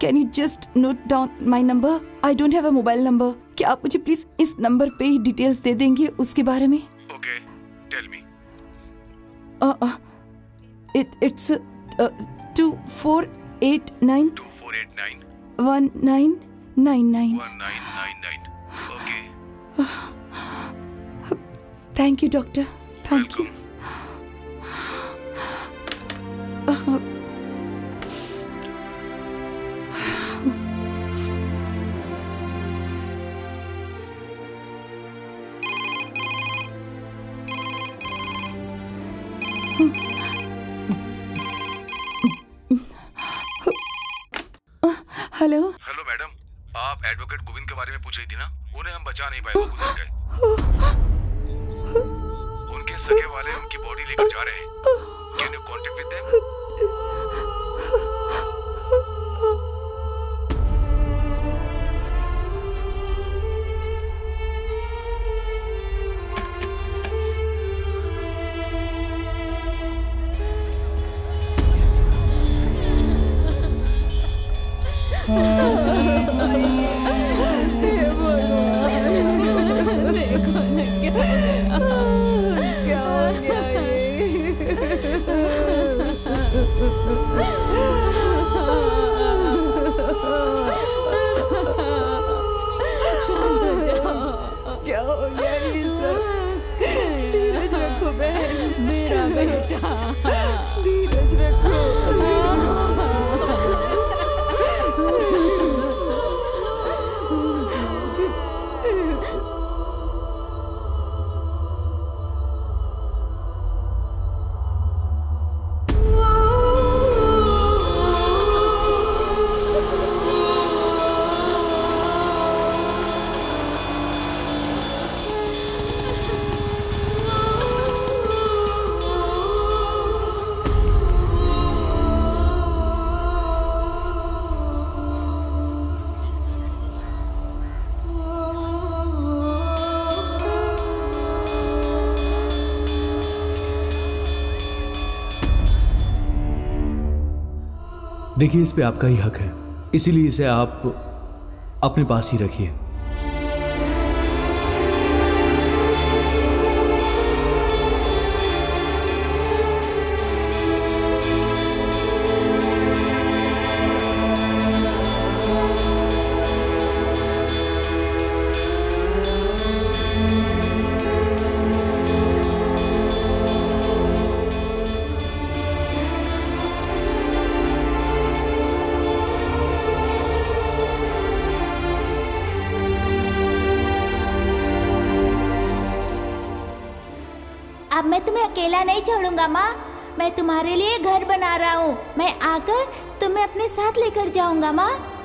Can you just note down my number? I don't have a mobile number. क्या आप मुझे प्लीज इस नंबर पे ही डिटेल्स दे देंगे उसके बारे में? Okay, tell me. It's 2489 1999 1999. Okay. Thank you, doctor. Thank you. Hello. Hello madam, आप एडवोकेट गोविंद के बारे में पूछ रही थी ना? उन्हें हम बचा नहीं पाए, वो गुजर गए. उनके सगे वाले उनकी बॉडी लेकर जा रहे हैं. कैन यू कॉन्टेक्ट विद देखिए, इस पे आपका ही हक है, इसीलिए इसे आप अपने पास ही रखिए. मैं तुम्हारे लिए घर बना रहा हूँ. मैं आकर तुम्हें अपने साथ लेकर जाऊंगा माँ.